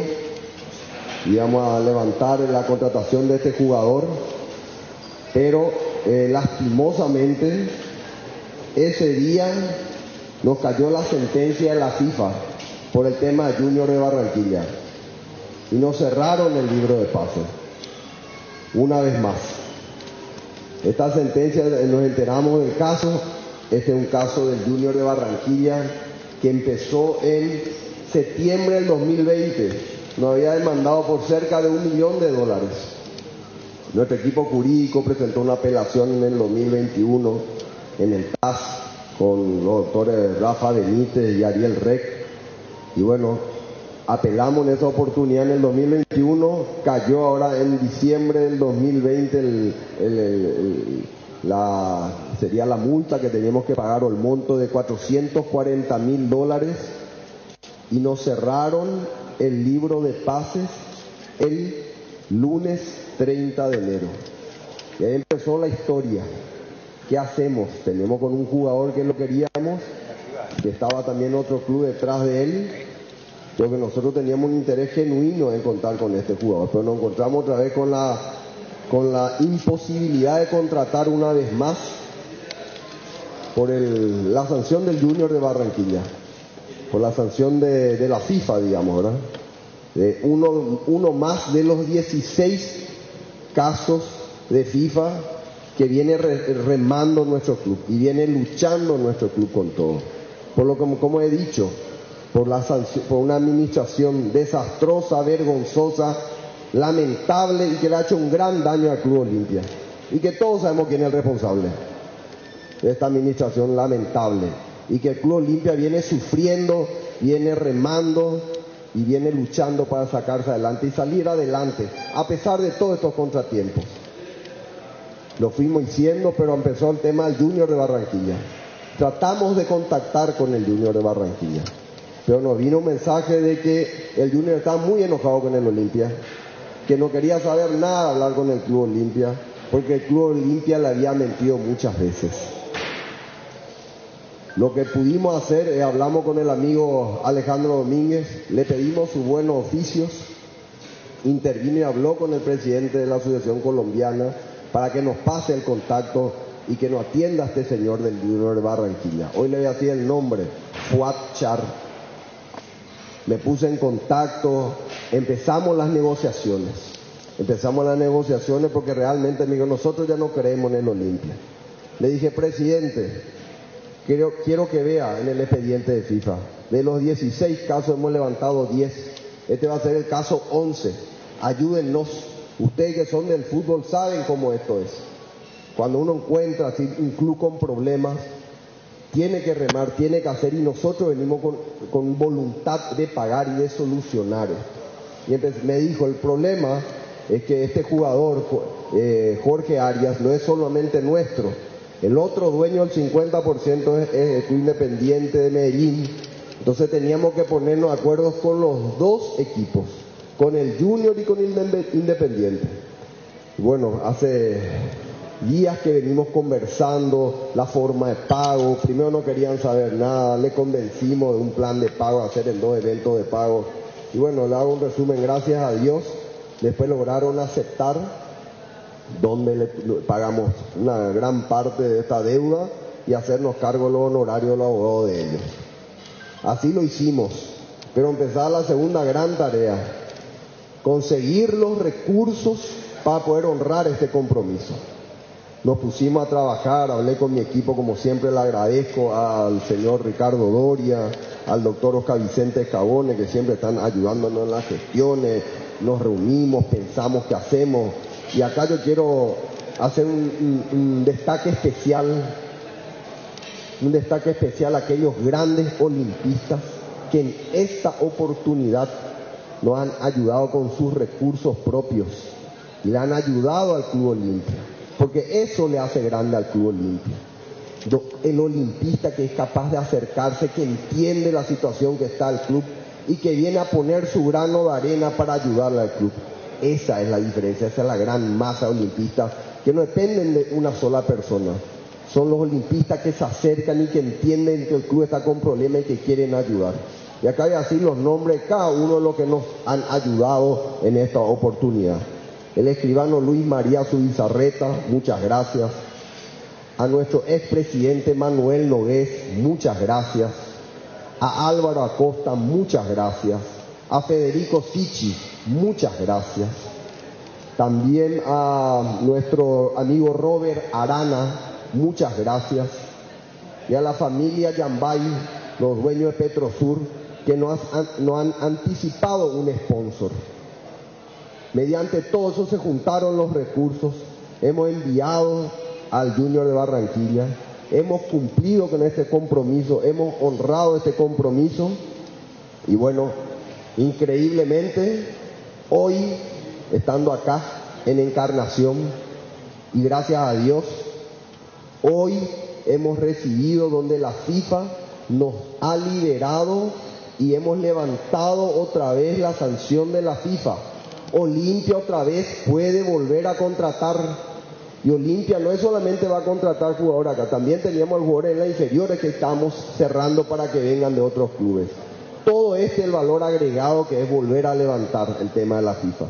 Íbamos a levantar la contratación de este jugador, pero lastimosamente ese día nos cayó la sentencia de la FIFA por el tema de Junior de Barranquilla. y nos cerraron el libro de pases. Una vez más, esta sentencia nos enteramos del caso. Este es un caso del Junior de Barranquilla que empezó en septiembre del 2020. Nos había demandado por cerca de $1 millón. Nuestro equipo Curicó presentó una apelación en el 2021 en el TAS con los doctores Rafa Benítez y Ariel Rec. Y bueno, apelamos en esa oportunidad en el 2021, cayó ahora en diciembre del 2020 sería la multa que teníamos que pagar, o el monto de $440.000, y nos cerraron el libro de pases el lunes 30 de enero. Y ahí empezó la historia. ¿Qué hacemos? Tenemos con un jugador que lo queríamos, que estaba también otro club detrás de él, porque nosotros teníamos un interés genuino en contar con este jugador, pero nos encontramos otra vez con la imposibilidad de contratar una vez más por la sanción del Junior de Barranquilla, por la sanción de la FIFA, digamos, ¿verdad? De uno más de los 16 casos de FIFA que viene remando nuestro club y viene luchando nuestro club con todo. Por lo que, como he dicho, por una administración desastrosa, vergonzosa, lamentable, y que le ha hecho un gran daño al Club Olimpia. Y que todos sabemos quién es el responsable de esta administración lamentable. Y que el Club Olimpia viene sufriendo, viene remando y viene luchando para sacarse adelante y salir adelante, a pesar de todos estos contratiempos. Lo fuimos diciendo, pero empezó el tema del Junior de Barranquilla. Tratamos de contactar con el Junior de Barranquilla, pero nos vino un mensaje de que el Junior estaba muy enojado con el Olimpia, que no quería saber nada de hablar con el Club Olimpia, porque el Club Olimpia le había mentido muchas veces. Lo que pudimos hacer es hablamos con el amigo Alejandro Domínguez, le pedimos sus buenos oficios, intervino y habló con el presidente de la Asociación Colombiana para que nos pase el contacto y que nos atienda a este señor del Junior de Barranquilla. Hoy le voy a decir el nombre, Fuad Char. Me puse en contacto, empezamos las negociaciones porque realmente me dijo, nosotros ya no creemos en el Olimpia. Le dije, presidente, quiero que vea en el expediente de FIFA, de los 16 casos hemos levantado 10, este va a ser el caso 11, ayúdennos, ustedes que son del fútbol saben cómo esto es. Cuando uno encuentra así un club con problemas, tiene que remar, tiene que hacer, y nosotros venimos con voluntad de pagar y de solucionar. Y me dijo, el problema es que este jugador, Jorge Arias, no es solamente nuestro. El otro dueño del 50% es el Club Independiente de Medellín. Entonces teníamos que ponernos de acuerdo con los dos equipos, con el Junior y con el Independiente. Y bueno, hace días que venimos conversando la forma de pago. Primero no querían saber nada, le convencimos de un plan de pago, hacer en 2 eventos de pago. Y bueno, le hago un resumen, gracias a Dios, después lograron aceptar, donde le pagamos una gran parte de esta deuda y hacernos cargo los honorarios de los abogados de ellos. Así lo hicimos, pero empezaba la segunda gran tarea, conseguir los recursos para poder honrar este compromiso. Nos pusimos a trabajar, hablé con mi equipo, como siempre le agradezco al señor Ricardo Doria, al doctor Oscar Vicente Escabone, que siempre están ayudándonos en las gestiones. Nos reunimos, pensamos qué hacemos. Y acá yo quiero hacer un destaque especial, a aquellos grandes olimpistas que en esta oportunidad nos han ayudado con sus recursos propios y le han ayudado al Club Olimpia. Porque eso le hace grande al Club Olimpia. El olimpista que es capaz de acercarse, que entiende la situación que está el club y que viene a poner su grano de arena para ayudarle al club. Esa es la diferencia, esa es la gran masa de olimpistas que no dependen de una sola persona. Son los olimpistas que se acercan y que entienden que el club está con problemas y que quieren ayudar. Y acá voy a decir los nombres de cada uno de los que nos han ayudado en esta oportunidad. El escribano Luis María Zubizarreta, muchas gracias. A nuestro expresidente Manuel Nogués, muchas gracias. A Álvaro Acosta, muchas gracias. A Federico Sichi, muchas gracias. También a nuestro amigo Robert Arana, muchas gracias. Y a la familia Yambay, los dueños de Petrosur, que nos han anticipado un sponsor. Mediante todo eso se juntaron los recursos, hemos enviado al Junior de Barranquilla, hemos cumplido con este compromiso, hemos honrado este compromiso y bueno, increíblemente, hoy estando acá en Encarnación y gracias a Dios, hoy hemos recibido donde la FIFA nos ha liberado y hemos levantado otra vez la sanción de la FIFA. Olimpia otra vez puede volver a contratar y Olimpia no es solamente va a contratar jugadores acá, también teníamos jugadores en las inferiores que estamos cerrando para que vengan de otros clubes. Todo este es el valor agregado que es volver a levantar el tema de la FIFA.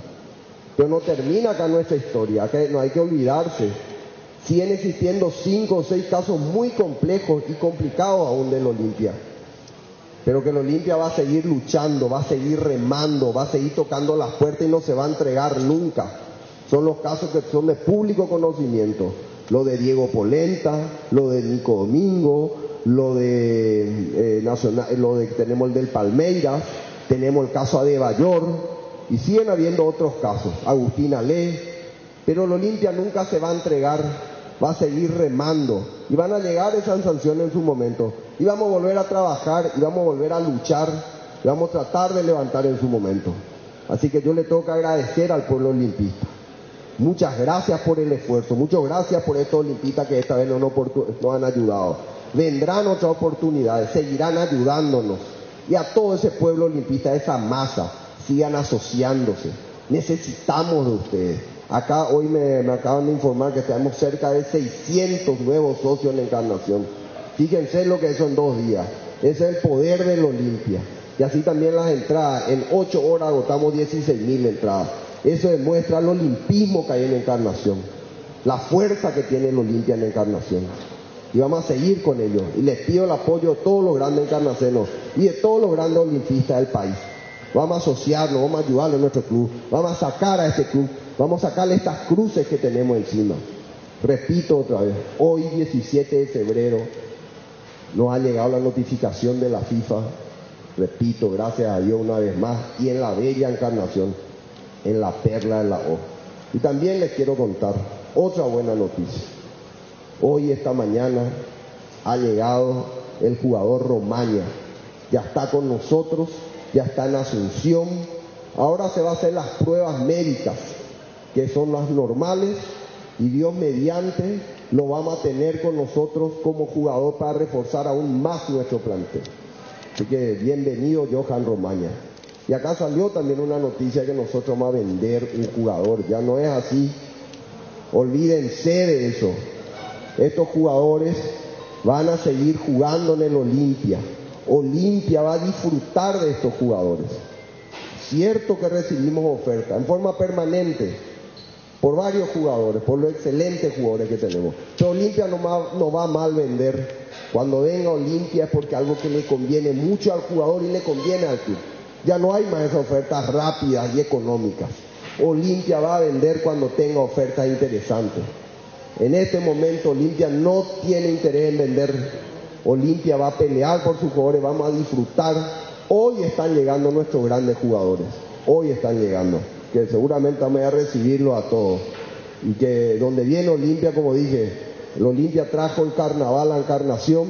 Pero no termina acá nuestra historia, acá no hay que olvidarse. Siguen existiendo 5 o 6 casos muy complejos y complicados aún del Olimpia. Pero que el Olimpia va a seguir luchando, va a seguir remando, va a seguir tocando las puertas y no se va a entregar nunca. Son los casos que son de público conocimiento. Lo de Diego Polenta, lo de Nico Domingo, tenemos el del Palmeiras, tenemos el caso Adebayor y siguen habiendo otros casos, Agustín Ale. Pero el Olimpia nunca se va a entregar, va a seguir remando y van a llegar esas sanciones en su momento y vamos a volver a trabajar y vamos a volver a luchar y vamos a tratar de levantar en su momento. Así que yo le tengo que agradecer al pueblo olimpista. Muchas gracias por el esfuerzo, muchas gracias por estos olimpistas que esta vez nos han ayudado. Vendrán otras oportunidades, seguirán ayudándonos. Y a todo ese pueblo olimpista, esa masa, sigan asociándose. Necesitamos de ustedes. Acá hoy me acaban de informar que tenemos cerca de 600 nuevos socios en Encarnación. Fíjense lo que es en 2 días. Ese es el poder del Olimpia. Y así también las entradas. En 8 horas agotamos 16.000 entradas. Eso demuestra el olimpismo que hay en Encarnación. La fuerza que tiene el Olimpia en Encarnación. Y vamos a seguir con ellos. Y les pido el apoyo de todos los grandes encarnacenos y de todos los grandes olimpistas del país. Vamos a asociarnos, vamos a ayudarlo en nuestro club. Vamos a sacar a este club. Vamos a sacarle estas cruces que tenemos encima. Repito otra vez, hoy 17 de febrero nos ha llegado la notificación de la FIFA. Repito, gracias a Dios una vez más. Y en la bella Encarnación, en la perla de la O. Y también les quiero contar otra buena noticia. Hoy, esta mañana, ha llegado el jugador Romaña. Ya está con nosotros, ya está en Asunción. Ahora se va a hacer las pruebas médicas, que son las normales, y Dios mediante lo vamos a tener con nosotros como jugador para reforzar aún más nuestro plantel. Así que bienvenido Johan Romaña. Y acá salió también una noticia que nosotros vamos a vender un jugador. Ya no es así. Olvídense de eso. Estos jugadores van a seguir jugando en el Olimpia. Olimpia va a disfrutar de estos jugadores. Cierto que recibimos ofertas en forma permanente por varios jugadores, por los excelentes jugadores que tenemos. Pero Olimpia no va a mal vender. Cuando venga Olimpia es porque algo que le conviene mucho al jugador y le conviene al club. Ya no hay más esas ofertas rápidas y económicas. Olimpia va a vender cuando tenga ofertas interesantes. En este momento Olimpia no tiene interés en vender. Olimpia va a pelear por sus jugadores, vamos a disfrutar. Hoy están llegando nuestros grandes jugadores. Hoy están llegando. Que seguramente vamos a recibirlos a todos. Y que donde viene Olimpia, como dije, el Olimpia trajo el carnaval a Encarnación.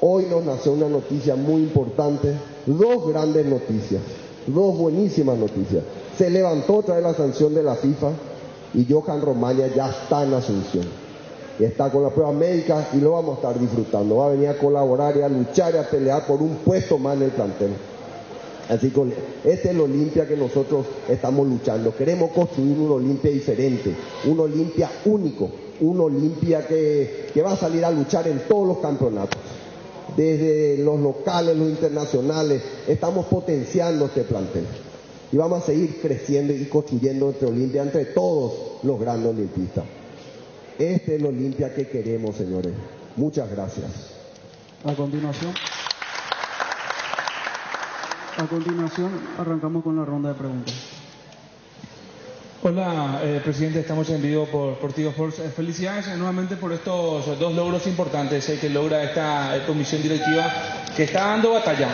Hoy nos nació una noticia muy importante. 2 grandes noticias. 2 buenísimas noticias. Se levantó otra vez la sanción de la FIFA. Y Johan Romaña ya está en Asunción. Y está con las pruebas médicas y lo vamos a estar disfrutando. Va a venir a colaborar y a luchar y a pelear por un puesto más en el plantel. Así que este es el Olimpia que nosotros estamos luchando. Queremos construir un Olimpia diferente, un Olimpia único, un Olimpia que va a salir a luchar en todos los campeonatos. Desde los locales, los internacionales, estamos potenciando este plantel. Y vamos a seguir creciendo y construyendo entre Olimpia, entre todos los grandes olimpistas. Este es el Olimpia que queremos, señores. Muchas gracias. A continuación arrancamos con la ronda de preguntas. Hola, presidente, estamos en vivo por Tigo Sports. Felicidades nuevamente por estos dos logros importantes que logra esta comisión directiva que está dando batalla,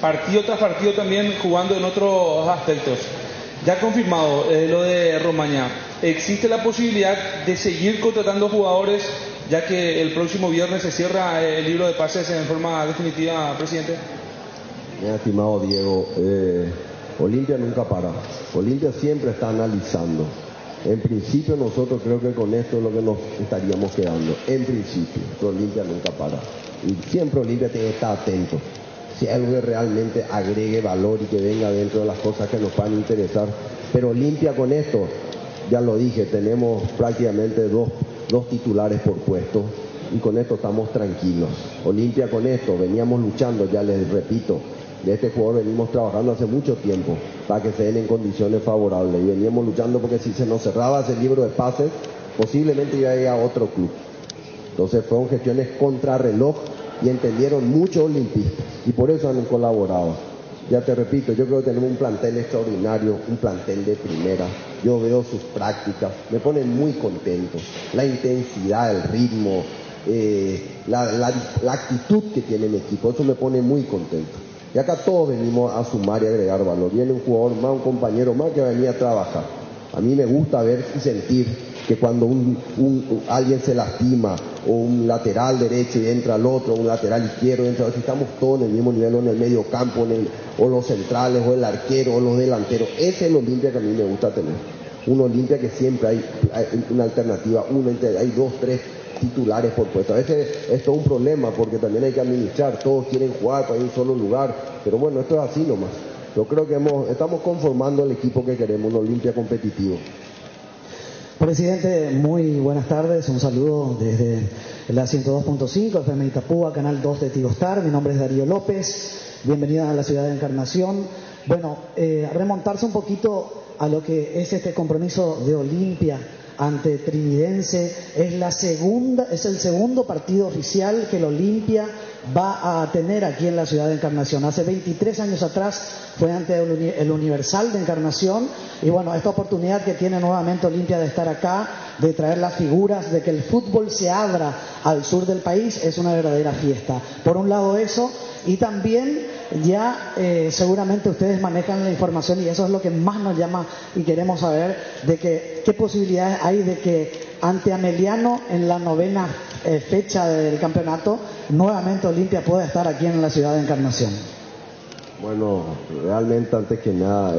partido tras partido también jugando en otros aspectos. Ya confirmado lo de Romaña, ¿existe la posibilidad de seguir contratando jugadores ya que el próximo viernes se cierra el libro de pases en forma definitiva, presidente? Mi estimado Diego, Olimpia nunca para. Olimpia siempre está analizando. En principio nosotros creo que con esto es lo que nos estaríamos quedando. En principio, Olimpia nunca para. Y siempre Olimpia tiene que estar atento. Si hay algo que realmente agregue valor y que venga dentro de las cosas que nos van a interesar. Pero Olimpia con esto, ya lo dije, tenemos prácticamente dos titulares por puesto. Y con esto estamos tranquilos. Olimpia con esto, veníamos luchando, ya les repito. De este jugador venimos trabajando hace mucho tiempo para que se den en condiciones favorables y veníamos luchando porque si se nos cerraba ese libro de pases posiblemente iría a otro club. Entonces fueron gestiones contrarreloj y entendieron muchos olimpistas y por eso han colaborado. Ya te repito, yo creo que tenemos un plantel extraordinario, un plantel de primera. Yo veo sus prácticas, me ponen muy contento, la intensidad, el ritmo, la actitud que tiene el equipo, eso me pone muy contento. Y acá todos venimos a sumar y agregar valor. Viene un jugador más, un compañero más que venía a trabajar. A mí me gusta ver y sentir que cuando alguien se lastima, o un lateral derecho y entra al otro, un lateral izquierdo y entra al otro, estamos todos en el mismo nivel, o en el medio campo, o los centrales, o el arquero, o los delanteros. Ese es el Olimpia que a mí me gusta tener. Un Olimpia que siempre hay una alternativa, hay dos, tres titulares por puesto. A veces es todo un problema porque también hay que administrar, todos quieren jugar para un solo lugar, pero bueno, esto es así nomás. Yo creo que estamos conformando el equipo que queremos, un Olimpia competitivo. Presidente, muy buenas tardes, un saludo desde la 102.5, FM Itapúa, Canal 2 de Tigo Star. Mi nombre es Darío López, bienvenida a la ciudad de Encarnación. Bueno, remontarse un poquito a lo que es este compromiso de Olimpia ante Trinidense, es el segundo partido oficial que el Olimpia va a tener aquí en la ciudad de Encarnación. Hace 23 años atrás fue ante el Universal de Encarnación y bueno, esta oportunidad que tiene nuevamente Olimpia de estar acá, de traer las figuras, de que el fútbol se abra al sur del país, es una verdadera fiesta. Por un lado eso, y también ya seguramente ustedes manejan la información y eso es lo que más nos llama y queremos saber de que, qué posibilidades hay de que ante Ameliano en la novena fecha del campeonato nuevamente Olimpia pueda estar aquí en la ciudad de Encarnación. Bueno, realmente antes que nada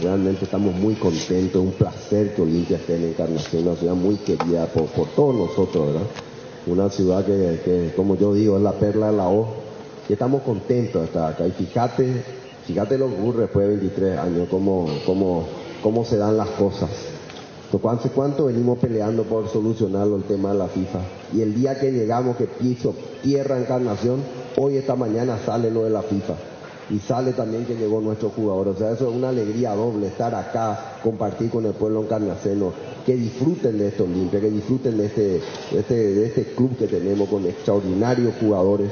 realmente estamos muy contentos, un placer que Olimpia esté en Encarnación, una ciudad muy querida por todos nosotros, ¿verdad? Una ciudad que como yo digo es la perla de la O. Y estamos contentos de estar acá. Y fíjate lo que ocurre después de 23 años, cómo se dan las cosas. Entonces, ¿cuánto venimos peleando por solucionarlo el tema de la FIFA? Y el día que llegamos, que piso tierra Encarnación, hoy esta mañana sale lo de la FIFA. Y sale también que llegó nuestro jugador. O sea, eso es una alegría doble, estar acá, compartir con el pueblo encarnaceno, que disfruten de este Olimpia, que disfruten de este club que tenemos con extraordinarios jugadores.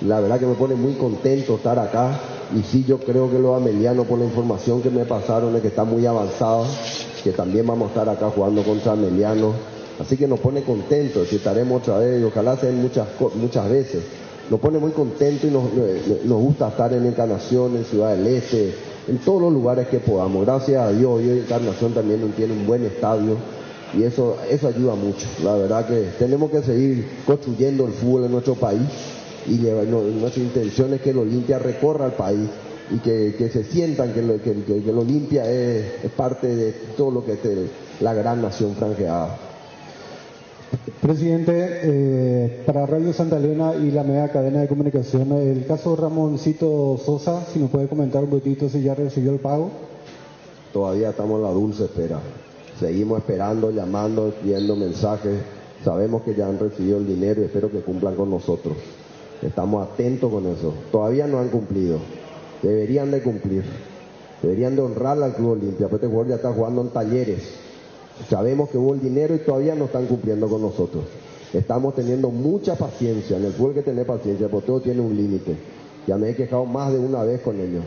La verdad que me pone muy contento estar acá y sí, yo creo que los amelianos por la información que me pasaron es que están muy avanzados, que también vamos a estar acá jugando contra amelianos, así que nos pone contentos, si estaremos otra vez y ojalá se den muchas veces. Nos pone muy contentos y nos gusta estar en Encarnación, en Ciudad del Este, en todos los lugares que podamos. Gracias a Dios, hoy Encarnación también tiene un buen estadio. Y eso ayuda mucho, la verdad que tenemos que seguir construyendo el fútbol en nuestro país y nuestra intención es que el Olimpia recorra el país y que se sientan que el Olimpia es parte de todo lo que es la gran nación franjeada. Presidente, para Radio Santa Elena y la media cadena de comunicación, el caso Ramoncito Sosa, si nos puede comentar un poquito si ya recibió el pago. Todavía estamos en la dulce espera. Seguimos esperando, llamando, viendo mensajes. Sabemos que ya han recibido el dinero y espero que cumplan con nosotros. Estamos atentos con eso. Todavía no han cumplido. Deberían de cumplir. Deberían de honrar al Club Olimpia. Pero este jugador ya está jugando en Talleres. Sabemos que hubo el dinero y todavía no están cumpliendo con nosotros. Estamos teniendo mucha paciencia. En el fútbol hay que tener paciencia porque todo tiene un límite. Ya me he quejado más de una vez con ellos.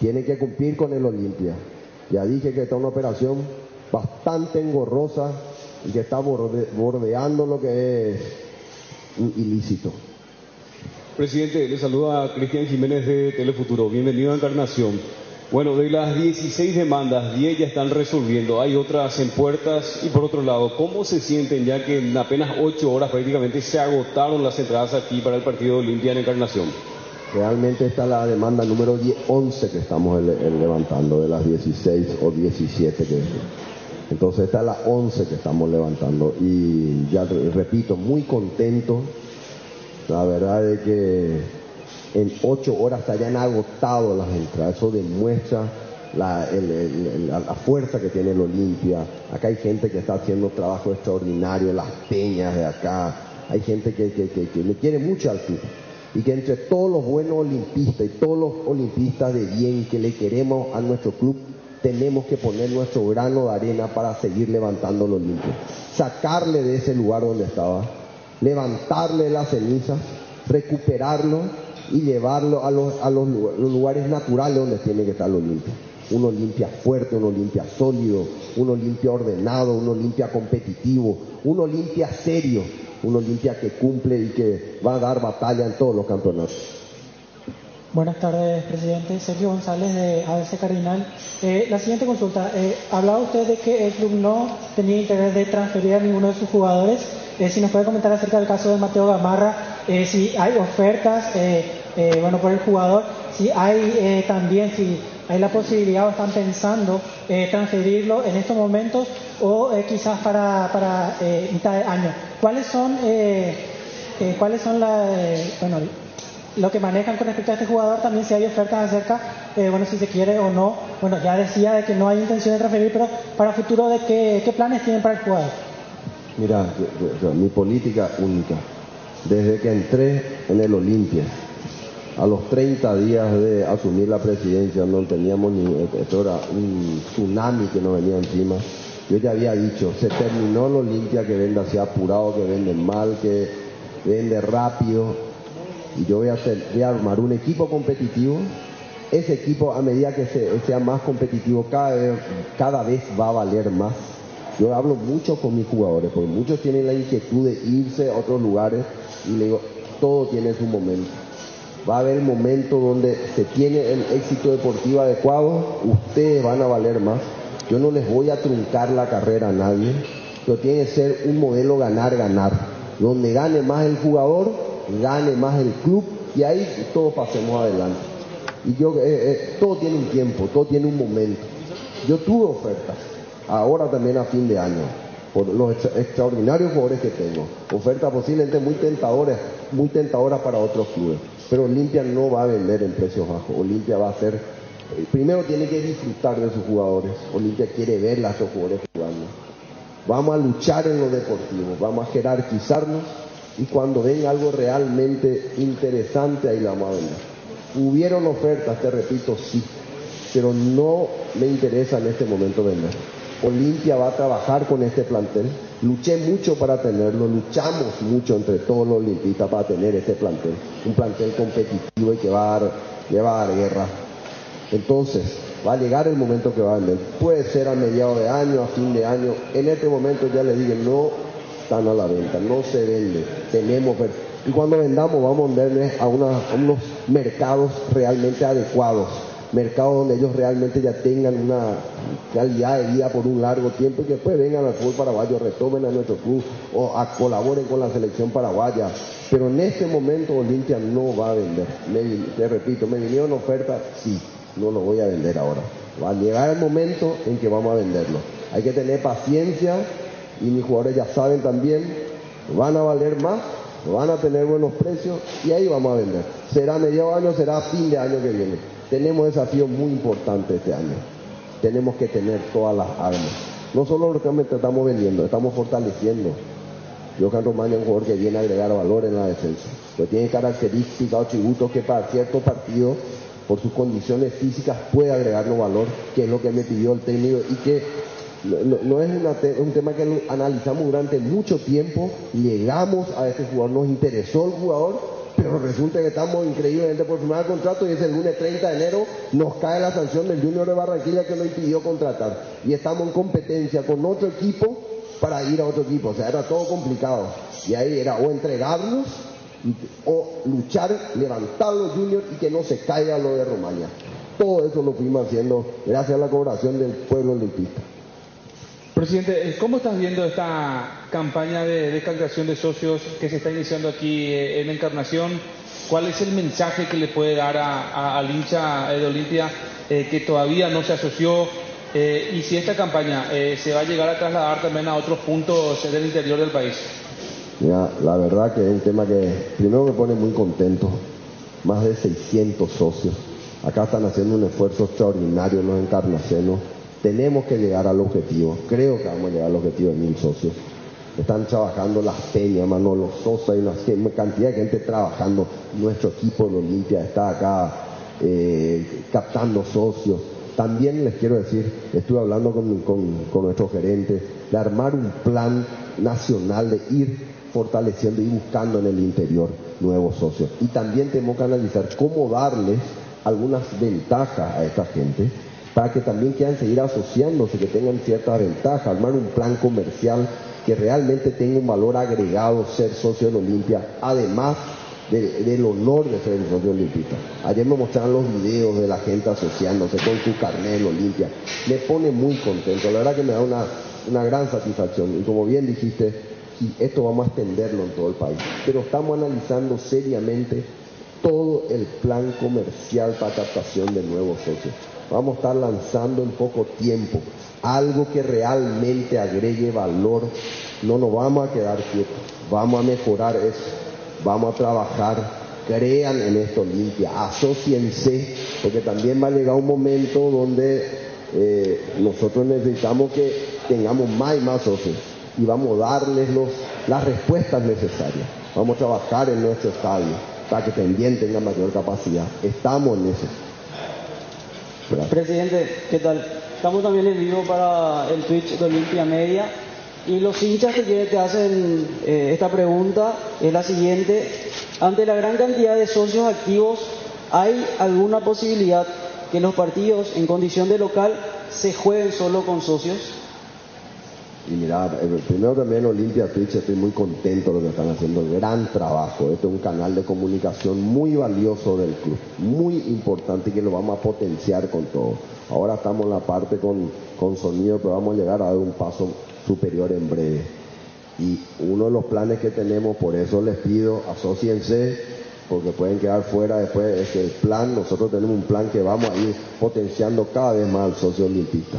Tienen que cumplir con el Olimpia. Ya dije que esta es una operación bastante engorrosa y que está bordeando lo que es ilícito. Presidente, le saluda a Cristian Jiménez de Telefuturo. Bienvenido a Encarnación. Bueno, de las 16 demandas, 10 ya están resolviendo, hay otras en puertas. Y por otro lado, ¿cómo se sienten ya que en apenas 8 horas prácticamente se agotaron las entradas aquí para el partido de Olimpia en Encarnación? Realmente está la demanda número 11 que estamos levantando, de las 16 o 17 que es. Entonces está la 11 que estamos levantando y ya repito, muy contento. La verdad es que en 8 horas se hayan agotado las entradas. Eso demuestra la fuerza que tiene el Olimpia. Acá hay gente que está haciendo trabajo extraordinario, las peñas de acá. Hay gente que le quiere mucho al club. Y que entre todos los buenos olimpistas y todos los olimpistas de bien que le queremos a nuestro club, tenemos que poner nuestro grano de arena para seguir levantando el Olimpia. Sacarle de ese lugar donde estaba, levantarle las cenizas, recuperarlo y llevarlo a los lugares naturales donde tiene que estar el Olimpia. Un Olimpia fuerte, un Olimpia sólido, un Olimpia ordenado, un Olimpia competitivo, un Olimpia serio, un Olimpia que cumple y que va a dar batalla en todos los campeonatos. Buenas tardes, presidente. Sergio González de ABC Cardinal. La siguiente consulta. Hablaba usted de que el club no tenía interés de transferir a ninguno de sus jugadores. Si nos puede comentar acerca del caso de Mateo Gamarra, si hay ofertas bueno, por el jugador, si hay también, si hay la posibilidad o están pensando transferirlo en estos momentos o quizás para mitad de año. ¿Cuáles son bueno, lo que manejan con respecto a este jugador? También si hay ofertas acerca, bueno, si se quiere o no. Bueno, ya decía de que no hay intención de transferir, pero para futuro, de ¿qué planes tienen para el jugador? Mira, mi política única, desde que entré en el Olimpia, a los 30 días de asumir la presidencia, no teníamos ni, esto era un tsunami que nos venía encima. Yo ya había dicho, se terminó el Olimpia que vende así apurado, que vende mal, que vende rápido, y yo voy a armar un equipo competitivo. Ese equipo, a medida que sea más competitivo, cada vez va a valer más. Yo hablo mucho con mis jugadores, porque muchos tienen la inquietud de irse a otros lugares y le digo, todo tiene su momento. Va a haber momentos donde se tiene el éxito deportivo adecuado, ustedes van a valer más. Yo no les voy a truncar la carrera a nadie, pero tiene que ser un modelo ganar-ganar. Donde gane más el jugador, gane más el club y ahí todos pasemos adelante. Y yo, todo tiene un tiempo, todo tiene un momento. Yo tuve ofertas. Ahora también a fin de año, por los extraordinarios jugadores que tengo. Ofertas posiblemente muy tentadoras para otros clubes. Pero Olimpia no va a vender en precios bajos. Olimpia va a ser... Primero tiene que disfrutar de sus jugadores. Olimpia quiere ver a esos jugadores jugando. Vamos a luchar en lo deportivo, vamos a jerarquizarnos y cuando venga algo realmente interesante, ahí la vamos a vender. Hubieron ofertas, te repito, sí, pero no me interesa en este momento vender. Olimpia va a trabajar con este plantel. Luché mucho para tenerlo, luchamos mucho entre todos los olimpistas para tener este plantel. Un plantel competitivo y que le va a dar guerra. Entonces, va a llegar el momento que va a vender. Puede ser a mediados de año, a fin de año. En este momento ya les dije, no están a la venta, no se vende. Tenemos y cuando vendamos vamos a venderles a unos mercados realmente adecuados. Mercados donde ellos realmente ya tengan una calidad de vida por un largo tiempo y que después vengan al fútbol paraguayo, retomen a nuestro club o colaboren con la selección paraguaya. Pero en este momento Olimpia no va a vender. Te repito, me vinieron ofertas, sí, no lo voy a vender ahora. Va a llegar el momento en que vamos a venderlo. Hay que tener paciencia y mis jugadores ya saben también, van a valer más, van a tener buenos precios y ahí vamos a vender. Será medio año, será fin de año que viene. Tenemos desafíos muy importantes este año. Tenemos que tener todas las armas. No solo lo que estamos vendiendo, estamos fortaleciendo. Johan Romaña es un jugador que viene a agregar valor en la defensa. Pero tiene características o atributos que para cierto partido, por sus condiciones físicas, puede agregarnos valor, que es lo que me pidió el técnico y que no es un tema que lo analizamos durante mucho tiempo. Llegamos a este jugador, nos interesó el jugador, pero resulta que estamos increíblemente por firmar el contrato y es el lunes 30 de enero nos cae la sanción del Junior de Barranquilla que lo impidió contratar. Y estamos en competencia con otro equipo para ir a otro equipo, o sea, era todo complicado. Y ahí era o entregarnos o luchar, levantar los Juniors y que no se caiga lo de Romaña. Todo eso lo fuimos haciendo gracias a la colaboración del pueblo olimpista. Presidente, ¿cómo estás viendo esta campaña de captación de socios que se está iniciando aquí en Encarnación? ¿Cuál es el mensaje que le puede dar al hincha de Olimpia que todavía no se asoció? Y si esta campaña se va a llegar a trasladar también a otros puntos del interior del país. Mira, la verdad que es un tema que primero me pone muy contento. Más de 600 socios. Acá están haciendo un esfuerzo extraordinario los encarnacenos. Tenemos que llegar al objetivo, creo que vamos a llegar al objetivo de 1000 socios. Están trabajando las peñas, Manolo Sosa, y una cantidad de gente trabajando. Nuestro equipo de Olimpia está acá captando socios. También les quiero decir, estuve hablando con nuestros gerentes, de armar un plan nacional de ir fortaleciendo y buscando en el interior nuevos socios. Y también tenemos que analizar cómo darles algunas ventajas a esta gente, para que también quieran seguir asociándose, que tengan cierta ventaja, armar un plan comercial que realmente tenga un valor agregado ser socio de Olimpia, además del honor de ser socio olimpista. Ayer me mostraron los videos de la gente asociándose con su carnet Olimpia. Me pone muy contento, la verdad que me da una gran satisfacción. Y como bien dijiste, esto vamos a extenderlo en todo el país. Pero estamos analizando seriamente todo el plan comercial para captación de nuevos socios. Vamos a estar lanzando en poco tiempo algo que realmente agregue valor. No nos vamos a quedar quietos, vamos a mejorar eso, vamos a trabajar. Crean en esto Olimpia, asóciense, porque también va a llegar un momento donde nosotros necesitamos que tengamos más y más socios y vamos a darles las respuestas necesarias. Vamos a trabajar en nuestro estadio para que también tenga mayor capacidad. Estamos en eso. Gracias. Presidente, ¿qué tal? Estamos también en vivo para el Twitch de Olimpia Media y los hinchas que te hacen esta pregunta es la siguiente. Ante la gran cantidad de socios activos, ¿hay alguna posibilidad que los partidos en condición de local se jueguen solo con socios? Y mira, primero también Olimpia Twitch, estoy muy contento de lo que están haciendo, gran trabajo. Este es un canal de comunicación muy valioso del club, muy importante y que lo vamos a potenciar con todo. Ahora estamos en la parte con sonido, pero vamos a llegar a dar un paso superior en breve. Y uno de los planes que tenemos, por eso les pido, asóciense, porque pueden quedar fuera después, es que el plan, nosotros tenemos un plan que vamos a ir potenciando cada vez más al socio olimpista.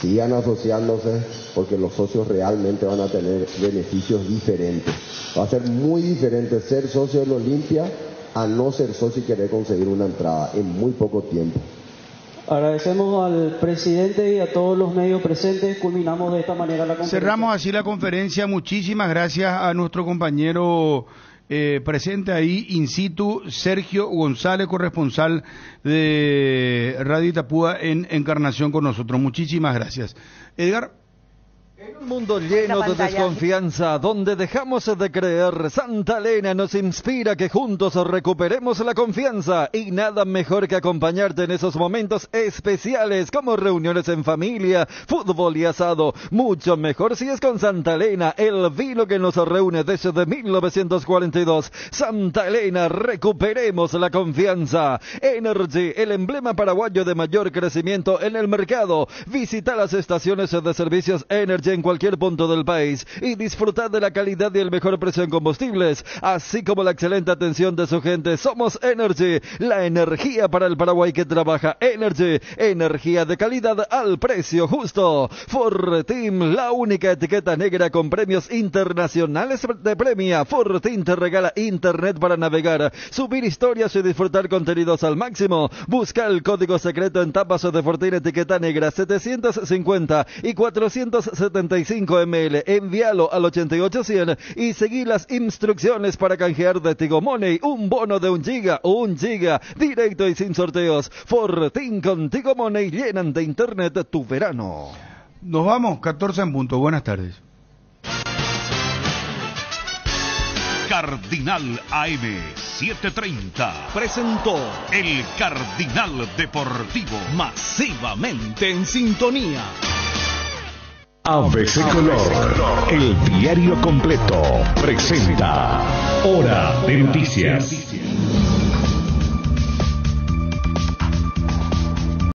Sigan asociándose porque los socios realmente van a tener beneficios diferentes. Va a ser muy diferente ser socio de la Olimpia a no ser socio y querer conseguir una entrada en muy poco tiempo. Agradecemos al presidente y a todos los medios presentes. Culminamos de esta manera la conferencia. Cerramos así la conferencia. Muchísimas gracias a nuestro compañero presente ahí, in situ, Sergio González, corresponsal de Radio Itapúa en Encarnación con nosotros. Muchísimas gracias. Edgar. En un mundo lleno de desconfianza, donde dejamos de creer, Santa Elena nos inspira que juntos recuperemos la confianza y nada mejor que acompañarte en esos momentos especiales como reuniones en familia, fútbol y asado. Mucho mejor si es con Santa Elena, el vino que nos reúne desde 1942. Santa Elena, recuperemos la confianza. Energy, el emblema paraguayo de mayor crecimiento en el mercado. Visita las estaciones de servicios Energy en cualquier punto del país y disfrutar de la calidad y el mejor precio en combustibles, así como la excelente atención de su gente. Somos Energy, la energía para el Paraguay que trabaja. Energy, energía de calidad al precio justo. Forteam, la única etiqueta negra con premios internacionales de premia. Forteam te regala internet para navegar, subir historias y disfrutar contenidos al máximo. Busca el código secreto en tapas de Forteam etiqueta negra 750 y 475 ml, envíalo al 88100 y seguí las instrucciones para canjear de Tigo Money un bono de un giga, directo y sin sorteos. Fortín con Tigo Money, llenan de internet tu verano. Nos vamos, 14 en punto, buenas tardes. Cardinal AM 730 presentó El Cardinal Deportivo, masivamente en sintonía. ABC Color, el diario completo, presenta Hora de Noticias.